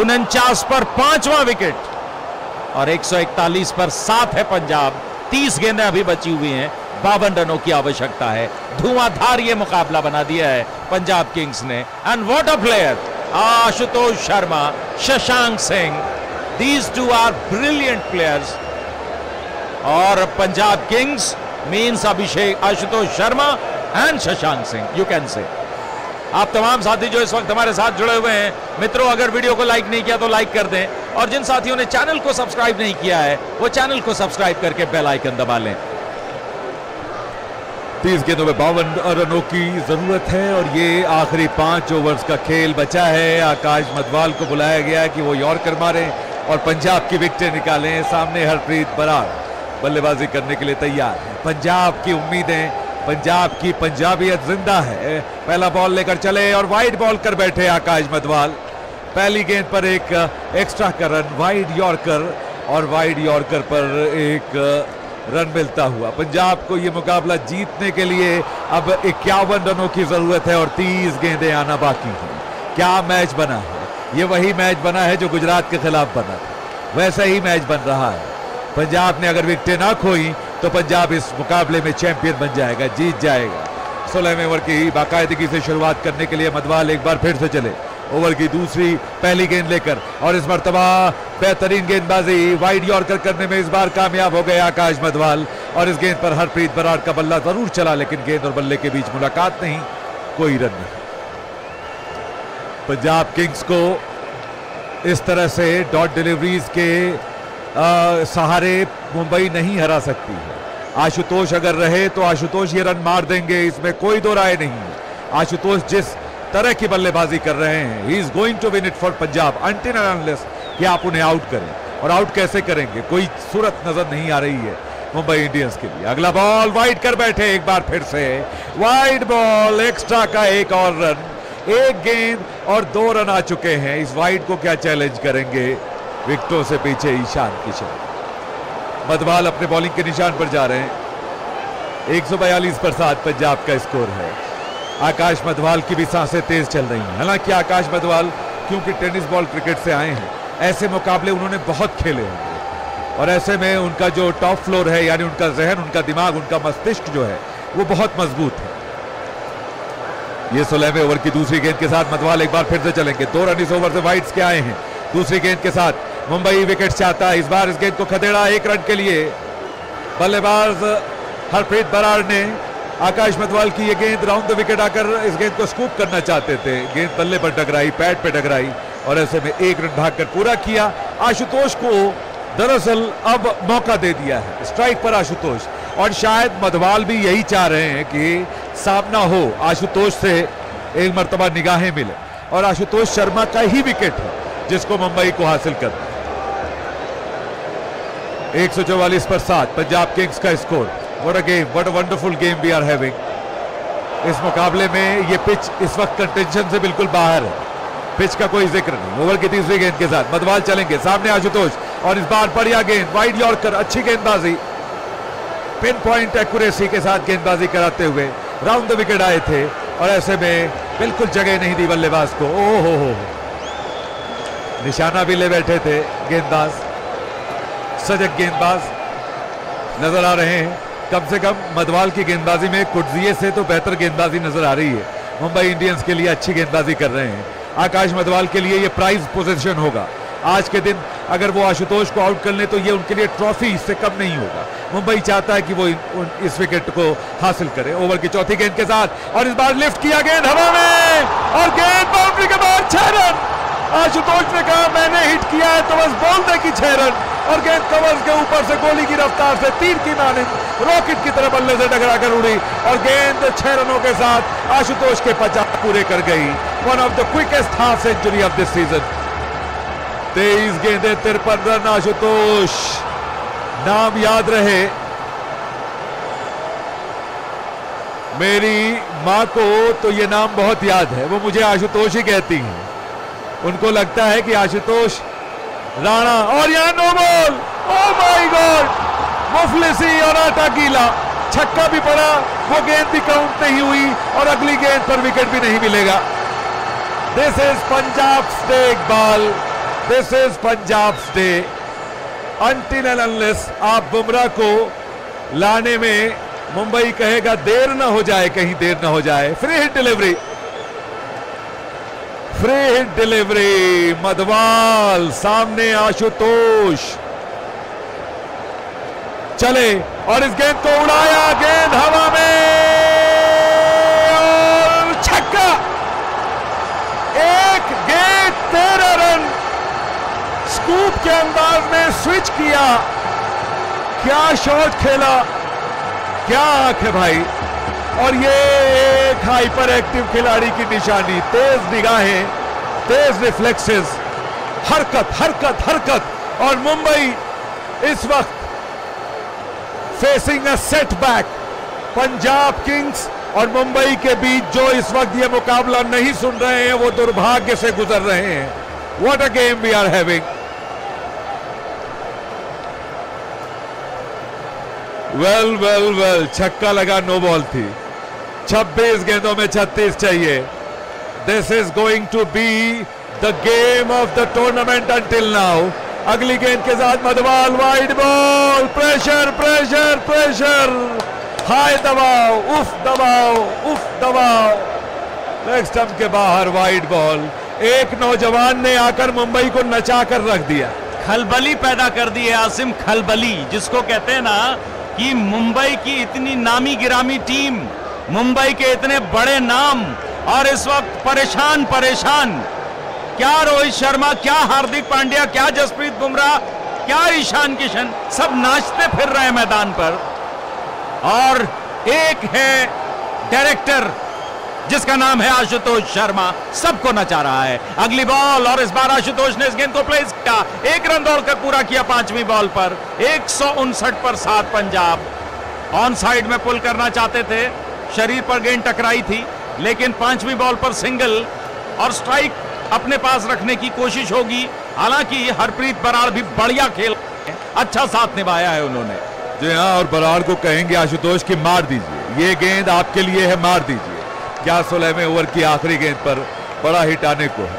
49 पर 5वां विकेट और 141 पर 7 है पंजाब। 30 गेंदें अभी बची हुई हैं, 52 रनों की आवश्यकता है। धुआंधार ये मुकाबला बना दिया है पंजाब किंग्स ने। And what a player, Ashutosh Sharma, Shashank Singh, These two are brilliant players. और Punjab Kings means Abhishek, Ashutosh Sharma and Shashank Singh, you can say. आप तमाम साथी जो इस वक्त हमारे साथ जुड़े हुए हैं, मित्रों अगर वीडियो को लाइक नहीं किया तो लाइक कर दें, और जिन साथियों ने चैनल को सब्सक्राइब नहीं किया है वो चैनल को सब्सक्राइब करके बेल आइकन दबा लें। 30 गेंदों में 52 रनों की जरूरत है और ये आखिरी 5 ओवर्स का खेल बचा है। आकाश मधवाल को बुलाया गया है कि वो यॉर्कर मारें और पंजाब की विकेटें निकालें। सामने हरप्रीत बराड़ बल्लेबाजी करने के लिए तैयार है। पंजाब की उम्मीदें, पंजाब की पंजाबियत जिंदा है। पहला बॉल लेकर चले और वाइड बॉल कर बैठे आकाश मधवाल। पहली गेंद पर एक एक्स्ट्रा का रन, वाइड यॉर्कर, और वाइड यॉर्कर पर एक रन मिलता हुआ। पंजाब को ये मुकाबला जीतने के लिए अब 51 रनों की जरूरत है और 30 गेंदें आना बाकी हैं। क्या मैच बना है। ये वही मैच बना है जो गुजरात के खिलाफ बना था, वैसा ही मैच बन रहा है। पंजाब ने अगर विकेटें ना खोई तो पंजाब इस मुकाबले में चैंपियन बन जाएगा, जीत जाएगा। 16वें ओवर की बाकायदगी से शुरुआत करने के लिए मधवाल एक बार फिर से चले। ओवर की दूसरी पहली गेंद लेकर और इस मरतबा बेहतरीन गेंदबाजी, वाइड यॉर्कर करने में इस बार कामयाब हो गए आकाश मधवाल। और इस गेंद पर हरप्रीत बराड़ का बल्ला जरूर चला लेकिन गेंद और बल्ले के बीच मुलाकात नहीं, कोई रन नहीं। पंजाब किंग्स को इस तरह से डॉट डिलीवरीज के सहारे मुंबई नहीं हरा सकती है। आशुतोष अगर रहे तो आशुतोष ये रन मार देंगे, इसमें कोई दो राय नहीं है। आशुतोष जिस तरह की बल्लेबाजी कर रहे हैं, he is going to win it for Punjab until and unless कि आप उन्हें आउट करें, और आउट कैसे करेंगे, कोई सूरत नजर नहीं आ रही है मुंबई इंडियंस के लिए। अगला बॉल वाइड कर बैठे, एक बार फिर से वाइड बॉल, एक्स्ट्रा का एक और रन, एक गेंद और दो रन आ चुके हैं। इस वाइड को क्या चैलेंज करेंगे, विकेटों से पीछे ईशान किशन। मधवाल अपने बॉलिंग के निशान पर जा रहे हैं। 142 पर 7 पंजाब का स्कोर है। आकाश मधवाल की भी सांसें तेज चल रही हैं, हालांकि आकाश मधवाल क्योंकि टेनिस बॉल क्रिकेट से आए हैं, ऐसे मुकाबले उन्होंने बहुत खेले हैं, और ऐसे में उनका जो टॉप फ्लोर है, यानी उनका जहन, उनका दिमाग, उनका मस्तिष्क जो है वो बहुत मजबूत है। ये 16वें ओवर की दूसरी गेंद के साथ मधवाल एक बार फिर से चलेंगे। 2 रन इस ओवर से वाइड्स के आए हैं। दूसरी गेंद के साथ मुंबई विकेट चाहता है। इस बार इस गेंद को खदेड़ा, 1 रन के लिए बल्लेबाज हरप्रीत बराड़ ने आकाश मधवाल की ये गेंद राउंड द विकेट आकर इस गेंद को स्कूप करना चाहते थे। गेंद बल्ले पर टकराई, पैड पे टकराई, और ऐसे में 1 रन भागकर पूरा किया। आशुतोष को दरअसल अब मौका दे दिया है, स्ट्राइक पर आशुतोष, और शायद मधवाल भी यही चाह रहे हैं कि सामना हो, आशुतोष से एक मरतबा निगाहें मिले, और आशुतोष शर्मा का ही विकेट है जिसको मुंबई को हासिल करना है। 144 पर 7 पंजाब किंग्स का score. What a game, what a wonderful game we are having. इस मुकाबले में ये पिच इस वक्त कंटेंशन से बिल्कुल बाहर है, पिच का कोई जिक्र नहीं। ओवर की तीसरी गेंद के साथ मधवाल चलेंगे, सामने आशुतोष, और इस बार बढ़िया गेंद, वाइड यॉर्कर, अच्छी गेंदबाजी, पिन पॉइंट एक्यूरेसी के साथ गेंदबाजी कराते हुए राउंड द विकेट आए थे, और ऐसे में बिल्कुल जगह नहीं दी बल्लेबाज को। ओ हो, निशाना भी ले बैठे थे गेंदबाज, सजग गेंदबाज नजर आ रहे हैं। कम से कम मधवाल की गेंदबाजी में कुटजिए से तो बेहतर गेंदबाजी नजर आ रही है। मुंबई इंडियंस के लिए अच्छी गेंदबाजी कर रहे हैं। आकाश मधवाल के लिए ये प्राइज पोजीशन होगा आज के दिन, अगर वो आशुतोष को आउट कर ले तो ये उनके लिए ट्रॉफी इससे कम नहीं होगा। मुंबई चाहता है कि वो इस विकेट को हासिल करे। ओवर की चौथी गेंद के साथ, और इस बार लिफ्ट किया गेंद हवा में, और गेंद बाउंड्री के बाहर, 6 रन। आशुतोष ने कहा मैंने हिट किया है तो बस बोल दे कि 6 रन, और गेंद कवर्स के ऊपर से गोली की रफ्तार से तीर की मानिंद रॉकेट की तरह बल्ले से टकरा कर उड़ी, और गेंद 6 रनों के साथ आशुतोष के 50 पूरे कर गई। One of the quickest half century of this season. 23 गेंदें 53 रन आशुतोष। नाम याद रहे, मेरी मां को तो ये नाम बहुत याद है, वो मुझे आशुतोष ही कहती है। उनको लगता है कि आशुतोष राणा, और यहाँ no ball. Oh my God, मुफलिसी और आटा गीला, छक्का भी पड़ा, वो गेंद भी काउंट नहीं हुई, और अगली गेंद पर विकेट भी नहीं मिलेगा। This is Punjab's day Iqbal, this is Punjab's day. Until and unless आप बुमराह को लाने में मुंबई कहेगा देर ना हो जाए, कहीं देर ना हो जाए। Free hit delivery, free hit delivery, Madhwal सामने आशुतोष चले, और इस गेंद को उड़ाया, गेंद हवा में, और छक्का। 1 गेंद 13 रन, स्कूप के अंदाज में स्विच किया। क्या शॉट खेला, क्या आंख है भाई, और ये एक हाइपर एक्टिव खिलाड़ी की निशानी। तेज निगाहें, तेज रिफ्लेक्सेस, हरकत हरकत हरकत, और मुंबई इस वक्त facing a setback. Punjab Kings और मुंबई के बीच जो इस वक्त ये मुकाबला नहीं सुन रहे हैं, वो दुर्भाग्य से गुजर रहे हैं। What a game we are having. Well well well, छक्का लगा, नो बॉल थी। 26 गेंदों में 36 चाहिए। This is going to be the game of the tournament until now. अगली गेंद के साथ Madhwal, wide ball, pressure pressure pressure, हाय दबाओ, उफ दबाओ, उफ दबाओ, लेग स्टंप के बाहर वाइड बॉल। एक नौजवान ने आकर मुंबई को नचा कर रख दिया, खलबली पैदा कर दी है। आसिम, खलबली जिसको कहते हैं ना, कि मुंबई की इतनी नामी गिरामी टीम, मुंबई के इतने बड़े नाम, और इस वक्त परेशान परेशान, क्या रोहित शर्मा, क्या हार्दिक पांड्या, क्या जसप्रीत बुमराह, क्या ईशान किशन, सब नाचते फिर रहे हैं मैदान पर। और एक है डायरेक्टर जिसका नाम है आशुतोष शर्मा, सबको नचा रहा है। अगली बॉल और इस बार आशुतोष ने इस गेंद को प्लेस किया, एक रन दौड़ कर पूरा किया। पांचवी बॉल पर 159 पर 7 पंजाब। ऑन साइड में पुल करना चाहते थे, शरीर पर गेंद टकराई थी, लेकिन पांचवी बॉल पर सिंगल और स्ट्राइक अपने पास रखने की कोशिश होगी। हालांकि हरप्रीत बराड़ भी बढ़िया खेल, अच्छा साथ निभाया है उन्होंने। जी हाँ, और बराड़ को कहेंगे आशुतोष कि मार दीजिए, ये गेंद आपके लिए है, मार दीजिए। क्या 16वें ओवर की आखिरी गेंद पर बड़ा हिट आने को है।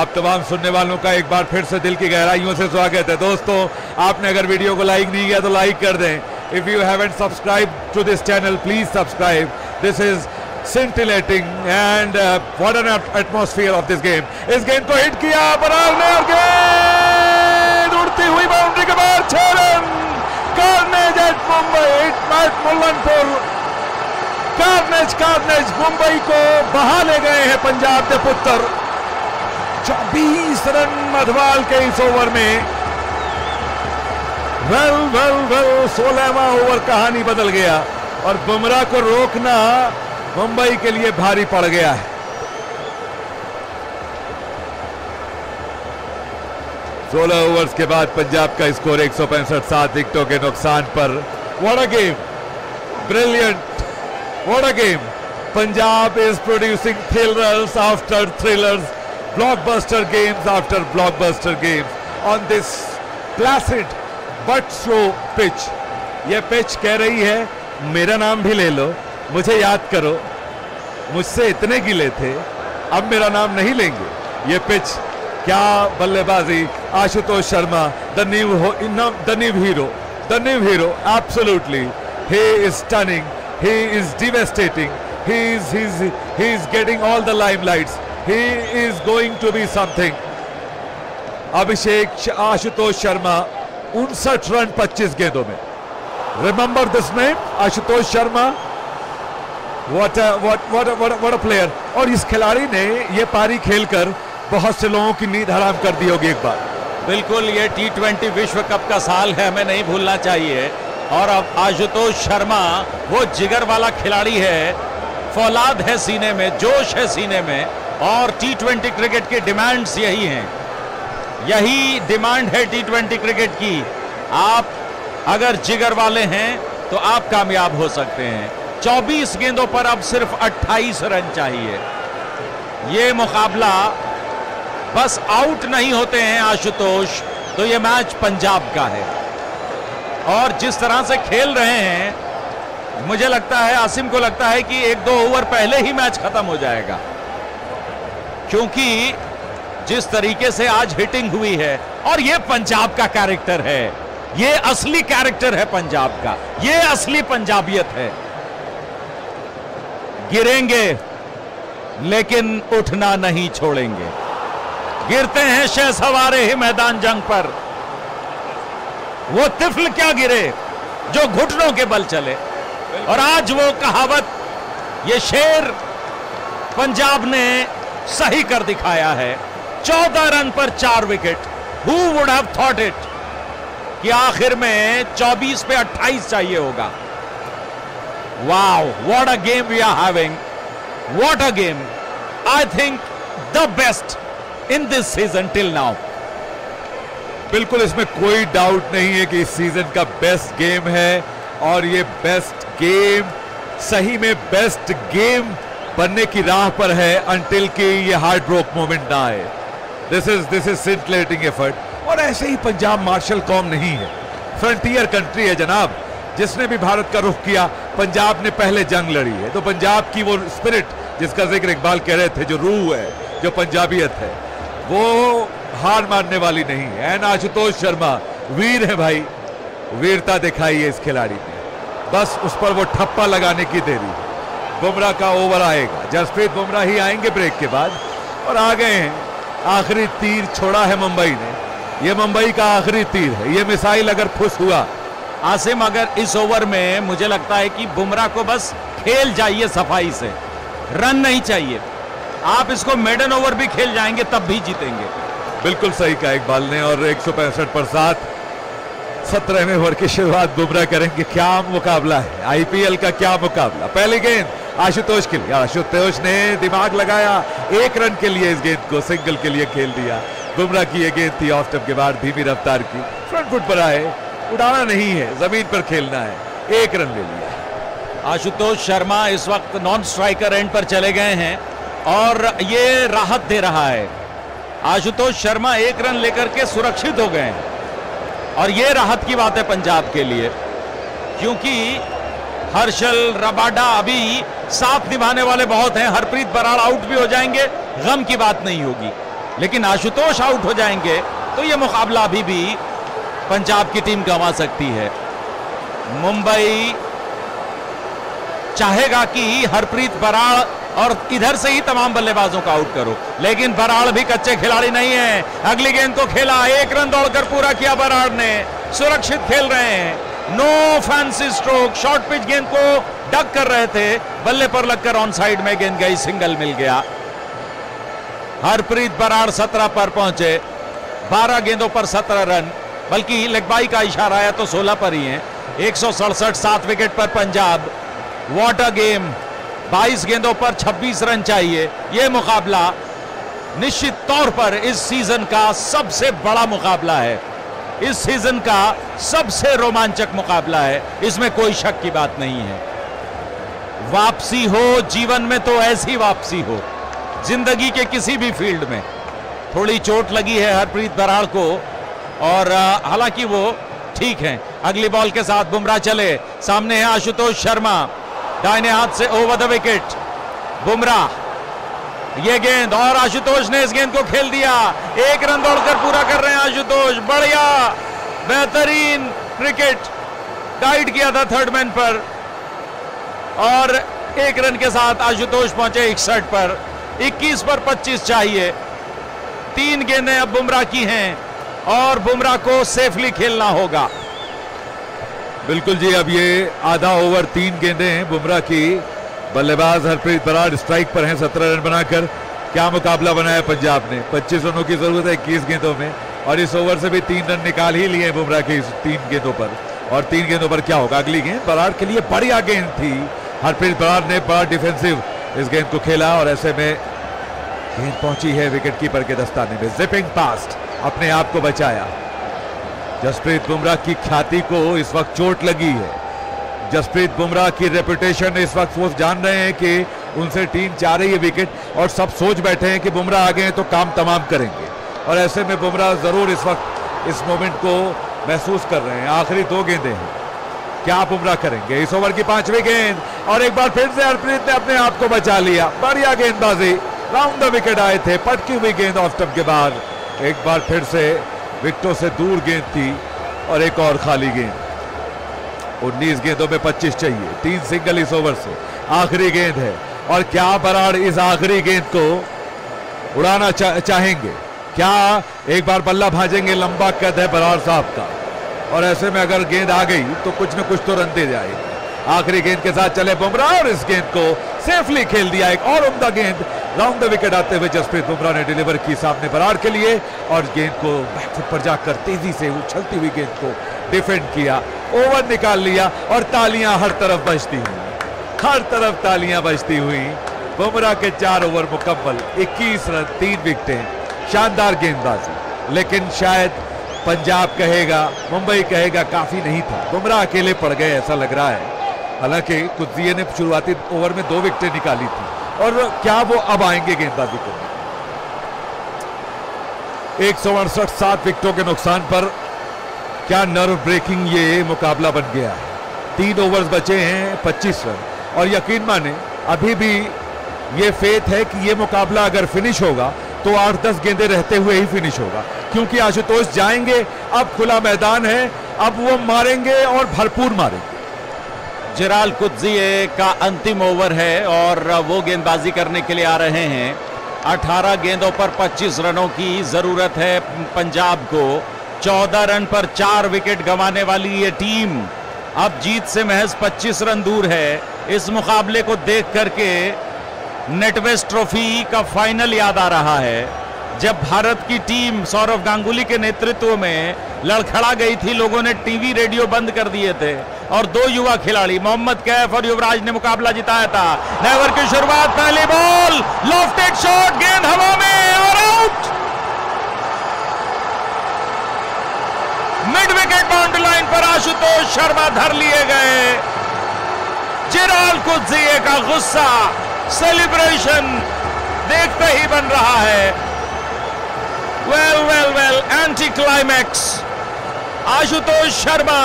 आप तमाम सुनने वालों का एक बार फिर से दिल की गहराइयों से स्वागत है। दोस्तों, आपने अगर वीडियो को लाइक नहीं किया तो लाइक कर दें। If you haven't subscribe to this channel, please subscribe. This is scintillating and what an atmosphere of this game. इस गेंद को हिट किया बराड़ ने और गेंद उड़ती हुई बाउंड्री के बाहर, 6 run. Carnage at Mumbai, at Mullanpur, carnage Mumbai को बहा ले गए हैं पंजाब के पुत्र। 24 रन मधवाल के इस ओवर में। वेल 16वां ओवर, कहानी बदल गया और बुमराह को रोकना मुंबई के लिए भारी पड़ गया है। 16 ओवर्स के बाद पंजाब का स्कोर 165, 7 विकेटों के नुकसान पर। What a game, brilliant, what a game. Punjab is producing thrillers after thrillers, blockbuster games after blockbuster games on this placid but slow pitch. यह पिच कह रही है मेरा नाम भी ले लो, मुझे याद करो, मुझसे इतने गिले थे, अब मेरा नाम नहीं लेंगे। ये पिच, क्या बल्लेबाजी। Ashutosh Sharma the new hero, absolutely. He is stunning, he is devastating, he is getting all the limelights, he is going to be something. Abhishek Ashutosh Sharma 59 run 25 गेंदों में। Remember this name, Ashutosh Sharma. What a player. और इस खिलाड़ी ने ये पारी खेलकर बहुत से लोगों की नींद हराम कर दी होगी एक बार। बिल्कुल, ये T20 विश्व कप का साल है, हमें नहीं भूलना चाहिए। और अब आशुतोष शर्मा वो जिगर वाला खिलाड़ी है, फौलाद है सीने में, जोश है सीने में। और T20 क्रिकेट की डिमांड्स यही हैं, यही डिमांड है T20 क्रिकेट की। आप अगर जिगर वाले हैं तो आप कामयाब हो सकते हैं। 24 गेंदों पर अब सिर्फ 28 रन चाहिए। ये मुकाबला बस आउट नहीं होते हैं आशुतोष तो ये मैच पंजाब का है। और जिस तरह से खेल रहे हैं, मुझे लगता है, आसिम को लगता है कि 1-2 ओवर पहले ही मैच खत्म हो जाएगा, क्योंकि जिस तरीके से आज हिटिंग हुई है। और ये पंजाब का कैरेक्टर है, ये असली कैरेक्टर है पंजाब का, ये असली पंजाबियत है। गिरेंगे लेकिन उठना नहीं छोड़ेंगे। गिरते हैं शह सवारे ही मैदान जंग पर। वो तिफल क्या गिरे जो घुटनों के बल चले। और आज वो कहावत, ये शेर पंजाब ने सही कर दिखाया है। 14 रन पर 4 wicket. Who would have thought it कि आखिर में 24 पे 28 चाहिए होगा। Wow, what a game we are having. What a game. I think the best in this season till now. बिल्कुल, इसमें कोई डाउट नहीं है कि इस सीजन का बेस्ट गेम है। और ये बेस्ट गेम सही में बेस्ट गेम बनने की राह पर है, until कि ये हार्ट ब्रोक मोमेंट ना आए। This is scintillating effort। और ऐसे ही पंजाब मार्शल कॉम नहीं है, फ्रंटियर कंट्री है जनाब। जिसने भी भारत का रुख किया, पंजाब ने पहले जंग लड़ी है। तो पंजाब की वो स्पिरिट जिसका जिक्र इकबाल कह रहे थे, जो रूह है, जो पंजाबियत है, वो हार मानने वाली नहीं है। एंड आशुतोष शर्मा वीर है भाई, वीरता दिखाई है इस खिलाड़ी ने। बस उस पर वो ठप्पा लगाने की देरी। बुमराह का ओवर आएगा, जसप्रीत बुमराह ही आएंगे ब्रेक के बाद। और आ गए हैं, आखिरी तीर छोड़ा है मुंबई ने। यह मुंबई का आखिरी तीर है, यह मिसाइल अगर फुस हुआ आसिम, अगर इस ओवर में, मुझे लगता है कि बुमराह को बस खेल जाइए सफाई से, रन नहीं चाहिए। आप इसको मेडन ओवर भी खेल जाएंगे तब भी जीतेंगे। बिल्कुल सही कहा इकबाल ने। और 165 पर 7 17वें ओवर की शुरुआत बुमराह करेंगे। क्या मुकाबला है, आईपीएल का क्या मुकाबला। पहली गेंद आशुतोष के लिए, आशुतोष ने दिमाग लगाया, 1 रन के लिए इस गेंद को सिंगल के लिए खेल दिया। बुमराह की यह गेंद थी ऑफ स्टंप के बाद, धीमी रफ्तार की, फ्रंट फुट पर आए, उड़ाना नहीं है, जमीन पर खेलना है, 1 रन ले लिया। आशुतोष शर्मा इस वक्त नॉन स्ट्राइकर एंड पर चले गए हैं और ये राहत दे रहा है। आशुतोष शर्मा 1 रन लेकर के सुरक्षित हो गए हैं और ये राहत की बात है पंजाब के लिए, क्योंकि हर्षल रबाडा अभी साथ निभाने वाले बहुत हैं। हरप्रीत बराड़ आउट भी हो जाएंगे, गम की बात नहीं होगी, लेकिन आशुतोष आउट हो जाएंगे तो ये मुकाबला अभी भी पंजाब की टीम गंवा सकती है। मुंबई चाहेगा कि हरप्रीत बराड़ और इधर से ही तमाम बल्लेबाजों का आउट करो, लेकिन बराड़ भी कच्चे खिलाड़ी नहीं है। अगली गेंद को खेला, 1 रन दौड़कर पूरा किया बराड़ ने, सुरक्षित खेल रहे हैं। No fancy stroke, short pitch गेंद को डक कर रहे थे, बल्ले पर लगकर ऑन साइड में गेंद गई, सिंगल मिल गया। हरप्रीत बराड़ 17 पर पहुंचे, 12 गेंदों पर 17 रन, बल्कि लेगबाई का इशारा आया तो 16 पर ही है। 167, 7 विकेट पर पंजाब। वॉट अ गेम, 22 गेंदों पर 26 रन चाहिए। यह मुकाबला निश्चित तौर पर इस सीजन का सबसे बड़ा मुकाबला है, इस सीजन का सबसे रोमांचक मुकाबला है, इसमें कोई शक की बात नहीं है। वापसी हो जीवन में तो ऐसी वापसी हो, जिंदगी के किसी भी फील्ड में। थोड़ी चोट लगी है हरप्रीत बराड़ को और हालांकि वो ठीक हैं। अगली बॉल के साथ बुमराह चले, सामने है आशुतोष शर्मा, दाहिने हाथ से ओवर द विकेट बुमराह, ये गेंद और आशुतोष ने इस गेंद को खेल दिया। 1 रन दौड़कर पूरा कर रहे हैं आशुतोष, बढ़िया बेहतरीन क्रिकेट, गाइड किया था थर्ड मैन पर और 1 रन के साथ आशुतोष पहुंचे 61 पर। 21 पर 25 चाहिए, 3 गेंदें अब बुमराह की हैं और बुमराह को सेफली खेलना होगा। बिल्कुल जी, अब ये आधा ओवर 3 गेंदें हैं बुमराह की, बल्लेबाज हरप्रीत बराड़ स्ट्राइक पर हैं 17 रन बनाकर। क्या मुकाबला बनाया पंजाब ने, 25 रनों की जरूरत है 21 गेंदों में और इस ओवर से भी 3 रन निकाल ही लिए बुमराह के 3 गेंदों पर। और 3 गेंदों पर क्या होगा, अगली गेंद बराड़ के लिए बढ़िया गेंद थी, हरप्रीत बराड़ ने बड़ा डिफेंसिव इस गेंद को खेला और ऐसे में गेंद पहुंची है विकेटकीपर के दस्ताने में, जिपिंग पास्ट, अपने आप को बचाया। जसप्रीत बुमराह की ख्याति को इस वक्त चोट लगी है, जसप्रीत बुमराह की रेपुटेशन इस वक्त वो जान रहे हैं कि उनसे टीम चाह रही है विकेट और सब सोच बैठे हैं कि बुमराह आ गए हैं तो काम तमाम करेंगे और ऐसे में बुमराह जरूर इस वक्त इस मोमेंट को महसूस कर रहे हैं। आखिरी 2 गेंदें हैं, क्या बुमराह करेंगे। इस ओवर की 5वीं गेंद और एक बार फिर से हरप्रीत ने अपने आप को बचा लिया, बढ़िया गेंदबाजी, राउंड द विकेट आए थे, पटकी हुई गेंद ऑफ स्टंप के बाद। एक बार फिर से विकेटों से दूर गेंद थी और एक और खाली गेंद। 19 गेंदों में 25 चाहिए, 3 सिंगल इस ओवर से, आखिरी गेंद है और क्या बराड़ इस आखिरी गेंद को उड़ाना चाहेंगे, क्या एक बार बल्ला भाजेंगे। लंबा कद है बराड़ साहब का और ऐसे में अगर गेंद आ गई तो कुछ न कुछ तो रन दे जाएगी। आखिरी गेंद के साथ चले बुमराह और इस गेंद को सेफली खेल दिया, एक और उम्दा गेंद राउंड द विकेट आते हुए जसप्रीत बुमराह ने डिलीवर की सामने बराड़ के लिए और गेंद को बैकफुट पर जाकर तेजी से उछलती हुई गेंद को डिफेंड किया, ओवर निकाल लिया और तालियां हर तरफ बजती हुई, हर तरफ तालियां बजती हुई। बुमराह के 4 ओवर मुकम्मल, 21 रन, 3 विकेटें, शानदार गेंदबाजी। लेकिन शायद पंजाब कहेगा, मुंबई कहेगा काफी नहीं था, बुमराह अकेले पड़ गए ऐसा लग रहा है। हालांकि कुद्दिये ने शुरुआती ओवर में 2 विकेटें निकाली थी और क्या वो अब आएंगे गेंदबाजी करने। 168, 7 विकेटों के नुकसान पर क्या नर्व ब्रेकिंग ये मुकाबला बन गया है। 3 ओवर्स बचे हैं, 25 रन और यकीन माने अभी भी ये फेथ है कि ये मुकाबला अगर फिनिश होगा तो 8-10 गेंदें रहते हुए ही फिनिश होगा, क्योंकि आशुतोष जाएंगे, अब खुला मैदान है, अब वो मारेंगे और भरपूर मारेंगे। जेराल्ड कुद्दिये का अंतिम ओवर है और वो गेंदबाजी करने के लिए आ रहे हैं। 18 गेंदों पर 25 रनों की जरूरत है पंजाब को। 14 रन पर 4 विकेट गंवाने वाली ये टीम अब जीत से महज 25 रन दूर है। इस मुकाबले को देख करके नेटवेस्ट ट्रॉफी का फाइनल याद आ रहा है, जब भारत की टीम सौरव गांगुली के नेतृत्व में लड़खड़ा गई थी, लोगों ने टीवी रेडियो बंद कर दिए थे और दो युवा खिलाड़ी मोहम्मद कैफ और युवराज ने मुकाबला जिताया था। नेवर की शुरुआत, पहली बॉल, लॉफ्टेड शॉट, गेंद हवा में और out. Mid wicket boundary line पर आशुतोष शर्मा धर लिए गए। चिराल कुदसिये का गुस्सा, सेलिब्रेशन देखते ही बन रहा है। Well well well, anti climax. Ashutosh Sharma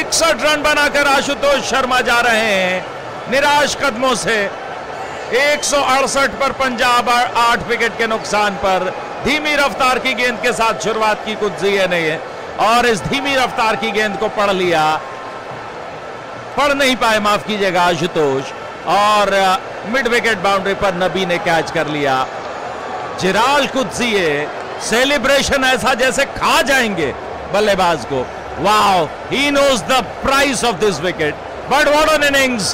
61 run बनाकर आशुतोष शर्मा जा रहे हैं निराश कदमों से। 168 पर पंजाब, 8 विकेट के नुकसान पर। धीमी रफ्तार की गेंद के साथ शुरुआत की कुदसिये ने और इस धीमी रफ्तार की गेंद को पढ़ लिया, पढ़ नहीं पाए, माफ कीजिएगा, आशुतोष, और मिड विकेट बाउंड्री पर नबी ने कैच कर लिया। चिराल कुदसिये सेलिब्रेशन ऐसा जैसे खा जाएंगे बल्लेबाज को। Wow, he knows the price of this wicket. But what an innings,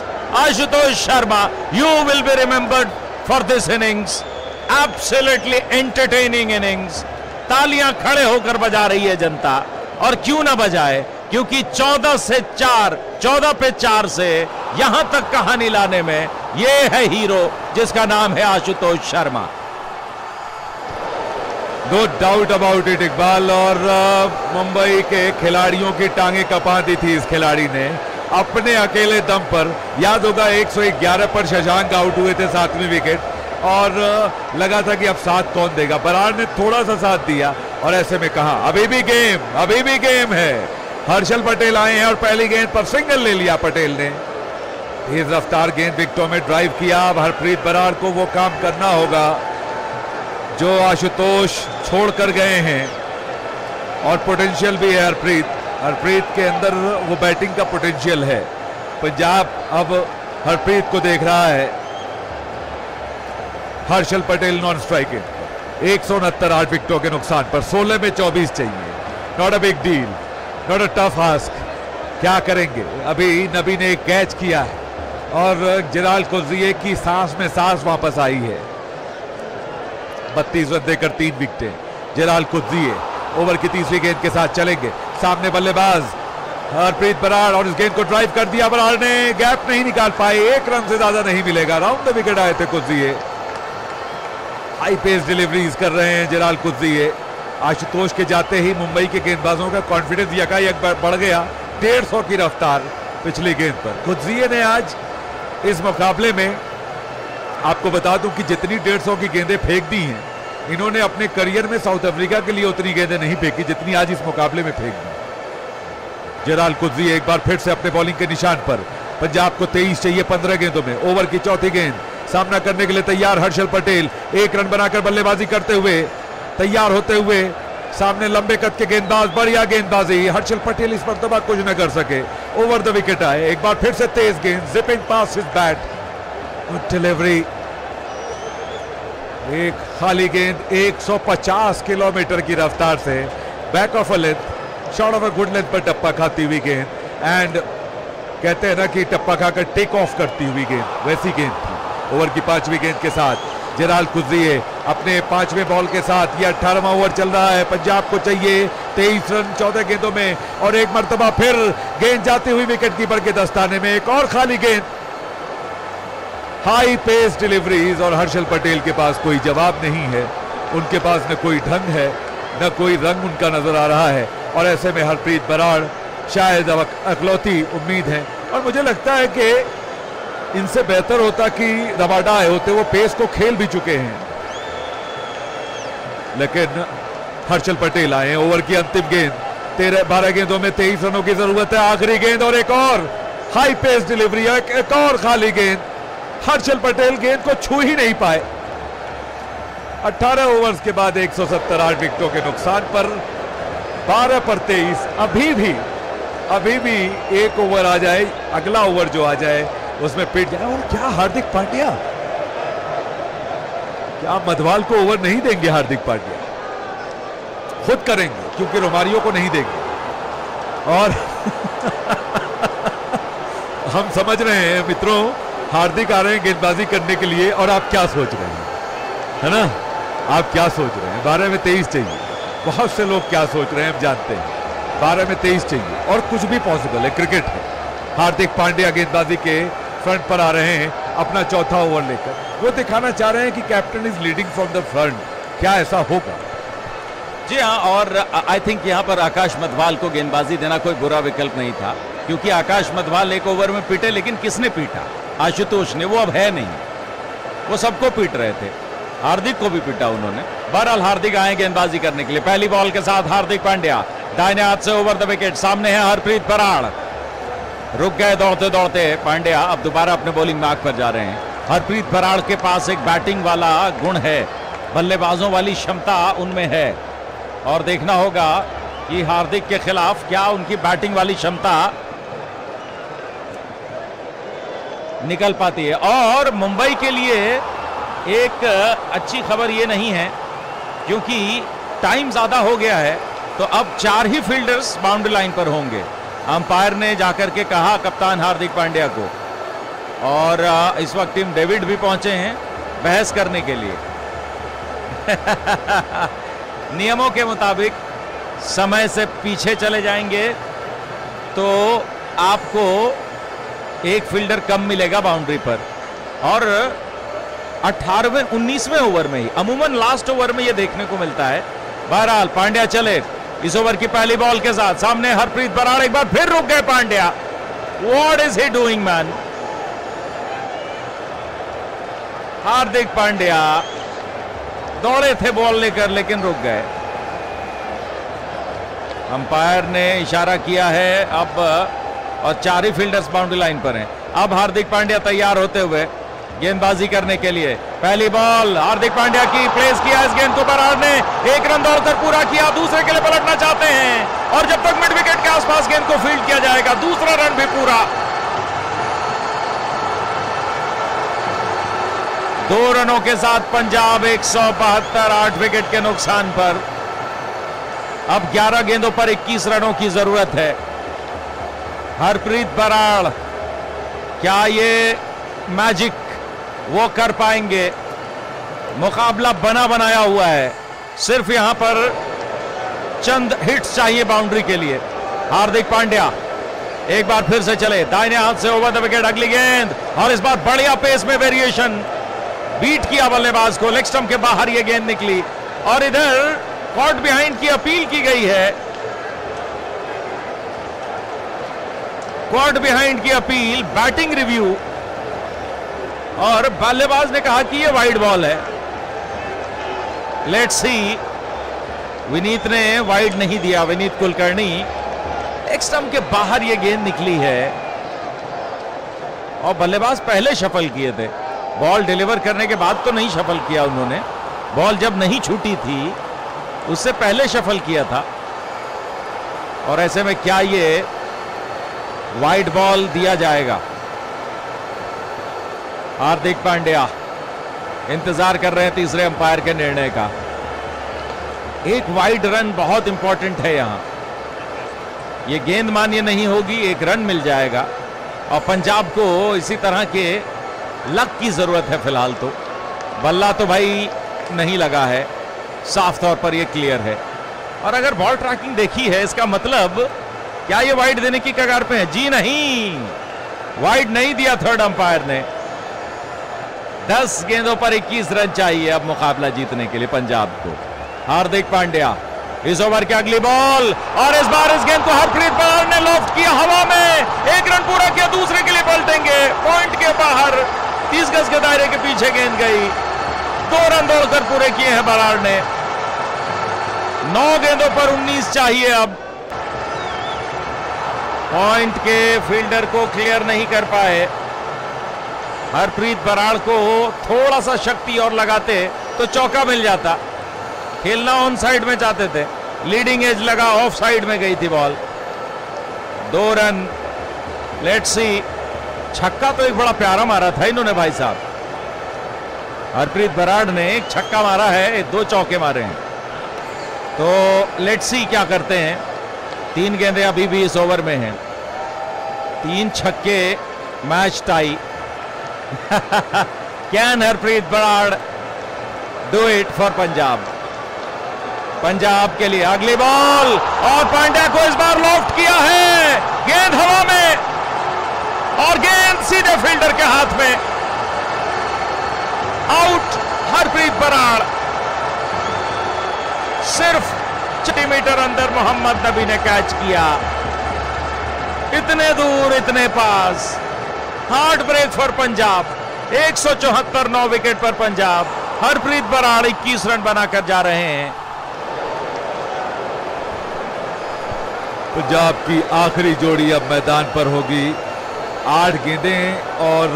Ashutosh Sharma! You will be remembered for this innings. Absolutely entertaining innings. तालियां खड़े होकर बजा रही है जनता, और क्यों ना बजाए, क्योंकि 14 पे 4 से यहां तक कहानी लाने में ये है हीरो जिसका नाम है Ashutosh Sharma. No doubt about it Iqbal, और मुंबई के खिलाड़ियों की टांगें कपा दी थी इस खिलाड़ी ने अपने अकेले दम पर। याद होगा 111 पर शशांक आउट हुए थे, 7वीं विकेट, और लगा था कि अब साथ कौन देगा। बराड़ ने थोड़ा सा साथ दिया और ऐसे में कहा अभी भी गेम है। हर्षल पटेल आए हैं और पहली गेंद पर सिंगल ले लिया पटेल ने। तेज रफ्तार गेंद विकेटों में ड्राइव किया। अब हरप्रीत बराड़ को वो काम करना होगा जो आशुतोष छोड़ कर गए हैं, और पोटेंशियल भी है हरप्रीत के अंदर, वो बैटिंग का पोटेंशियल है। पंजाब अब हरप्रीत को देख रहा है। हर्षल पटेल नॉन स्ट्राइकिंग, 169, 8 विकेटों के नुकसान पर। 16 में 24 चाहिए। Not a big deal, not a tough ask. क्या करेंगे, अभी नबी ने एक कैच किया है और जिलाल कुदसिये की सांस में सांस वापस आई है। 32 रन देकर 3 विकेटें जिलाल कुदसिये ओवर की तीसरी गेंद के साथ चलेंगे। सामने बल्लेबाज हरप्रीत बराड़, और इस गेंद को ड्राइव कर दिया बराड़ ने, गैप नहीं निकाल पाए। 1 रन से ज्यादा नहीं मिलेगा। राउंड द विकेट आए थे कुदसिये। हाई पेस डिलीवरीज कर रहे हैं जिलाल कुदसिये। आशुतोष के जाते ही मुंबई के गेंदबाजों का कॉन्फिडेंस यकायक बढ़ गया। 150 की रफ्तार पिछली गेंद पर। कुदसिये ने आज इस मुकाबले में, आपको बता दूं कि जितनी 150 की गेंदें फेंक दी हैं, इन्होंने अपने करियर में साउथ अफ्रीका के लिए उतनी गेंदें नहीं फेंकी जितनी आज इस मुकाबले में फेंक दी। जिलाल कुदसिये एक बार फिर से अपने बॉलिंग के निशान पर। पंजाब को 23 चाहिए 15 गेंदों में। ओवर की चौथी गेंद, सामना करने के लिए तैयार हर्षल पटेल। 1 रन बनाकर बल्लेबाजी करते हुए, तैयार होते हुए सामने लंबे कद के गेंदबाज। बढ़िया गेंदबाजी, हर्षल पटेल इस मरतबा कुछ न कर सके। ओवर द विकेट आए। एक बार फिर से तेज गेंद, जिपिंग पास, बैट, डिलीवरी। एक खाली गेंद 150 किलोमीटर की रफ्तार से back of a length, short of a good length पर टप्पा खाती हुई गेंद। एंड कहते हैं ना कि टप्पा खाकर टेक ऑफ करती हुई गेंद, वैसी गेंद थी। ओवर की 5वीं गेंद के साथ जिलाल कुदसिये अपने 5वें बॉल के साथ। ये 18वां ओवर चल रहा है। पंजाब को चाहिए 23 रन 14 गेंदों में, और एक मरतबा फिर गेंद जाती हुई विकेट कीपर के दस्ताने में। एक और खाली गेंद, हाई पेस डिलीवरीज, और हर्षल पटेल के पास कोई जवाब नहीं है। उनके पास न कोई ढंग है, न कोई रंग उनका नजर आ रहा है, और ऐसे में हरप्रीत बराड़ शायद अकलौती उम्मीद है। और मुझे लगता है कि इनसे बेहतर होता कि रबाडा आए होते, वो पेस को खेल भी चुके हैं। लेकिन हर्षल पटेल आए। ओवर की अंतिम गेंद, 12 गेंदों में 23 रनों की जरूरत है। आखिरी गेंद और एक और हाई पेस डिलीवरी, एक और खाली गेंद। हर्षल पटेल गेंद को छू ही नहीं पाए। 18 ओवर्स के बाद 170, 8 विकेटों के नुकसान पर। 12 पर 23। अभी भी एक ओवर आ जाए, अगला ओवर जो आ जाए उसमें पिट जाए। और क्या हार्दिक पांड्या, क्या मधवाल को ओवर नहीं देंगे हार्दिक पांड्या? खुद करेंगे, क्योंकि रोमारियो को नहीं देंगे। और हम समझ रहे हैं मित्रों हार्दिक आ रहे हैं गेंदबाजी करने के लिए और आप क्या सोच रहे हैं, है ना, आप क्या सोच रहे हैं, 12 में 23 चाहिए। बहुत से लोग क्या सोच रहे हैं हम जानते हैं, 12 में 23 चाहिए और कुछ भी पॉसिबल है, क्रिकेट है। हार्दिक पांड्या गेंदबाजी के फ्रंट पर आ रहे हैं अपना चौथा ओवर लेकर, वो दिखाना चाह रहे हैं कि captain is leading from the front. क्या ऐसा होगा? जी हाँ, और आई थिंक यहाँ पर आकाश मधवाल को गेंदबाजी देना कोई बुरा विकल्प नहीं था, क्योंकि आकाश मधवाल एक ओवर में पीटे, लेकिन किसने पीटा? आशुतोष ने, वो अब है नहीं, वो सबको पीट रहे थे, हार्दिक को भी पीटा उन्होंने। बहरहाल हार्दिक आए गेंदबाजी करने के लिए, पहली बॉल के साथ हार्दिक पांड्या दाहिने हाथ से ओवर द विकेट, सामने है हरप्रीत बराड़, रुक गए दौड़ते दौड़ते पांड्या, अब दोबारा अपने बॉलिंग मार्ग पर जा रहे हैं। हरप्रीत बराड़ के पास एक बैटिंग वाला गुण है, बल्लेबाजों वाली क्षमता उनमें है, और देखना होगा कि हार्दिक के खिलाफ क्या उनकी बैटिंग वाली क्षमता निकल पाती है। और मुंबई के लिए एक अच्छी खबर ये नहीं है, क्योंकि टाइम ज़्यादा हो गया है, तो अब 4 ही फील्डर्स बाउंड्री लाइन पर होंगे। अंपायर ने जाकर के कहा कप्तान हार्दिक पांड्या को, और इस वक्त टीम डेविड भी पहुंचे हैं बहस करने के लिए। नियमों के मुताबिक समय से पीछे चले जाएंगे तो आपको एक फील्डर कम मिलेगा बाउंड्री पर, और 19वें ओवर में ही, अमूमन लास्ट ओवर में यह देखने को मिलता है। बहरहाल पांड्या चले इस ओवर की पहली बॉल के साथ, सामने हरप्रीत बराड़, एक बार फिर रुक गए Pandya. What is he doing man? Hardik Pandya दौड़े थे बॉल लेकर, लेकिन रुक गए। अंपायर ने इशारा किया है अब, और 4 ही फील्डर्स बाउंड्री लाइन पर हैं। अब हार्दिक पांड्या तैयार होते हुए गेंदबाजी करने के लिए, पहली बॉल हार्दिक पांड्या की, प्लेस किया इस गेंद को बराड़ ने, एक रन दौड़कर पूरा किया, दूसरे के लिए पलटना चाहते हैं, और जब तक मिड विकेट के आसपास गेंद को फील्ड किया जाएगा, दूसरा रन भी पूरा। 2 रनों के साथ पंजाब 172, 8 विकेट के नुकसान पर। अब 11 गेंदों पर 21 रनों की जरूरत है। हरप्रीत बराड़ क्या ये मैजिक वो कर पाएंगे? मुकाबला बना बनाया हुआ है, सिर्फ यहां पर चंद हिट्स चाहिए बाउंड्री के लिए। हार्दिक पांड्या एक बार फिर से चले दाहिने हाथ से ओवर द विकेट, अगली गेंद, और इस बार बढ़िया पेस में वेरिएशन, बीट किया बल्लेबाज को, लेग स्टंप के बाहर ये गेंद निकली, और इधर कॉट बिहाइंड की अपील की गई है। कॉट बिहाइंड की अपील, बैटिंग रिव्यू, और बल्लेबाज ने कहा कि ये वाइड बॉल है। लेट्स सी, विनीत ने वाइड नहीं दिया, विनीत कुलकर्णी, लेग स्टंप के बाहर ये गेंद निकली है, और बल्लेबाज पहले शफल किए थे, बॉल डिलीवर करने के बाद तो नहीं शफल किया उन्होंने, बॉल जब नहीं छूटी थी उससे पहले शफल किया था, और ऐसे में क्या ये वाइड बॉल दिया जाएगा? हार्दिक पांड्या इंतजार कर रहे हैं तीसरे अंपायर के निर्णय का। एक वाइड रन बहुत इंपॉर्टेंट है यहां, यह गेंद मान्य नहीं होगी, एक रन मिल जाएगा, और पंजाब को इसी तरह के लक की जरूरत है फिलहाल। तो बल्ला तो भाई नहीं लगा है, साफ तौर पर यह क्लियर है, और अगर बॉल ट्रैकिंग देखी है इसका मतलब क्या ये वाइड देने की कगार पे है? जी नहीं, वाइड नहीं दिया थर्ड अंपायर ने। 10 गेंदों पर 21 रन चाहिए अब मुकाबला जीतने के लिए पंजाब को। हार्दिक पांड्या इस ओवर की अगली बॉल, और इस बार इस गेंद को हरप्रीत बराड़ ने लॉफ्ट किया हवा में, एक रन पूरा किया, दूसरे के लिए पलटेंगे, पॉइंट के बाहर 30 गज के दायरे के पीछे गेंद गई। 2 रन दौड़कर पूरे किए हैं बराड़ ने। 9 गेंदों पर 19 चाहिए अब। पॉइंट के फील्डर को क्लियर नहीं कर पाए, हरप्रीत बराड़ को थोड़ा सा शक्ति और लगाते तो चौका मिल जाता। खेलना ऑन साइड में चाहते थे, लीडिंग एज लगा, ऑफ साइड में गई थी बॉल। 2 रन, लेट्स सी, छक्का तो एक बड़ा प्यारा मारा था इन्होंने भाई साहब, हरप्रीत बराड़ ने एक छक्का मारा है, 2 चौके मारे हैं, तो लेट्स सी क्या करते हैं। 3 गेंदें अभी भी इस ओवर में हैं, 3 छक्के match tie, Can Harpreet Brar do it for Punjab? Punjab के लिए अगली बॉल और पांड्या को इस बार लॉफ्ट किया है, गेंद हवा में और गेंद सीधे फील्डर के हाथ में। आउट हरप्रीत बराड़। सिर्फ 6 मीटर अंदर मोहम्मद नबी ने कैच किया। इतने दूर इतने पास। Heart break for Punjab. 174 9 wicket पर पंजाब। हरप्रीत बराड़ 21 रन बनाकर जा रहे हैं। पंजाब की आखिरी जोड़ी अब मैदान पर होगी। 8 गेंदें और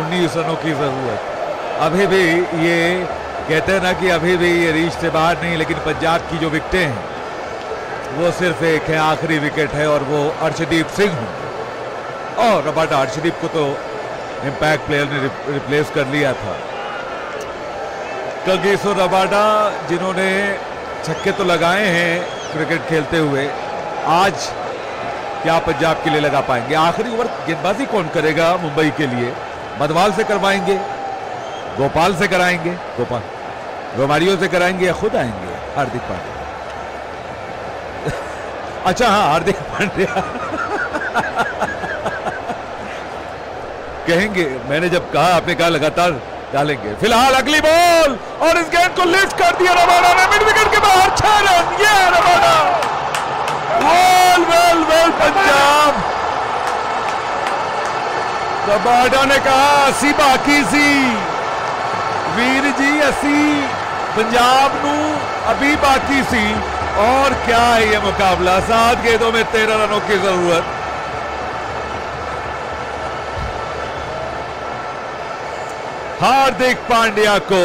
19 रनों की जरूरत। अभी भी ये कहते हैं ना कि अभी भी ये रीच से बाहर नहीं, लेकिन पंजाब की जो विकेटें हैं वो सिर्फ एक है, आखिरी विकेट है और वो अर्शदीप सिंह और रबाडा। अर्शदीप को तो इम्पैक्ट प्लेयर ने रिप्लेस कर लिया था। कगिसो रबाडा जिन्होंने छक्के तो लगाए हैं क्रिकेट खेलते हुए, आज क्या पंजाब के लिए लगा पाएंगे? आखिरी ओवर गेंदबाजी कौन करेगा मुंबई के लिए? मधवाल से करवाएंगे, गोपाल से कराएंगे, गोपाल रोमारियो से कराएंगे या खुद आएंगे हार्दिक पांड्या? अच्छा हाँ, हार्दिक पांड्या कहेंगे। मैंने जब कहा आपने कहा लगातार डालेंगे। फिलहाल अगली बॉल और इस गेंद को लिफ्ट कर दिया रबाडा ने मिड विकेट के बाहर। 6 रन। ये Rabada. Well well well Punjab. Rabada ने कहा असी बाकी सी वीर जी, असी पंजाब नू अभी बाकी सी। और क्या है ये मुकाबला। 7 गेंदों में 13 रनों की जरूरत। हार्दिक पांड्या को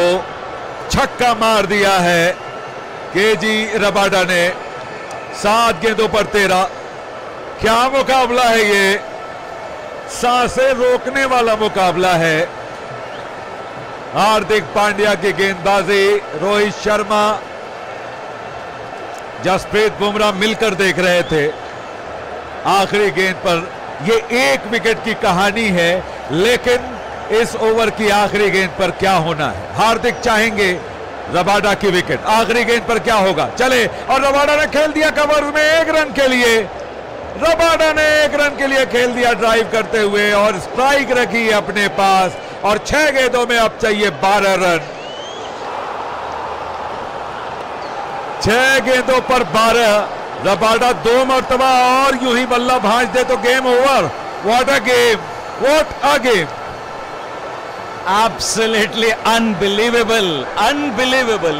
छक्का मार दिया है केजी रबाडा ने। 7 गेंदों पर 13। क्या मुकाबला है ये। सांसें रोकने वाला मुकाबला है। हार्दिक पांड्या की गेंदबाजी, रोहित शर्मा, जसप्रीत बुमराह मिलकर देख रहे थे। आखिरी गेंद पर ये 1 विकेट की कहानी है, लेकिन इस ओवर की आखिरी गेंद पर क्या होना है। हार्दिक चाहेंगे रबाडा की विकेट। आखिरी गेंद पर क्या होगा। चले और रबाडा ने खेल दिया कवर में 1 रन के लिए। रबाडा ने 1 रन के लिए खेल दिया ड्राइव करते हुए और स्ट्राइक रखी अपने पास। और 6 गेंदों में अब चाहिए 12 रन। 6 गेंदों पर 12। रबाडा 2 मरतबा और यूं ही बल्ला भांज दे तो game over. What a game, what a game. Absolutely unbelievable, unbelievable।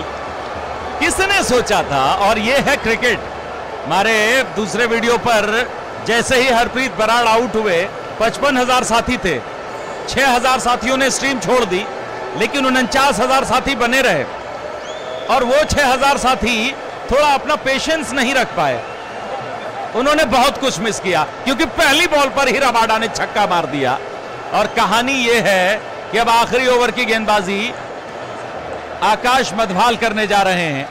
किसने सोचा था। और ये है क्रिकेट। हमारे दूसरे वीडियो पर जैसे ही हरप्रीत बराड़ आउट हुए 55,000 साथी थे। 6,000 साथियों ने स्ट्रीम छोड़ दी, लेकिन 49,000 साथी बने रहे। और वो 6,000 साथी थोड़ा अपना पेशेंस नहीं रख पाए। उन्होंने बहुत कुछ मिस किया, क्योंकि पहली बॉल पर ही रबाडा ने छक्का मार दिया। और कहानी ये है कि अब आखिरी ओवर की गेंदबाजी आकाश मधवाल करने जा रहे हैं।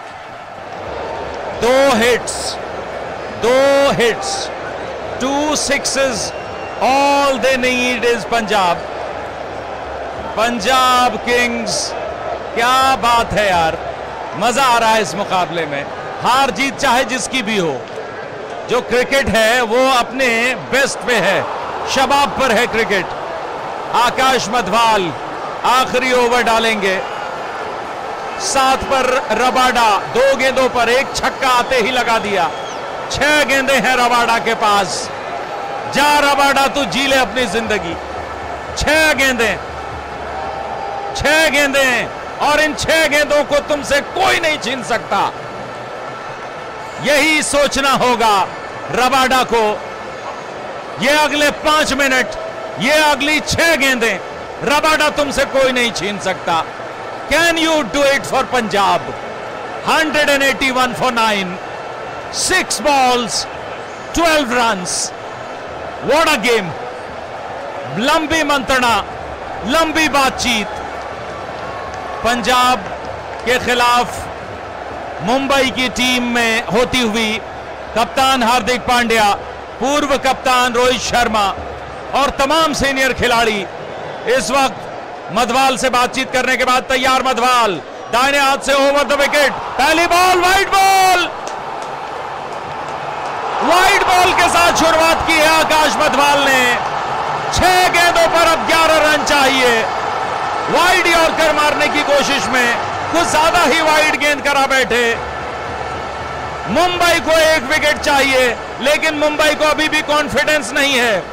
2 hits, 2 sixes, all they need is Punjab. Punjab Kings. क्या बात है यार, मजा आ रहा है इस मुकाबले में। हार जीत चाहे जिसकी भी हो, जो क्रिकेट है वो अपने बेस्ट पे है, शबाब पर है क्रिकेट। आकाश मधवाल आखिरी ओवर डालेंगे। 7 पर रबाडा 2 गेंदों पर 1 छक्का आते ही लगा दिया। 6 गेंदें हैं रबाडा के पास। जा रबाडा तू जी ले अपनी जिंदगी। 6 गेंदें और इन 6 गेंदों को तुमसे कोई नहीं छीन सकता। यही सोचना होगा रबाडा को। ये अगले 5 मिनट, ये अगली 6 गेंदें रबाडा तुमसे कोई नहीं छीन सकता। Can you do it for Punjab. 181 for 9, 6 balls, 12 runs। What a game. लंबी मंत्रणा, लंबी बातचीत। पंजाब के खिलाफ मुंबई की टीम में होती हुई कप्तान हार्दिक पांड्या, पूर्व कप्तान रोहित शर्मा और तमाम सीनियर खिलाड़ी इस वक्त मधवाल से बातचीत करने के बाद तैयार मधवाल दाहिने हाथ से ओवर द विकेट, पहली बॉल वाइड बॉल के साथ शुरुआत की है आकाश मधवाल ने। 6 गेंदों पर अब 11 रन चाहिए। वाइड यॉर्कर मारने की कोशिश में कुछ ज्यादा ही वाइड गेंद करा बैठे। मुंबई को 1 विकेट चाहिए, लेकिन मुंबई को अभी भी कॉन्फिडेंस नहीं है।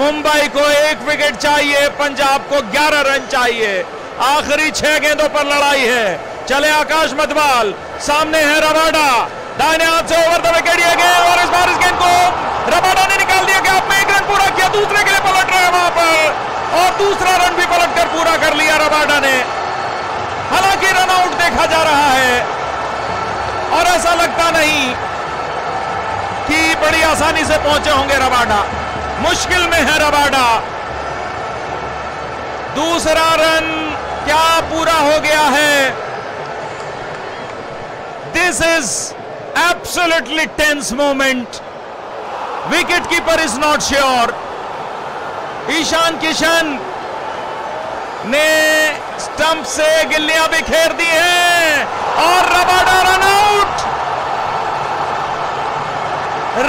मुंबई को 1 विकेट चाहिए, पंजाब को 11 रन चाहिए। आखिरी 6 गेंदों पर लड़ाई है। चले आकाश मधवाल, सामने है रबाडा, दाहिने हाथ से ओवर द विकेट ये गेंद, और इस बार इस गेंद को रबाडा ने निकाल दिया। गैप में 1 रन पूरा किया, दूसरे के लिए पलट रहा है वहां पर, और दूसरा रन भी पलट कर पूरा कर लिया रबाडा ने। हालांकि रनआउट देखा जा रहा है और ऐसा लगता नहीं कि बड़ी आसानी से पहुंचे होंगे रबाडा। मुश्किल में है रबाडा। दूसरा रन क्या पूरा हो गया है। This is absolutely tense moment. Wicket keeper is not sure. Ishan Kishan ने स्टंप से गिल्लियां बिखेर दी हैं और रबाडा रनआउट।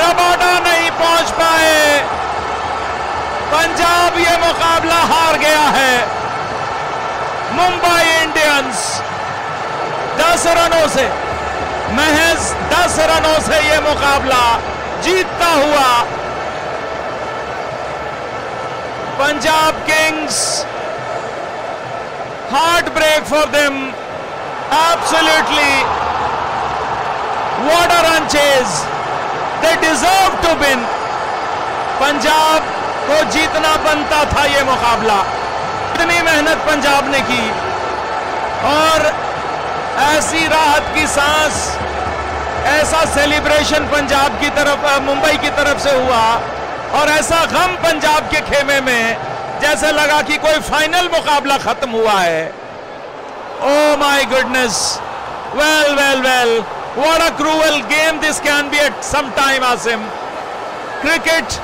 रबाडा नहीं पहुंच पाए। पंजाब ये मुकाबला हार गया है। मुंबई इंडियंस 10 रनों से, महज 10 रनों से ये मुकाबला जीतता हुआ Punjab Kings. Heart break for them, absolutely. What a run chase! They deserve to win. Punjab को जीतना बनता था ये मुकाबला। इतनी मेहनत पंजाब ने की और ऐसी राहत की सांस, ऐसा सेलिब्रेशन पंजाब की तरफ, मुंबई की तरफ से हुआ और ऐसा गम पंजाब के खेमे में, जैसे लगा कि कोई फाइनल मुकाबला खत्म हुआ है। Oh my goodness! Well, well, well! What a cruel game this can be at some time, Asim. Cricket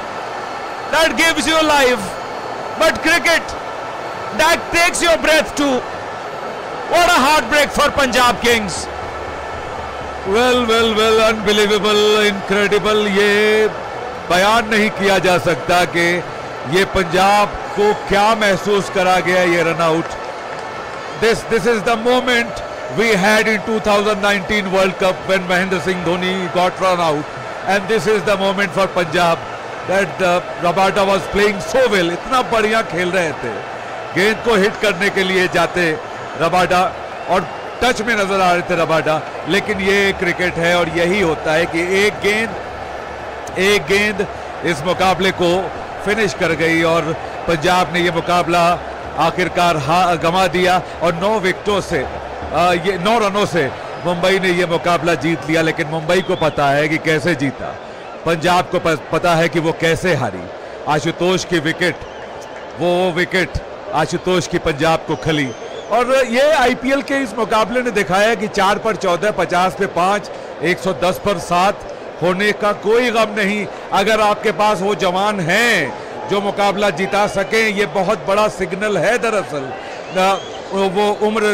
that gives you life, but cricket that takes your breath too. What a heartbreak for Punjab Kings. Well, well, well! Unbelievable, incredible. ये बयान नहीं किया जा सकता कि ये पंजाब को क्या महसूस करा गया ये run out. This is the moment we had in 2019 world cup when Mahendra Singh Dhoni got run out, and this is the moment for Punjab that Rabada was playing so well. इतना बढ़िया खेल रहे थे, गेंद को हिट करने के लिए जाते रबाडा और टच में नजर आ रहे थे रबाडा, लेकिन ये क्रिकेट है और यही होता है कि एक गेंद इस मुकाबले को फिनिश कर गई और पंजाब ने ये मुकाबला आखिरकार गंवा दिया और 9 विकेटों से 9 रनों से मुंबई ने ये मुकाबला जीत लिया। लेकिन मुंबई को पता है कि कैसे जीता, पंजाब को पता है कि वो कैसे हारी। आशुतोष की विकेट, वो विकेट आशुतोष की पंजाब को खली। और ये आईपीएल के इस मुकाबले ने दिखाया कि 4 पर 14, 50 पे 5, 110 पर 7 होने का कोई गम नहीं। अगर आपके पास वो जवान हैं जो मुकाबला जिता सके, ये बहुत बड़ा सिग्नल है दरअसल वो उम्र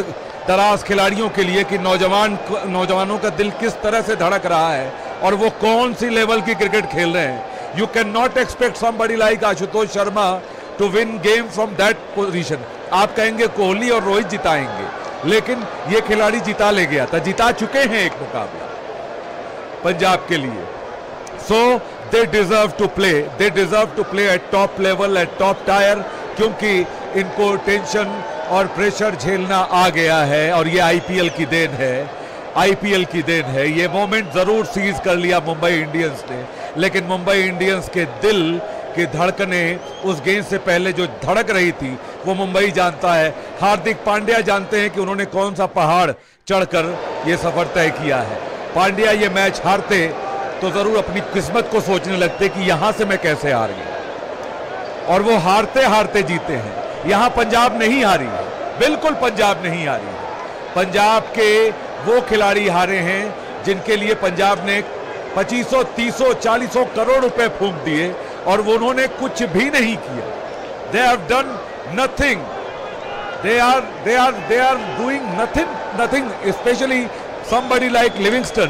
दराज खिलाड़ियों के लिए कि नौजवानों का दिल किस तरह से धड़क रहा है और वो कौन सी लेवल की क्रिकेट खेल रहे हैं। You can not expect somebody like Ashutosh Sharma to win game from that position. आप कहेंगे कोहली और रोहित जिताएंगे, लेकिन ये खिलाड़ी जिता ले गया था, जिता चुके हैं एक मुकाबला पंजाब के लिए। सो they deserve to play. They deserve to play at top level, at top tier, क्योंकि इनको टेंशन और प्रेशर झेलना आ गया है और ये आईपीएल की देन है। आईपीएल की देन है। ये मोमेंट जरूर सीज कर लिया मुंबई इंडियंस ने, लेकिन मुंबई इंडियंस के दिल की धड़कने उस गेंद से पहले जो धड़क रही थी वो मुंबई जानता है। हार्दिक पांड्या जानते हैं कि उन्होंने कौन सा पहाड़ चढ़कर ये सफर तय किया है। पांड्या ये मैच हारते तो जरूर अपनी किस्मत को सोचने लगते कि यहां से मैं कैसे हार गया, और वो हारते हारते जीते हैं। यहां पंजाब नहीं हारी है, बिल्कुल पंजाब नहीं हारी है। पंजाब के वो खिलाड़ी हारे हैं जिनके लिए पंजाब ने 2500, 300, 400 करोड़ रुपए फूंक दिए और वो उन्होंने कुछ भी नहीं किया। They have done nothing, they are doing nothing, specially somebody like Livingstone,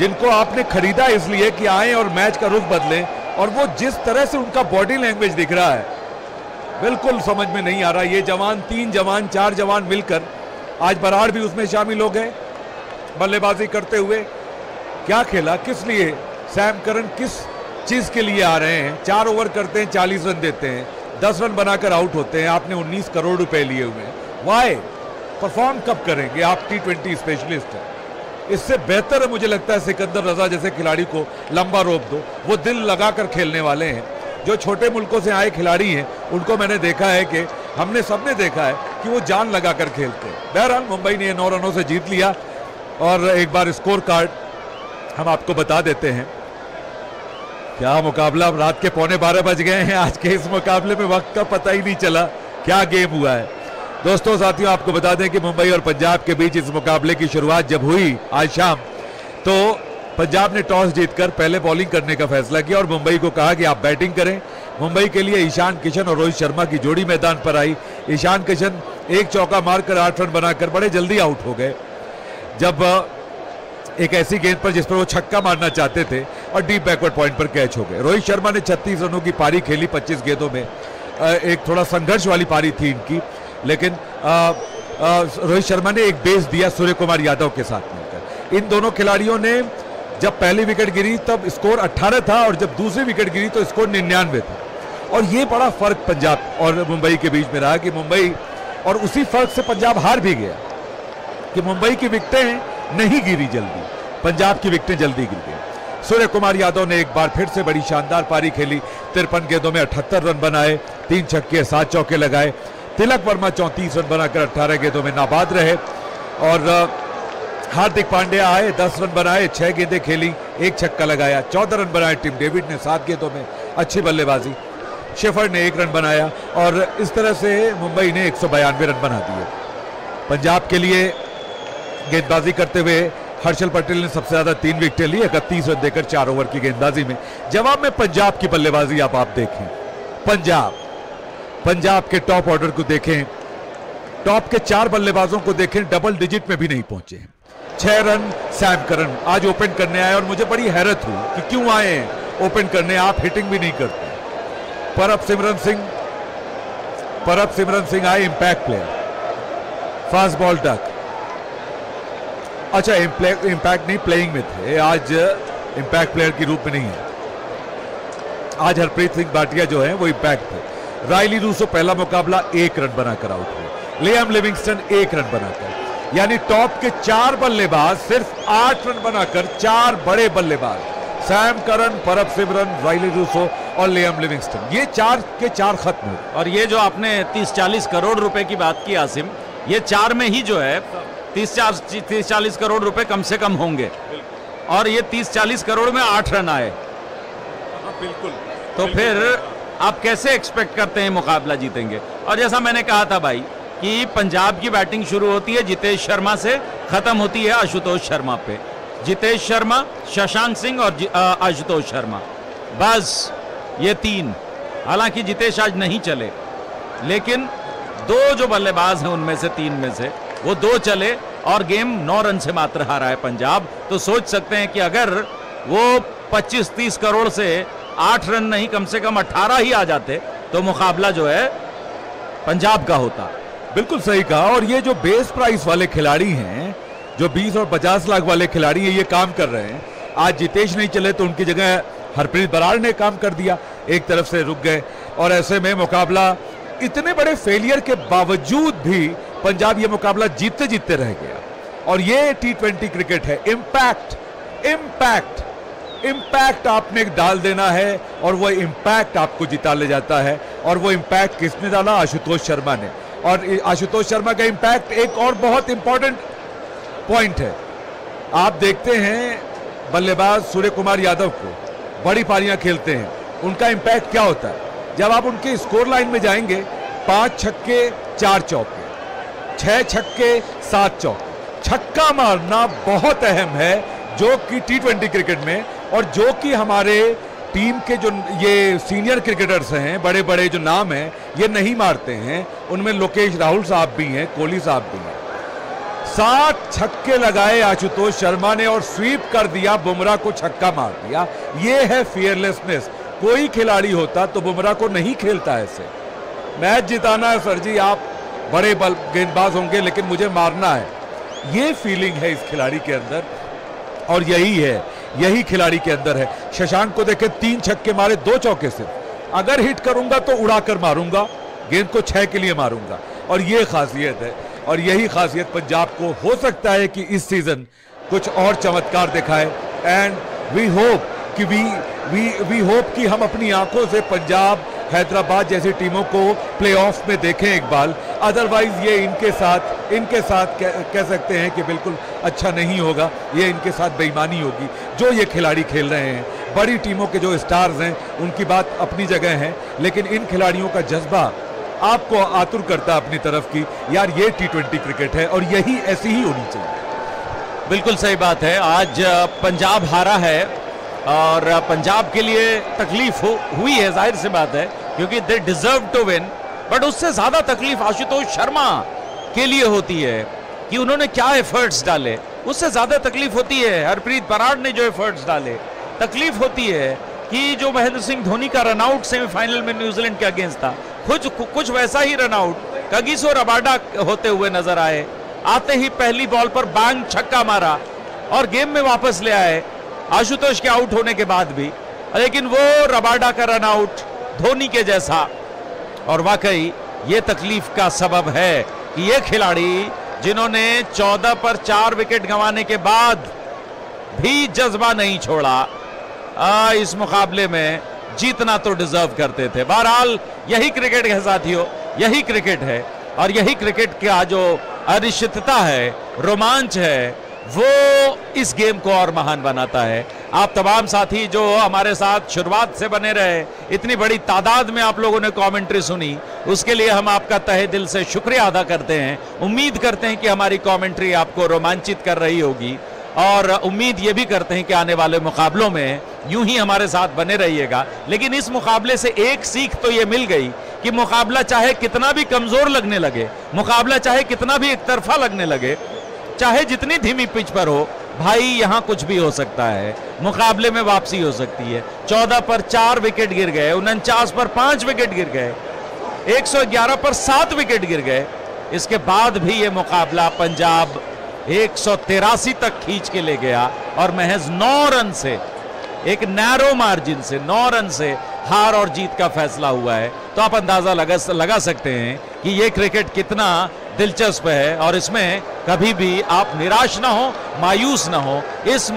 जिनको आपने खरीदा इसलिए कि आए और मैच का रुख बदले, और वो जिस तरह से उनका बॉडी लैंग्वेज दिख रहा है बिल्कुल समझ में नहीं आ रहा। ये जवान, तीन जवान, चार जवान मिलकर, आज बराड़ भी उसमें शामिल हो गए बल्लेबाजी करते हुए, क्या खेला, किस लिए सैम करन किस चीज़ के लिए आ रहे हैं। 4 ओवर करते हैं, 40 रन देते हैं, 10 रन बनाकर आउट होते हैं। आपने 19 करोड़ रुपए लिए हुए हैं, वाई परफॉर्म कब करेंगे? आप T20 स्पेशलिस्ट हैं। इससे बेहतर है मुझे लगता है सिकंदर रजा जैसे खिलाड़ी को लंबा रोप दो। वो दिल लगाकर खेलने वाले हैं। जो छोटे मुल्कों से आए खिलाड़ी हैं उनको मैंने देखा है कि हमने सबने देखा है कि वो जान लगाकर खेलते हैं। बहरहाल मुंबई ने 9 रनों से जीत लिया। और एक बार स्कोर कार्ड हम आपको बता देते हैं, क्या मुकाबला। अब रात के 11:45 बज गए हैं। आज के इस मुकाबले में वक्त का पता ही नहीं चला, क्या गेम हुआ है। दोस्तों, साथियों, आपको बता दें कि मुंबई और पंजाब के बीच इस मुकाबले की शुरुआत जब हुई आज शाम, तो पंजाब ने टॉस जीतकर पहले बॉलिंग करने का फैसला किया और मुंबई को कहा कि आप बैटिंग करें। मुंबई के लिए ईशान किशन और रोहित शर्मा की जोड़ी मैदान पर आई। ईशान किशन 1 चौका मारकर 8 रन बनाकर बड़े जल्दी आउट हो गए, जब एक ऐसी गेंद पर जिस पर वो छक्का मारना चाहते थे और डीप बैकवर्ड पॉइंट पर कैच हो गए। रोहित शर्मा ने 36 रनों की पारी खेली 25 गेंदों में। एक थोड़ा संघर्ष वाली पारी थी इनकी, लेकिन रोहित शर्मा ने एक बेस दिया सूर्य कुमार यादव के साथ मिलकर। इन दोनों खिलाड़ियों ने, जब पहली विकेट गिरी तब स्कोर 18 था और जब दूसरी विकेट गिरी तो स्कोर 99 था। और ये बड़ा फर्क पंजाब और मुंबई के बीच में रहा कि मुंबई, और उसी फर्क से पंजाब हार भी गया कि मुंबई की विकेटें नहीं गिरी जल्दी, पंजाब की विकेटें जल्दी गिर गई। सूर्य कुमार यादव ने एक बार फिर से बड़ी शानदार पारी खेली। 53 गेंदों में 78 रन बनाए, 3 छक्के, 7 चौके लगाए। तिलक वर्मा 34 रन बनाकर 18 गेंदों में नाबाद रहे। और हार्दिक पांड्या आए, 10 रन बनाए, 6 गेंदें खेली, 1 छक्का लगाया, 14 रन बनाए। टिम डेविड ने 7 गेंदों में अच्छी बल्लेबाजी, शेफर ने 1 रन बनाया, और इस तरह से मुंबई ने 192 रन बना दिए। पंजाब के लिए गेंदबाजी करते हुए हर्षल पटेल ने सबसे ज्यादा 3 विकेटें ली, 31 रन देकर 4 ओवर की गेंदबाजी में। जवाब में पंजाब की बल्लेबाजी आप देखें, पंजाब के टॉप ऑर्डर को देखें, टॉप के 4 बल्लेबाजों को देखें, डबल डिजिट में भी नहीं पहुंचे। 6 रन सैम करन आज ओपन करने आए और मुझे बड़ी हैरत हुई कि क्यों आए हैं ओपन करने, आप हिटिंग भी नहीं करते। परब सिमरन सिंह आए, impact player, fast ball duck, अच्छा इंपैक्ट नहीं, प्लेइंग में थे आज, इंपैक्ट प्लेयर के रूप में नहीं है आज। हरप्रीत सिंह भाटिया जो है वो इंपैक्ट थे। रायली रूसो पहला मुकाबला 1 रन बनाकर आउट हुए। लियाम लिविंगस्टन 1 रन बनाकर, यानी टॉप के 4 बल्लेबाज सिर्फ 8 रन बनाकर, 4 बड़े बल्लेबाज सैम करन, परब सिमरन, रायली रूसो और लियाम लिविंगस्टन, ये 4 के 4 खत्म हुए। और ये जो आपने 30-40 करोड़ रुपए की बात की आसिम, ये 4 में ही जो है 30-40 करोड़ रुपए कम से कम होंगे, और ये 30-40 करोड़ में 8 रन आए, बिल्कुल तो फिर आप कैसे एक्सपेक्ट करते हैं मुकाबला जीतेंगे। और जैसा मैंने कहा था भाई कि पंजाब की बैटिंग शुरू होती है जितेश शर्मा से, खत्म होती है आशुतोष शर्मा पे। जितेश शर्मा, शशांक सिंह और आशुतोष शर्मा, बस ये 3। हालांकि जितेश आज नहीं चले, लेकिन 2 जो बल्लेबाज हैं उनमें से 3 में से वो 2 चले और गेम 9 रन से मात्र हारा है पंजाब। तो सोच सकते हैं कि अगर वो 25-30 करोड़ से 8 रन नहीं कम से कम 18 ही आ जाते तो मुकाबला जो है पंजाब का होता। बिल्कुल सही कहा। और ये जो बेस प्राइस वाले खिलाड़ी हैं, जो 20 और 50 लाख वाले खिलाड़ी हैं, ये काम कर रहे हैं। आज जितेश नहीं चले तो उनकी जगह हरप्रीत बराड़ ने काम कर दिया, एक तरफ से रुक गए, और ऐसे में मुकाबला, इतने बड़े फेलियर के बावजूद भी पंजाब ये मुकाबला जीतते जीतते रह गया। और ये T20 क्रिकेट है, इम्पैक्ट आपने डाल देना है और वो इम्पैक्ट आपको जिता ले जाता है। और वो इम्पैक्ट किसने डाला? आशुतोष शर्मा ने। और आशुतोष शर्मा का इम्पैक्ट एक और बहुत इंपॉर्टेंट पॉइंट है। आप देखते हैं बल्लेबाज सूर्य कुमार यादव को, बड़ी पारियां खेलते हैं, उनका इम्पैक्ट क्या होता है। जब आप उनके स्कोर लाइन में जाएंगे, 5 छक्के, 4 चौके, 6 छक्के, 7 चौके, छक्का मारना बहुत अहम है, जो कि T20 क्रिकेट में, और जो कि हमारे टीम के जो ये सीनियर क्रिकेटर्स हैं, बड़े बड़े जो नाम हैं, ये नहीं मारते हैं। उनमें लोकेश राहुल साहब भी हैं, कोहली साहब भी हैं। 7 छक्के लगाए आशुतोष शर्मा ने और स्वीप कर दिया, बुमराह को छक्का मार दिया। ये है फियरलेसनेस। कोई खिलाड़ी होता तो बुमराह को नहीं खेलता ऐसे। मैच जिताना है सर जी, आप बड़े बल गेंदबाज होंगे, लेकिन मुझे मारना है। ये फीलिंग है इस खिलाड़ी के अंदर और यही है, यही खिलाड़ी के अंदर है। शशांक को देखे, 3 छक्के मारे, 2 चौके से। अगर हिट करूंगा तो उड़ाकर मारूंगा, गेंद को 6 के लिए मारूंगा। और ये खासियत है और यही खासियत पंजाब को हो सकता है कि इस सीजन कुछ और चमत्कार दिखाए। एंड वी होप कि हम अपनी आंखों से पंजाब, हैदराबाद जैसी टीमों को प्लेऑफ में देखें इकबाल। अदरवाइज ये इनके साथ कह सकते हैं कि बिल्कुल अच्छा नहीं होगा। ये इनके साथ बेईमानी होगी जो ये खिलाड़ी खेल रहे हैं। बड़ी टीमों के जो स्टार्स हैं उनकी बात अपनी जगह है, लेकिन इन खिलाड़ियों का जज्बा आपको आतुर करता अपनी तरफ की यार ये T20 क्रिकेट है और यही ऐसी ही होनी चाहिए। बिल्कुल सही बात है। आज पंजाब हारा है और पंजाब के लिए तकलीफ हुई है, जाहिर सी बात है, क्योंकि they deserve to win. But उससे ज्यादा तकलीफ आशुतोष शर्मा के लिए होती है कि उन्होंने क्या एफर्ट्स डाले। उससे ज्यादा तकलीफ होती है हरप्रीत बराड़ ने जो एफर्ट्स डाले। तकलीफ होती है कि जो महेंद्र सिंह धोनी का रनआउट सेमीफाइनल में न्यूजीलैंड के अगेंस्ट था, कुछ वैसा ही रनआउट कगिसो रबाडा होते हुए नजर आए। आते ही पहली बॉल पर बैंग छक्का मारा और गेम में वापस ले आए आशुतोष के आउट होने के बाद भी। लेकिन वो रबाडा का रनआउट धोनी के जैसा। और वाकई ये तकलीफ का सबब है कि ये खिलाड़ी जिन्होंने 14 पर 4 विकेट गंवाने के बाद भी जज्बा नहीं छोड़ा, इस मुकाबले में जीतना तो डिजर्व करते थे। बहरहाल यही क्रिकेट है साथियों, यही क्रिकेट है और यही क्रिकेट का जो अनिश्चितता है, रोमांच है, वो इस गेम को और महान बनाता है। आप तमाम साथी जो हमारे साथ शुरुआत से बने रहे, इतनी बड़ी तादाद में आप लोगों ने कमेंट्री सुनी, उसके लिए हम आपका तहे दिल से शुक्रिया अदा करते हैं। उम्मीद करते हैं कि हमारी कमेंट्री आपको रोमांचित कर रही होगी और उम्मीद ये भी करते हैं कि आने वाले मुकाबलों में यूं ही हमारे साथ बने रहिएगा। लेकिन इस मुकाबले से एक सीख तो ये मिल गई कि मुकाबला चाहे कितना भी कमजोर लगने लगे, मुकाबला चाहे कितना भी एक तरफा लगने लगे, चाहे जितनी धीमी पिच पर हो, भाई यहाँ कुछ भी हो सकता है। मुकाबले में वापसी हो सकती है। 14 पर 4 विकेट गिर गए, 49 पर 5 विकेट गिर गए, 111 पर 7 विकेट गिर गए। इसके बाद भी ये मुकाबला पंजाब 183 तक खींच के ले गया और महज 9 रन से, एक नैरो मार्जिन से 9 रन से हार और जीत का फैसला हुआ है। तो आप अंदाजा लगा सकते हैं कि ये क्रिकेट कितना दिलचस्प है और इसमें कभी भी आप निराश ना हो, मायूस ना हो। इस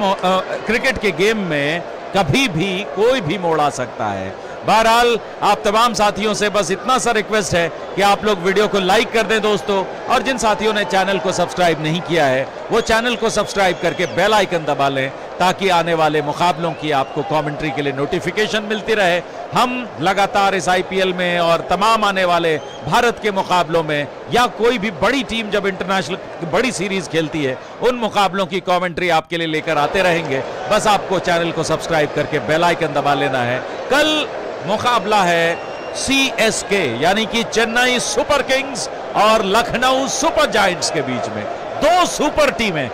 क्रिकेट के गेम में कभी भी कोई भी मोड़ आ सकता है। बहरहाल आप तमाम साथियों से बस इतना सा रिक्वेस्ट है कि आप लोग वीडियो को लाइक कर दें दोस्तों, और जिन साथियों ने चैनल को सब्सक्राइब नहीं किया है वो चैनल को सब्सक्राइब करके बेल आइकन दबा लें, ताकि आने वाले मुकाबलों की आपको कमेंट्री के लिए नोटिफिकेशन मिलती रहे। हम लगातार इस IPL में और तमाम आने वाले भारत के मुकाबलों में, या कोई भी बड़ी टीम जब इंटरनेशनल बड़ी सीरीज खेलती है, उन मुकाबलों की कमेंट्री आपके लिए लेकर आते रहेंगे। बस आपको चैनल को सब्सक्राइब करके बेल आइकन दबा लेना है। कल मुकाबला है CSK यानी कि चेन्नई सुपर किंग्स और लखनऊ सुपर जायंट्स के बीच में। 2 सुपर टीमें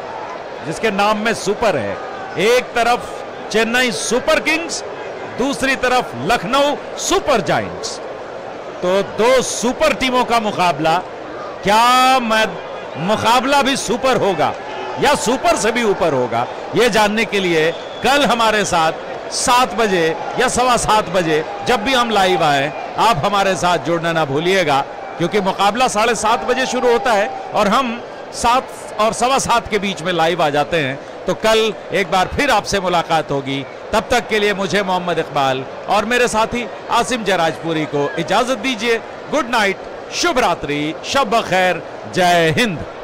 जिसके नाम में सुपर है। एक तरफ चेन्नई सुपर किंग्स, दूसरी तरफ लखनऊ सुपर जायंट्स। तो 2 सुपर टीमों का मुकाबला। क्या मुकाबला भी सुपर होगा या सुपर से भी ऊपर होगा, यह जानने के लिए कल हमारे साथ 7 बजे या 7:15 बजे जब भी हम लाइव आए, आप हमारे साथ जुड़ना ना भूलिएगा, क्योंकि मुकाबला 7:30 बजे शुरू होता है और हम 7 और 7:15 के बीच में लाइव आ जाते हैं। तो कल एक बार फिर आपसे मुलाकात होगी। तब तक के लिए मुझे मोहम्मद इकबाल और मेरे साथी आसिम जराजपुरी को इजाजत दीजिए। गुड नाइट, शुभ रात्रि, शब बखैर, जय हिंद।